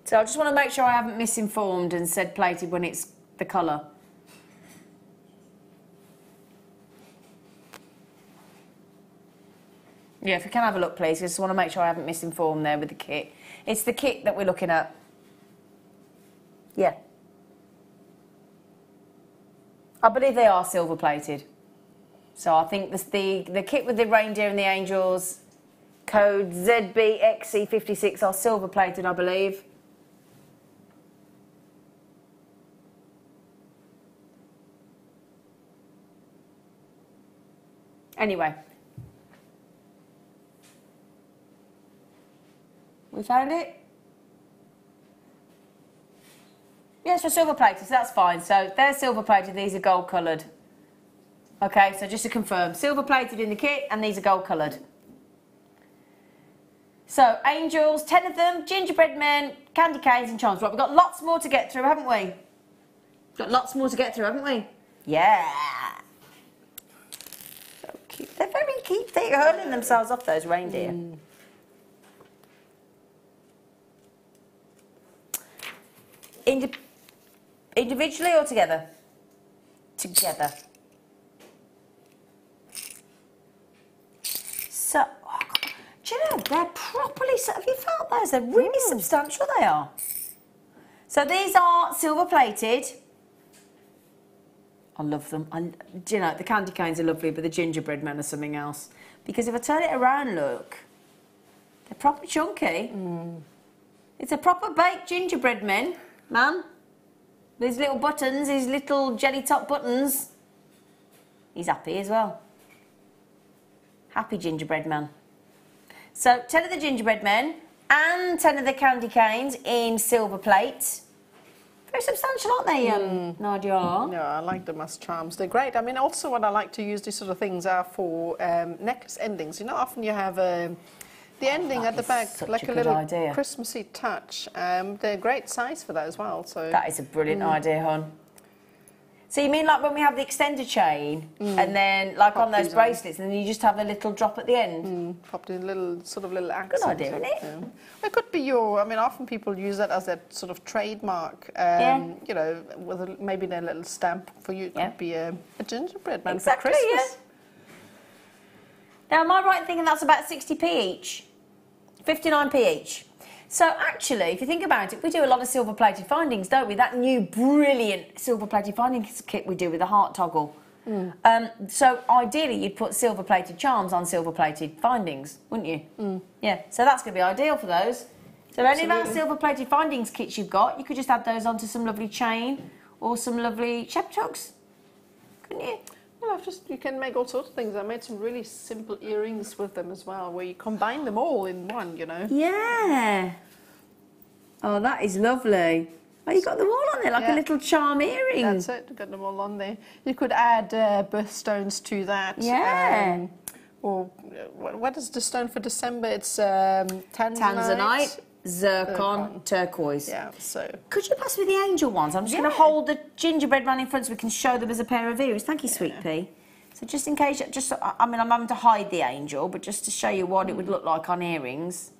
So I just want to make sure I haven't misinformed and said plated when it's the colour. Yeah, if you can have a look, please. I just want to make sure I haven't misinformed there with the kit. It's the kit that we're looking at. Yeah. I believe they are silver-plated. So I think this, the kit with the reindeer and the angels, code ZBXC56, are silver-plated, I believe. Anyway. We found it. Yes, for silver plated, so that's fine. So they're silver plated, these are gold coloured. Okay, so just to confirm, silver plated in the kit and these are gold coloured. So angels, 10 of them, gingerbread men, candy canes and charms. Right, we've got lots more to get through, haven't we? Got lots more to get through, haven't we? Yeah. So cute. They're very cute. They're hurling themselves off, those reindeer. Individually or together? Together. So, oh, do you know, they're properly, have you felt those? They're really substantial, they are. So these are silver plated. I I love them. Do you know, the candy canes are lovely, but the gingerbread men are something else. Because if I turn it around, look, they're proper chunky. Mm. It's a proper baked gingerbread men, man. These little buttons, these little jelly top buttons. He's happy as well. Happy gingerbread man. So 10 of the gingerbread men and 10 of the candy canes in silver plate. Very substantial, aren't they, Nadia? No, I like them as charms. They're great. I mean, also what I like to use these sort of things are for necklace endings. You know, often you have the ending at the back, like a little idea. Christmassy touch. They're a great size for that as well. So that is a brilliant idea, hon. So you mean like when we have the extender chain and then like pop on those bracelets and then you just have a little drop at the end? Popped in a little, sort of little accent. Good idea, isn't it? Yeah. It could be your, I mean, often people use that as their sort of trademark, you know, with a, maybe their little stamp for you. It could be a gingerbread man for Christmas. Yeah. Now, am I right in thinking that's about 60p each? 59p each. So actually, if you think about it, we do a lot of silver-plated findings, don't we? That new brilliant silver-plated findings kit we do with the heart toggle. So ideally, you'd put silver-plated charms on silver-plated findings, wouldn't you? Yeah, so that's going to be ideal for those. So any of our silver-plated findings kits you've got, you could just add those onto some lovely chain or some lovely shepherd's hooks, couldn't you? Well, I've just, you can make all sorts of things. I made some really simple earrings with them as well, where you combine them all in one, you know. Yeah. Oh, that is lovely. Oh, you got them all on there, like a little charm earring. That's it, got them all on there. You could add birthstones to that. Yeah. Or what is the stone for December? It's Tanzanite. Zircon, turquoise. Yeah, so... Could you pass me the angel ones? I'm just going to hold the gingerbread man in front so we can show them as a pair of earrings. Thank you, sweet pea. So just in case... Just, I mean, I'm having to hide the angel, but just to show you what it would look like on earrings.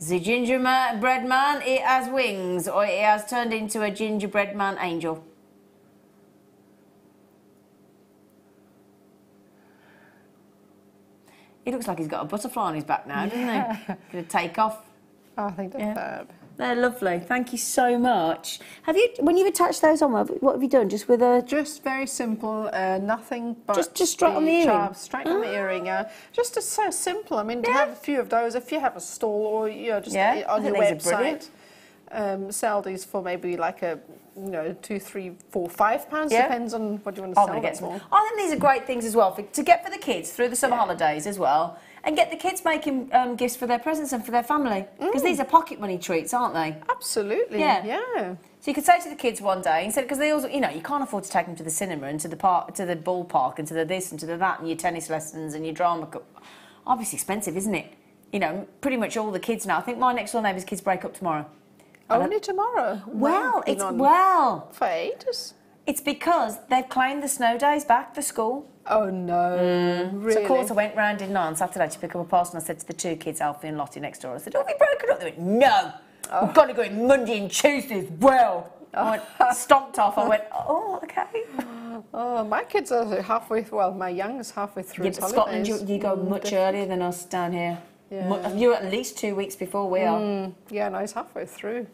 The gingerbread man, it has wings, or it has turned into a gingerbread man angel. He looks like he's got a butterfly on his back now, doesn't he? Going to take off. Oh, I think they're fab. They're lovely. Thank you so much. Have you, when you've attached those on, what have you done? Just with a... Just very simple, nothing but... Just straight on the earring? Straight on the earring, yeah. Just so simple. I mean, to have a few of those, if you have a stall or, you know, just on your website, sell these for maybe like a... You know, £2, £3, £4, £5, depends on what you want to sell them for. I think these are great things as well to get for the kids through the summer holidays as well, and get the kids making gifts for their presents and for their family, because these are pocket money treats, aren't they? Absolutely, yeah. So you could say to the kids one day, instead, because they also, you know, you can't afford to take them to the cinema and to the park, to the ballpark, and to the this and to the that, and your tennis lessons and your drama. Obviously, expensive, isn't it? You know, pretty much all the kids now. I think my next door neighbour's kids break up tomorrow. Only tomorrow? Well, it's for ages. It's because they've claimed the snow days back for school. Oh, no. Really? So, of course, I went round in on Saturday to pick up a parcel, and I said to the two kids, Alfie and Lottie, next door, I said, oh, we broken up. They went, no, we've got to go in Monday and Tuesday as well. I went, stomped off. I went, oh, okay. Oh, my kids are halfway, well, my youngest is halfway through his holidays. Scotland, you go much earlier than us down here. Yeah. You're at least 2 weeks before we are. Yeah, no, it's halfway through.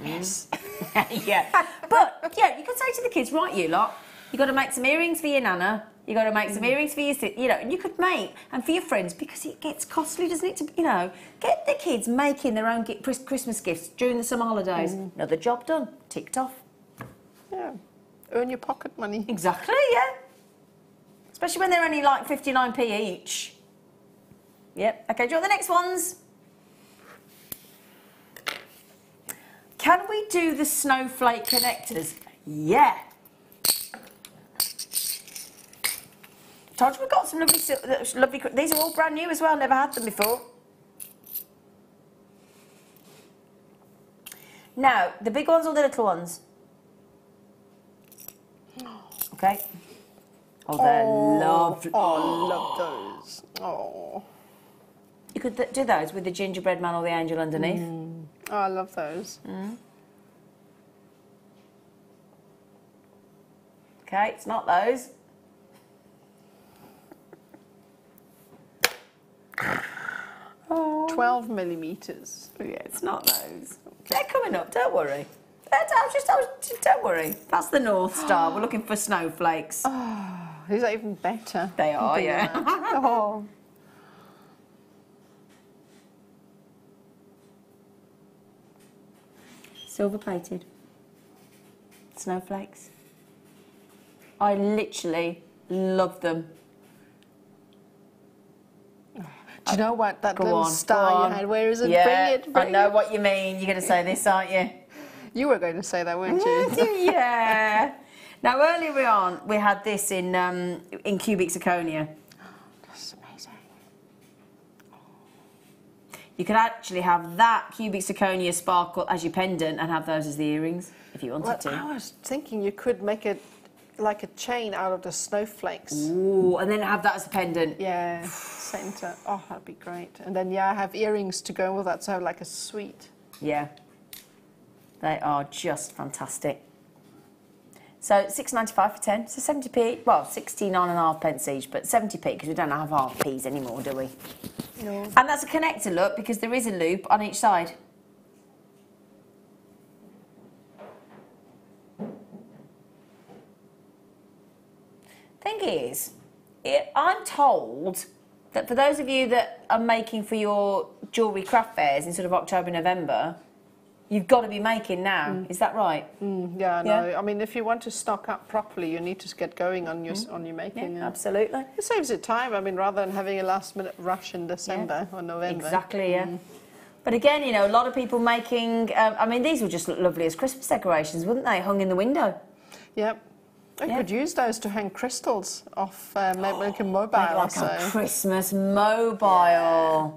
Yes. But, yeah, you could say to the kids, right, you lot, you've got to make some earrings for your nana, you've got to make some earrings for your sister, you know, and you could make, and for your friends, because it gets costly, doesn't it, to, you know, get the kids making their own Christmas gifts during the summer holidays. Another job done, ticked off. Yeah, earn your pocket money. Exactly, yeah. Especially when they're only like 59p each. Yep. Okay, do you want the next ones? Can we do the snowflake connectors? Yeah. Told you we've got some lovely. These are all brand new as well. Never had them before. Now, the big ones or the little ones? Okay. Oh, they're lovely. Oh, I love those. Oh. You could do those with the gingerbread man or the angel underneath. Oh, I love those. Okay, it's not those. Oh. 12mm. Yeah, it's not those. They're coming up, don't worry. Don't worry. That's the North Star. We're looking for snowflakes. Oh, these are even better. They are, yeah. Oh. Silver plated. Snowflakes. I literally love them. Do you know what? That little star you had, where is it? Yeah, bring it, bring it. I know what you mean. You're going to say this, aren't you? You were going to say that, weren't you? Yeah. Now, earlier on, we had this in cubic zirconia. Oh, that's amazing. You could actually have that cubic zirconia sparkle as your pendant and have those as the earrings, if you wanted to. I was thinking you could make it like a chain out of the snowflakes. Ooh, and then have that as a pendant. Yeah, centre. Oh, that'd be great. And then, yeah, I have earrings to go with that, so like a sweet. Yeah. They are just fantastic. So £6.95 for 10. So 70p, well, 69.5p each, but 70p because we don't have half p's anymore, do we? No. And that's a connector look because there is a loop on each side. Thing is, I'm told that for those of you that are making for your jewellery craft fairs in sort of October, November, you've got to be making now. Is that right? Yeah, no. Yeah? I mean, if you want to stock up properly, you need to get going on your making. Yeah, absolutely. It saves you time. I mean, rather than having a last-minute rush in December or November. Exactly, yeah. But again, you know, a lot of people making... I mean, these would just look lovely as Christmas decorations, wouldn't they? Hung in the window. Yep. I could use those to hang crystals off make a mobile. Like a Christmas mobile. Yeah.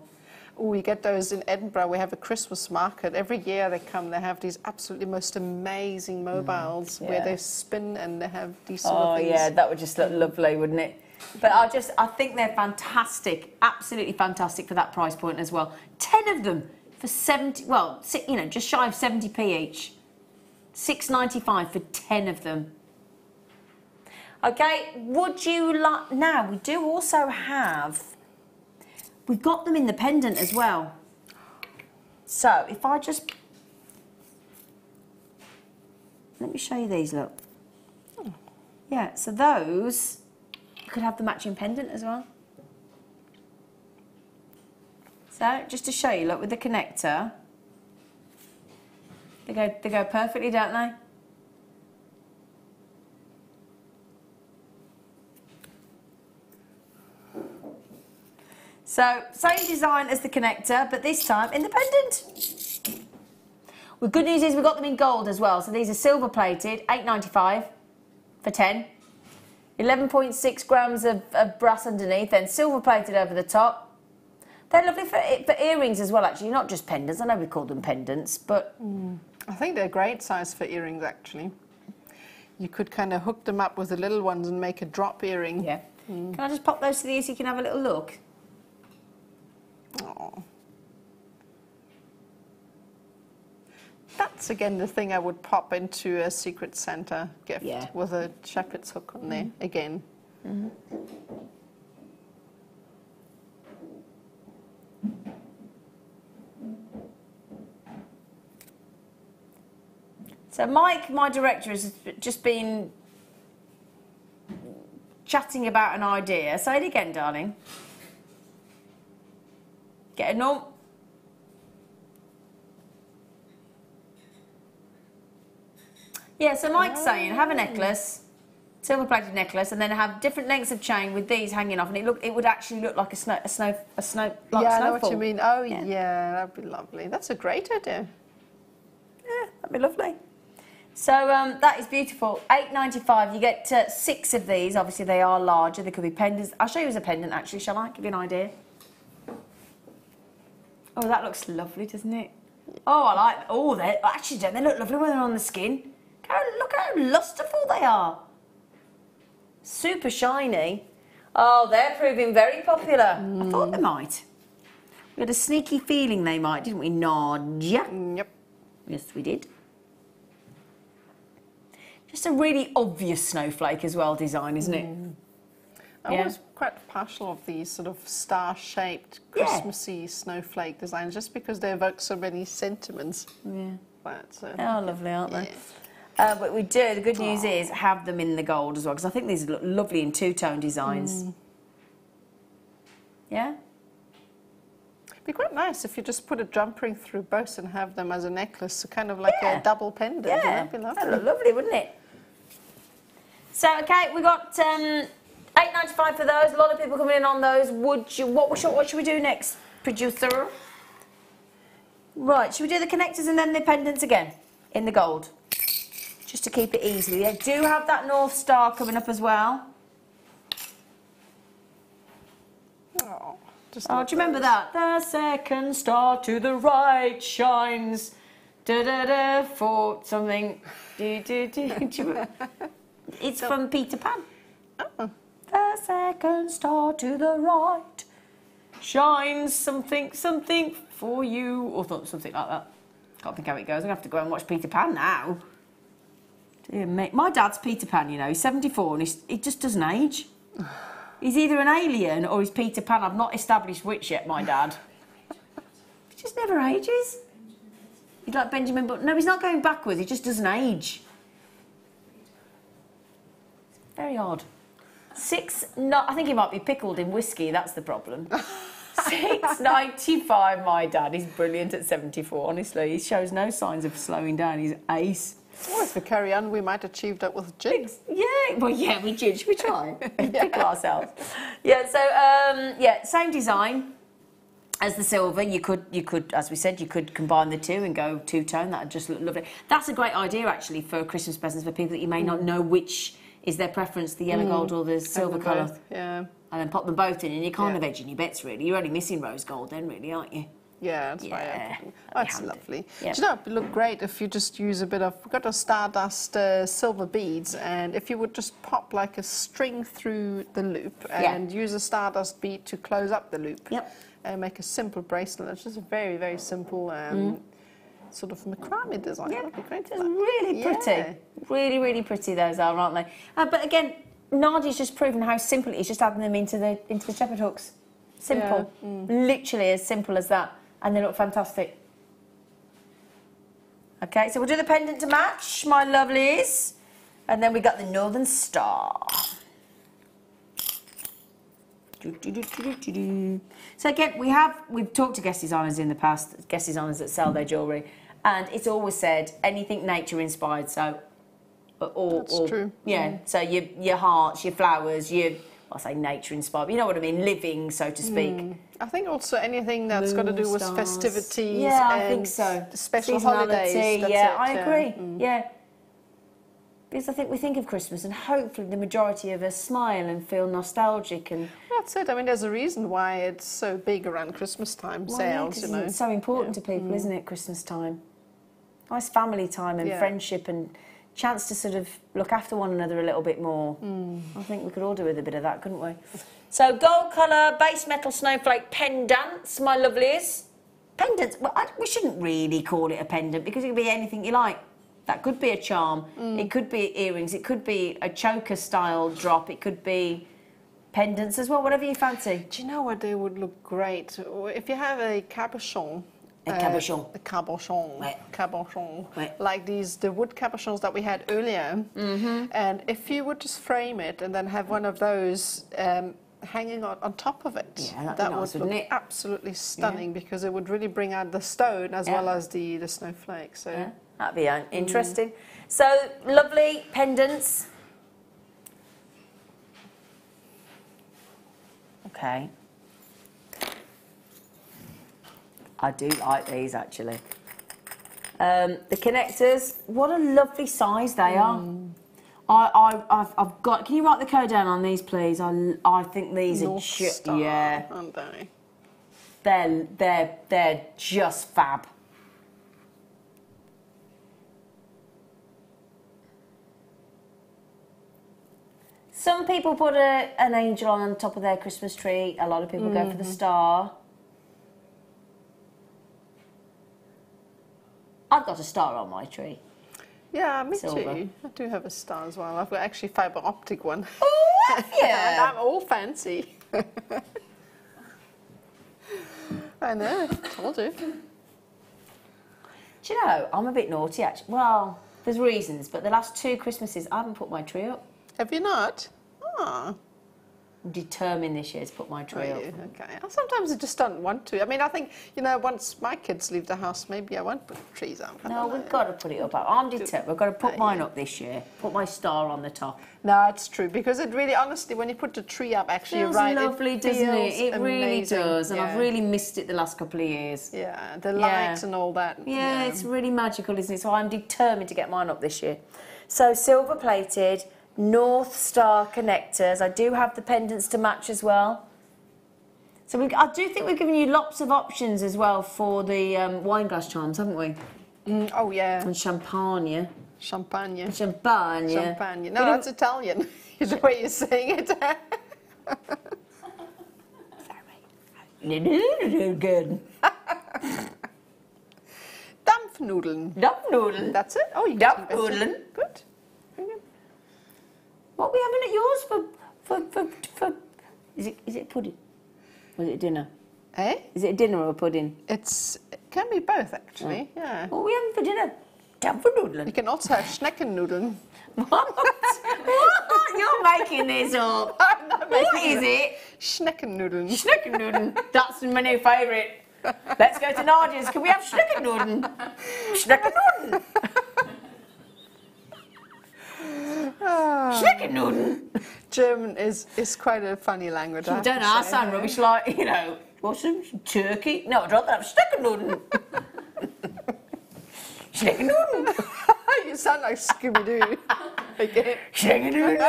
Oh, we get those in Edinburgh. We have a Christmas market. Every year they come, they have these absolutely most amazing mobiles where they spin and they have these sort of things. Oh, yeah, that would just look lovely, wouldn't it? But I think they're fantastic, absolutely fantastic for that price point as well. 10 of them for 70, well, you know, just shy of 70p each. £6.95 for 10 of them. Okay, would you like... Now, we do also have... We've got them in the pendant as well. So, if I just... Let me show you these, look. Oh. Yeah, so those... You could have the matching pendant as well. So, just to show you, look, with the connector... They go perfectly, don't they? So, same design as the connector, but this time in the pendant. The good news is we've got them in gold as well. So these are silver plated, £8.95 for 10. 11.6 grams of brass underneath, then silver plated over the top. They're lovely for earrings as well, actually, not just pendants. I know we call them pendants, but... I think they're a great size for earrings, actually. You could kind of hook them up with the little ones and make a drop earring. Yeah. Can I just pop those to these so you can have a little look? Oh. That's again the thing I would pop into a Secret Santa gift with a shepherd's hook on there again. So Mike, my director, has just been chatting about an idea. Say it again, darling. Get a note. Yeah, so Mike's saying, have a necklace, silver-plated necklace, and then have different lengths of chain with these hanging off, and it would actually look like a snowfall. Yeah, I know what you mean. Oh, yeah, that'd be lovely. That's a great idea. Yeah, that'd be lovely. So that is beautiful. £8.95. You get 6 of these. Obviously, they are larger. They could be pendants. I'll show you as a pendant, actually, shall I? Give you an idea. Oh, that looks lovely, doesn't it? Oh, I like... Oh, they actually don't. They look lovely when they're on the skin. Look how lustreful they are. Super shiny. Oh, they're proving very popular. I thought they might. We had a sneaky feeling they might, didn't we, Nadia? Yep. Yes, we did. Just a really obvious snowflake as well, design, isn't it? I was quite partial of these sort of star-shaped, Christmassy snowflake designs, just because they evoke so many sentiments. Yeah. But, they are lovely, aren't they? Yeah. But we do, the good news is, have them in the gold as well, because I think these look lovely in two-tone designs. Mm. Yeah? It'd be quite nice if you just put a jump ring through both and have them as a necklace, so kind of like a double pendant. Yeah. That'd be lovely. That'd look lovely, wouldn't it? So, okay, we got... $8.95 for those. A lot of people coming in on those. Would you? What should we do next, producer? Right, should we do the connectors and then the pendants again in the gold, just to keep it easy? They do have that North Star coming up as well. Oh, do you remember that? The second star to the right shines. Da da da for something. Do do do. It's from Peter Pan. Oh. The second star to the right shines something for you, or something like that. Can't think how it goes. I'm gonna have to go and watch Peter Pan now. Dear me. My dad's Peter Pan, you know. He's 74 and he just doesn't age. He's either an alien or he's Peter Pan. I've not established which yet, my dad. He just never ages. He's like Benjamin Button. No, he's not going backwards. He just doesn't age. It's very odd. I think he might be pickled in whiskey, that's the problem. $6.95, my dad. He's brilliant at 74, honestly. He shows no signs of slowing down. He's ace. Well, if we carry on, we might achieve that with gin. Yeah, well, yeah, we gin. Should we try? Pickle ourselves. Yeah, so, yeah, same design as the silver. You could, as we said, you could combine the two and go two-tone. That would just look lovely. That's a great idea, actually, for Christmas presents for people that you may not know which... is their preference the yellow gold or the silver colour? Yeah. And then pop them both in, and you're kind of edging your bets, really. You're only missing rose gold then, really, aren't you? Yeah, that's right. Yeah. That's lovely. Yep. Do you know, it'd look great if you just use a bit of... We've got our Stardust silver beads, and if you would just pop like a string through the loop and use a Stardust bead to close up the loop and make a simple bracelet. It's just a very, very simple... sort of macrame design. Yeah, that'd be great. It's really pretty. Yeah. Really, really pretty those are, aren't they? But again, Nadia's just proven how simple it is, just adding them into the shepherd hooks. Simple. Yeah. Mm. Literally as simple as that. And they look fantastic. Okay, so we'll do the pendant to match, my lovelies. And then we got the Northern Star. So again, we've talked to guest designers in the past, guest designers that sell their jewellery. And it's always said, anything nature-inspired, so... That's true. Yeah, so your hearts, your flowers, I say nature-inspired, but you know what I mean, living, so to speak. Mm. I think also anything that's got to do with festivities. Yeah, I think so. Special holidays. I agree, yeah. Because I think we think of Christmas and hopefully the majority of us smile and feel nostalgic and... That's it. I mean, there's a reason why it's so big around Christmas time, sales, you know. It's so important to people, isn't it, Christmas time? Nice family time and friendship and chance to sort of look after one another a little bit more. Mm. I think we could all do with a bit of that, couldn't we? So gold colour, base metal snowflake pendants, my lovelies. Pendants, well, we shouldn't really call it a pendant because it could be anything you like. That could be a charm, it could be earrings, it could be a choker-style drop, it could be pendants as well, whatever you fancy. Do you know what they would look great? If you have a cabochon... A cabochon. Like the wood cabochons that we had earlier. Mm-hmm. And if you would just frame it and then have one of those... hanging on top of it. Yeah, that'd be nice, wouldn't it? Absolutely stunning because it would really bring out the stone as well as the snowflake. So that'd be interesting. So lovely pendants. Okay. I do like these actually. The connectors, what a lovely size they are. I've got... Can you write the code down on these, please? I think these are just... Yeah. Aren't they? They're just fab. Some people put an angel on top of their Christmas tree. A lot of people go for the star. I've got a star on my tree. Yeah, me silver. Too. I do have a star as well. I've got actually fibre optic one. Oh, yeah. I'm all fancy. I know, told you. Do you know, I'm a bit naughty actually. Well, there's reasons, but the last two Christmases I haven't put my tree up. Have you not? Oh. I'm determined this year to put my tree up. Okay. Sometimes I just don't want to. I mean, I think, you know, once my kids leave the house, maybe I won't put trees up. No, we've got to put it up. I'm determined. We've got to put mine up this year. Put my star on the top. No, it's true, because it really, honestly, when you put the tree up, actually, you're right. It feels lovely, doesn't it? It really does, and I've really missed it the last couple of years. Yeah, the lights and all that. Yeah, it's really magical, isn't it? So I'm determined to get mine up this year. So silver-plated North Star connectors. I do have the pendants to match as well. So I do think we've given you lots of options as well for the wine glass charms, haven't we? Oh yeah. And champagne. Champagne. Champagne. Champagne. No, that's Italian. Is the way you're saying it. Sorry. Good. Dampfnudeln. Dampfnudeln. That's it. Oh, you Dampfnudeln. Good. What are we having at yours for is it pudding? Or is it dinner? Eh? Is it dinner or pudding? It can be both actually, yeah. What are we having for dinner? Dampfnudeln. You can also have Schneckennudeln. What? What? You're making this up. I'm not making it. Schneckennudeln. Schneckennudeln. That's my new favourite. Let's go to Nadia's. Can we have Schneckennudeln? Schneckennudeln. German is quite a funny language. You don't ask sound rubbish like, you know, what's some turkey? No, I'd rather have Schneckennudeln. Schneckennudeln. You sound like Scooby-Doo. Okay. Schneckennudeln.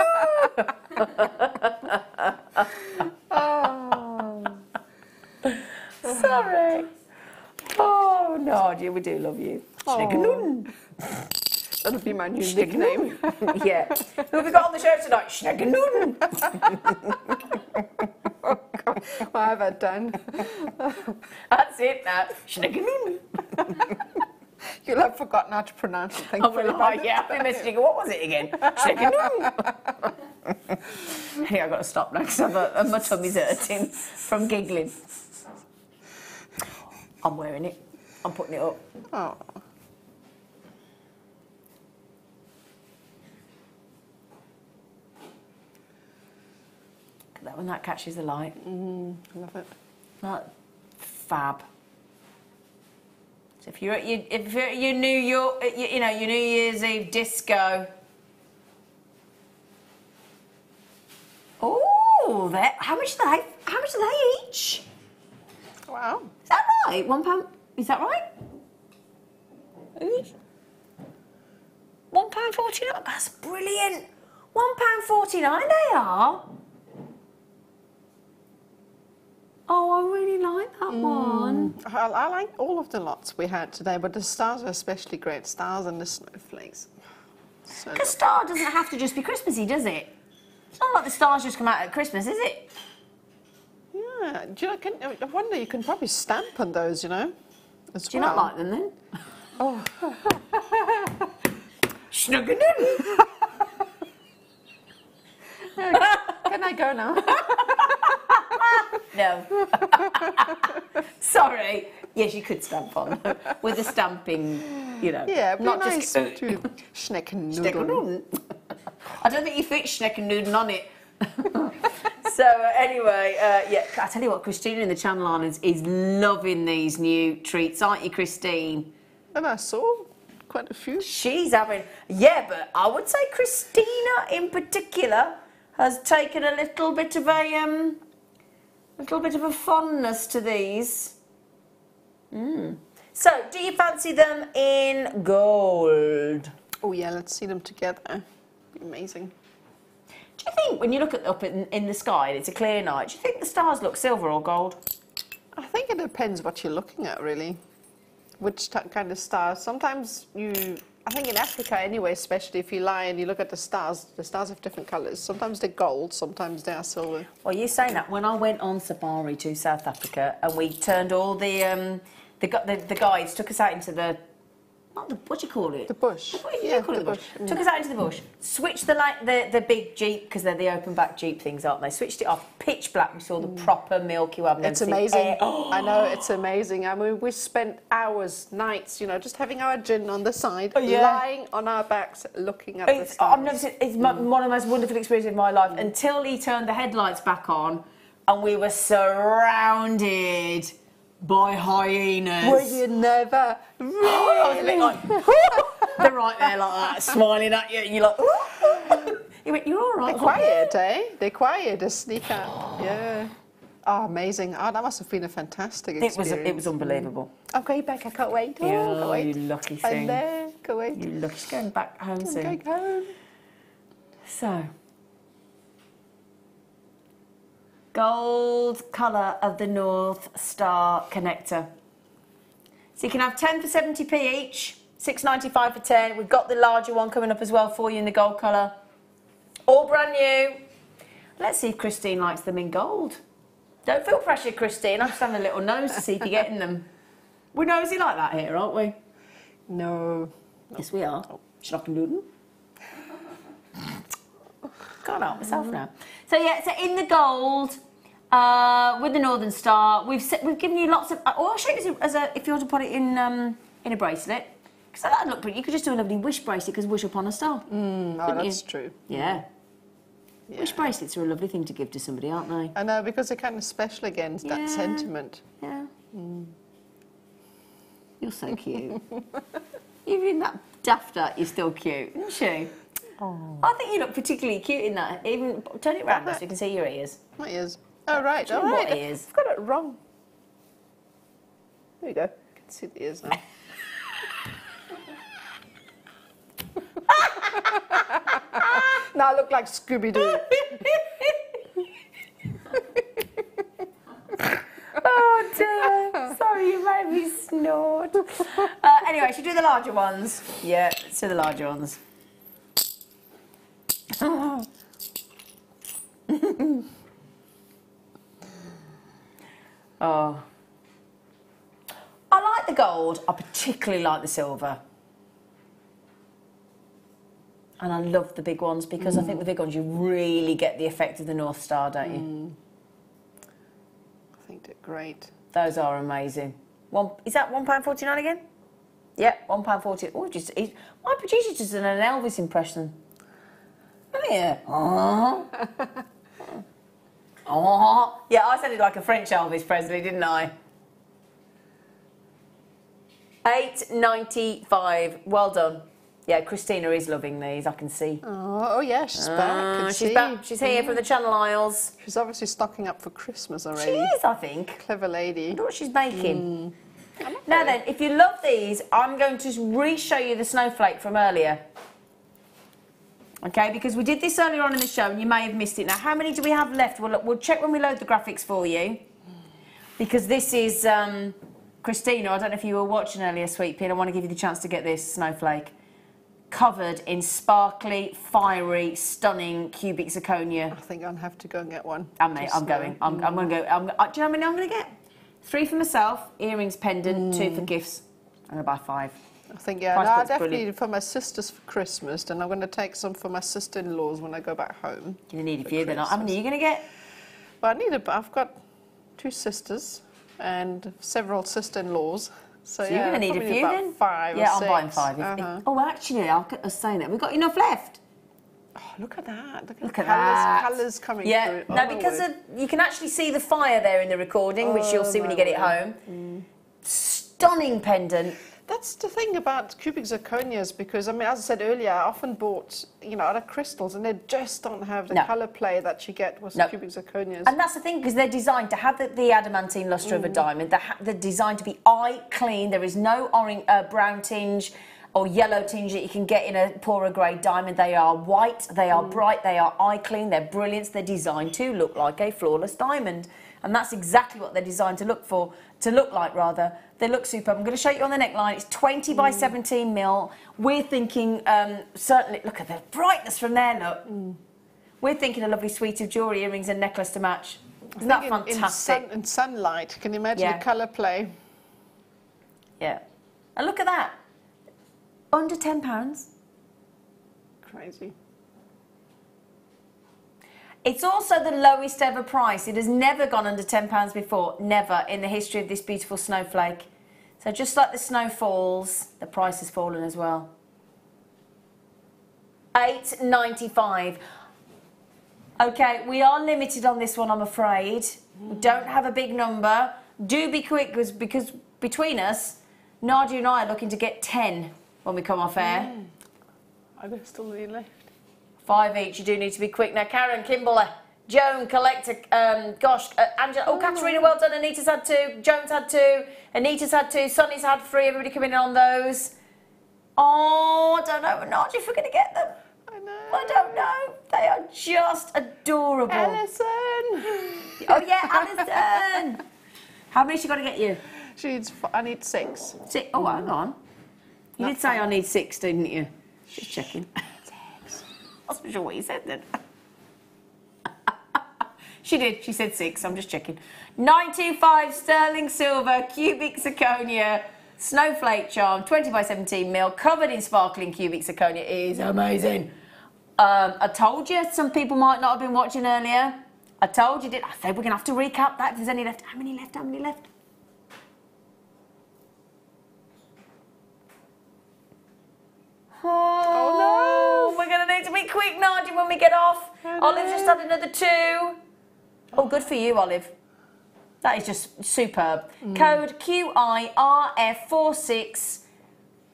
Oh. Sorry. Oh, Nadia, we do love you. Schneckennudeln. That'll be my new nickname. Yeah. Who have we got on the show tonight? Schneckennudeln. Oh, God. Well, I've had done. That's it now. Schneckennudeln. You'll have forgotten how to pronounce it. Oh, well, yeah. I've been messaging. What was it again? Schneckennudeln. Hey, I've got to stop now because my tummy's hurting from giggling. I'm wearing it. I'm putting it up. Oh. That one that catches the light. I love it. That fab. So if you're at your New York, you know, your New Year's Eve disco. Oh, that! How much are they each? Wow. Is that right? £1. Is that right? £1.49. That's brilliant. £1.49. They are. Oh, I really like that one. I like all of the lots we had today, but the stars are especially great. Stars and the snowflakes. So the star doesn't have to just be Christmassy, does it? It's not like the stars just come out at Christmas, is it? Yeah. Do you know, I wonder, you can probably stamp on those, you know, as Do you not like them, then? Oh. Schnuggenin! Can I go now? No. Sorry. Yes, you could stamp on with a stamping, you know. Yeah, not nice just to Schneckennudeln. I don't think you fit Schneckennudeln on it. So anyway, yeah, I tell you what, Christina in the Channel Islands is loving these new treats, aren't you, Christine? And I saw quite a few. She's having, yeah, but I would say Christina in particular has taken a little bit of a fondness to these. So, do you fancy them in gold? Oh yeah, let's see them together. Amazing. Do you think when you look up in the sky and it's a clear night, do you think the stars look silver or gold? I think it depends what you're looking at, really. Which kind of stars? Sometimes I think in Africa anyway, especially if you lie and you look at the stars have different colours. Sometimes they're gold, sometimes they are silver. Well, you're saying that. When I went on safari to South Africa and we turned all the guides took us out into the Not the what do you call it? The bush. What do you call it? The bush. Took us out into the bush. Switched the big Jeep, because they're the open back Jeep things, aren't they? Switched it off. Pitch black. We saw the proper Milky Way. It's amazing. I know, it's amazing. I mean, we spent hours, nights, you know, just having our gin on the side, lying on our backs, looking at the stars. I've never seen. It's one of the most wonderful experiences of my life until he turned the headlights back on, and we were surrounded by hyenas. Well, you never really. I was a bit like, they're right there like that, smiling at you, and you're like, you went, you're all right. They're quiet, eh? They're quiet, they sneak out. Yeah. Oh, amazing. Oh, that must have been a fantastic experience. It was unbelievable. I'm going back, I can't wait. Oh, yeah, can't wait. You lucky thing. I'm there, can't wait. You lucky. She's going back home soon. I'm going home. So. Gold colour of the North Star connector. So you can have 10 for 70p each, 6.95 for 10. We've got the larger one coming up as well for you in the gold colour. All brand new. Let's see if Christine likes them in gold. Don't feel pressure, Christine. I'm just having a little nose to see if you're getting them. We're nosy like that here, aren't we? No. Yes, we are. Oh. Schnocken-Nuden. Can't help myself now. So yeah, so in the gold with the Northern Star, we've given you lots of. Or I'll show you if you want to put it in a bracelet, because that'd look pretty. You could just do a lovely wish bracelet, because wish upon a star. Oh, that's true. Yeah. Yeah. Wish bracelets are a lovely thing to give to somebody, aren't they? I know, because they're kind of special again. Yeah. That sentiment. Yeah. You're so cute. Even that daft art, you're still cute, aren't you? Oh. I think you look particularly cute in that. Even turn it round so you can see your ears. My ears. Oh right, all right. What ears? I've got it wrong. There you go. I can see the ears now. Now I look like Scooby Doo. Oh dear. Sorry, you made me snort. Anyway, should we do the larger ones? Yeah, let's do the larger ones. Oh, I like the gold. I particularly like the silver, and I love the big ones, because I think the big ones you really get the effect of the North Star, don't you? I think they're great. Those are amazing. One is that £1.49 again? Yeah, £1.40. Oh, just my producer just did an Elvis impression. Yeah. Oh. Yeah, I sounded like a French Elvis Presley, didn't I? £8.95. Well done. Yeah, Christina is loving these, I can see. Oh, yeah, she's back. She's back. She's here from the Channel Isles. She's obviously stocking up for Christmas already. She is, I think. Clever lady. I wonder what she's making. Now then, if you love these, I'm going to re-show you the snowflake from earlier. Okay, because we did this earlier on in the show and you may have missed it. Now, how many do we have left? Well, look, we'll check when we load the graphics for you, because this is Christina. I don't know if you were watching earlier, Sweet Pea. I want to give you the chance to get this snowflake covered in sparkly, fiery, stunning cubic zirconia. I think I'll have to go and get one. And mate, I'm going. I'm going to go. Do you know how many I'm going to get? 3 for myself, earrings, pendant, 2 for gifts. I'm going to buy 5. I think, yeah, no, I definitely need it for my sisters for Christmas, and I'm going to take some for my sister-in-laws when I go back home. You need a few, then. How many are you going to get? Well, I've got 2 sisters and several sister-in-laws. So yeah, you're going to need a few, then? 5 or 6. Yeah, I'm buying 5. Oh, actually, I was saying that. We've got enough left. Oh, look at that. Look at that. Colours coming through. Yeah, no, because you can actually see the fire there in the recording, which you'll see when you get it home. Stunning pendant. That's the thing about cubic zirconias, because, I mean, as I said earlier, I often bought, you know, other crystals, and they just don't have the colour play that you get with cubic zirconias. And that's the thing, because they're designed to have the adamantine lustre of a diamond. They're designed to be eye clean. There is no orange, brown tinge or yellow tinge that you can get in a poorer grey diamond. They are white, they are bright, they are eye clean, they're brilliant. They're designed to look like a flawless diamond. And that's exactly what they're designed to look like. They look superb. I'm going to show you on the neckline. It's 20 by 17 mil. We're thinking, certainly, look at the brightness from there, look. We're thinking a lovely suite of jewellery, earrings and necklace to match. Isn't that fantastic? In sunlight, can you imagine the colour play? Yeah. And look at that. under £10. Crazy. It's also the lowest ever price. It has never gone under £10 before, never in the history of this beautiful snowflake. So just like the snow falls, the price has fallen as well. $8.95. Okay, we are limited on this one, I'm afraid. We don't have a big number. Do be quick, because between us, Nadia and I are looking to get 10 when we come off air. I think still need left. 5 each. You do need to be quick now. Karen, Kimberley, Joan, Collector, Angela. Oh, Katerina, well done. Anita's had 2. Joan's had 2. Anita's had 2. Sonny's had 3. Everybody coming in on those. Oh, I don't know, Nadia, if we're going to get them. I know. I don't know. They are just adorable. Alison. Oh, yeah, Alison. How many has she got to get you? She needs, I need 6. 6. Oh, hang on. You did say I need 6, didn't you? Just checking. 6. That's not sure what you said then. She did. She said 6. I'm just checking. 925 sterling silver, cubic zirconia, snowflake charm, 20 by 17 mil, covered in sparkling cubic zirconia. It is amazing. I told you some people might not have been watching earlier. I told you, I said we're going to have to recap that if there's any left. How many left? How many left? Oh no! We're going to need to be quick, Nadia, when we get off. Olive's just had another 2. Oh, good for you, Olive. That is just superb. Code QIRF46.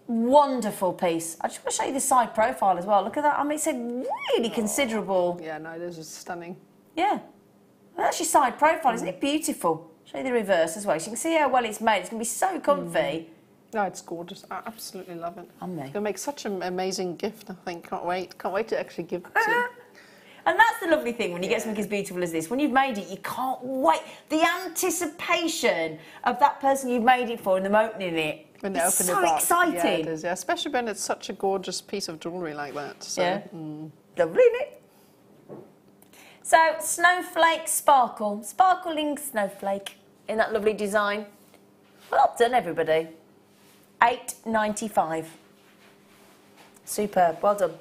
Wonderful piece. I just want to show you the side profile as well. Look at that. I mean, it's a really considerable. Yeah, no, this is stunning. Yeah. That's your side profile. Isn't it beautiful? Show you the reverse as well. So you can see how well it's made. It's going to be so comfy. No, it's gorgeous. I absolutely love it. I'm going to make such an amazing gift, I think. Can't wait. Can't wait to actually give it to you. And that's the lovely thing when you get something as beautiful as this. When you've made it, you can't wait. The anticipation of that person you've made it for and them opening it. When they open it up. It's so exciting. Yeah, it is, yeah. Especially when it's such a gorgeous piece of jewellery like that. So, yeah. Lovely, isn't it? So, Snowflake Sparkle. Sparkling Snowflake in that lovely design. Well done, everybody. $8.95. Superb. Well done.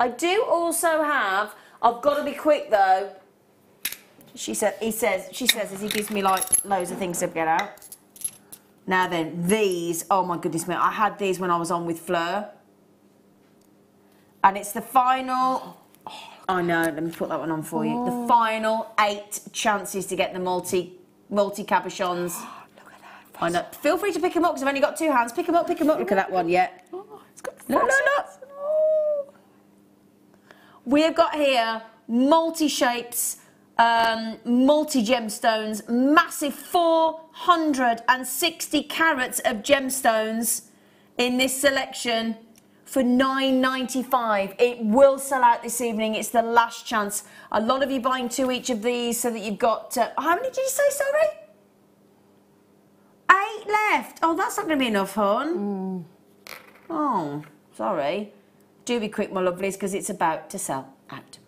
I do also have, I've got to be quick though, she says as he gives me like loads of things to get out. Now then, these, oh my goodness me, I had these when I was on with Fleur. And it's the final, I know, let me put that one on for you. The final 8 chances to get the multi cabochons. Oh, look at that. I know. Feel free to pick them up because I've only got 2 hands. Pick them up, pick them up. Look at that one, yeah. Oh, it's got look. We have got here multi-shapes, multi-gemstones, massive 460 carats of gemstones in this selection for $9.95. It will sell out this evening. It's the last chance. A lot of you buying 2 each of these so that you've got... how many did you say, sorry? 8 left. Oh, that's not going to be enough, hon. Oh, sorry. Do be quick, my lovelies, because it's about to sell out.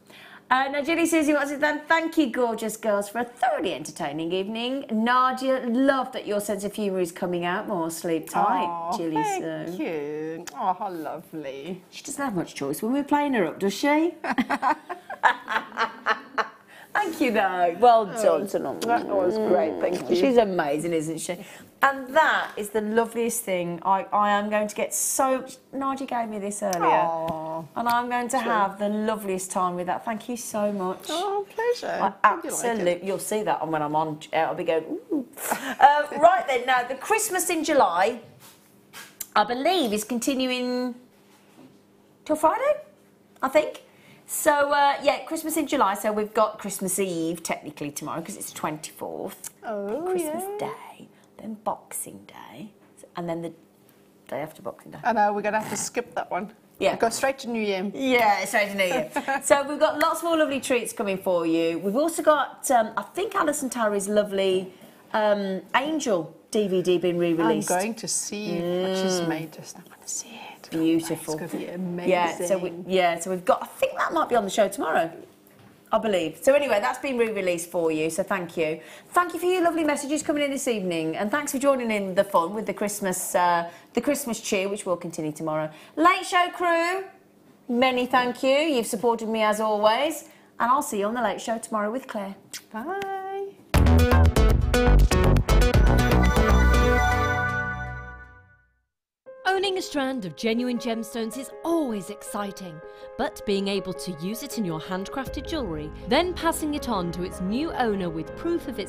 Now, Julie Susie wants to thank you, gorgeous girls, for a thoroughly entertaining evening. Nadia, love that your sense of humour is coming out more. Sleep tight, Julie Susie. Thank you. Oh, how lovely. She doesn't have much choice when we're playing her up, does she? Thank you, though. Well done. That was great, thank you. She's amazing, isn't she? And that is the loveliest thing. I am going to get so much... Nadia gave me this earlier. Aww. And I'm going to have the loveliest time with that. Thank you so much. Oh, pleasure. I absolutely... Like you'll see that when I'm on. I'll be going, ooh. Right then, now, the Christmas in July, I believe, is continuing till Friday, I think. So, yeah, Christmas in July, so we've got Christmas Eve, technically, tomorrow, because it's the 24th. Oh, then Christmas Day, then Boxing Day, and then the day after Boxing Day. I know, we're going to have to skip that one. Yeah. We'll go straight to New Year. Yeah, straight to New Year. So we've got lots more lovely treats coming for you. We've also got, I think, Alison Tarry's lovely Angel DVD being re-released. I'm going to see what she's made just now. I want to see it. Beautiful. It's going to be amazing. Yeah, so we've got, I think that might be on the show tomorrow. I believe. So anyway, that's been re-released for you, so thank you. Thank you for your lovely messages coming in this evening, and thanks for joining in the fun with the Christmas cheer, which will continue tomorrow. Late Show crew, many thank you. You've supported me as always, and I'll see you on the Late Show tomorrow with Claire. Bye. Owning a strand of genuine gemstones is always exciting, but being able to use it in your handcrafted jewellery, then passing it on to its new owner with proof of its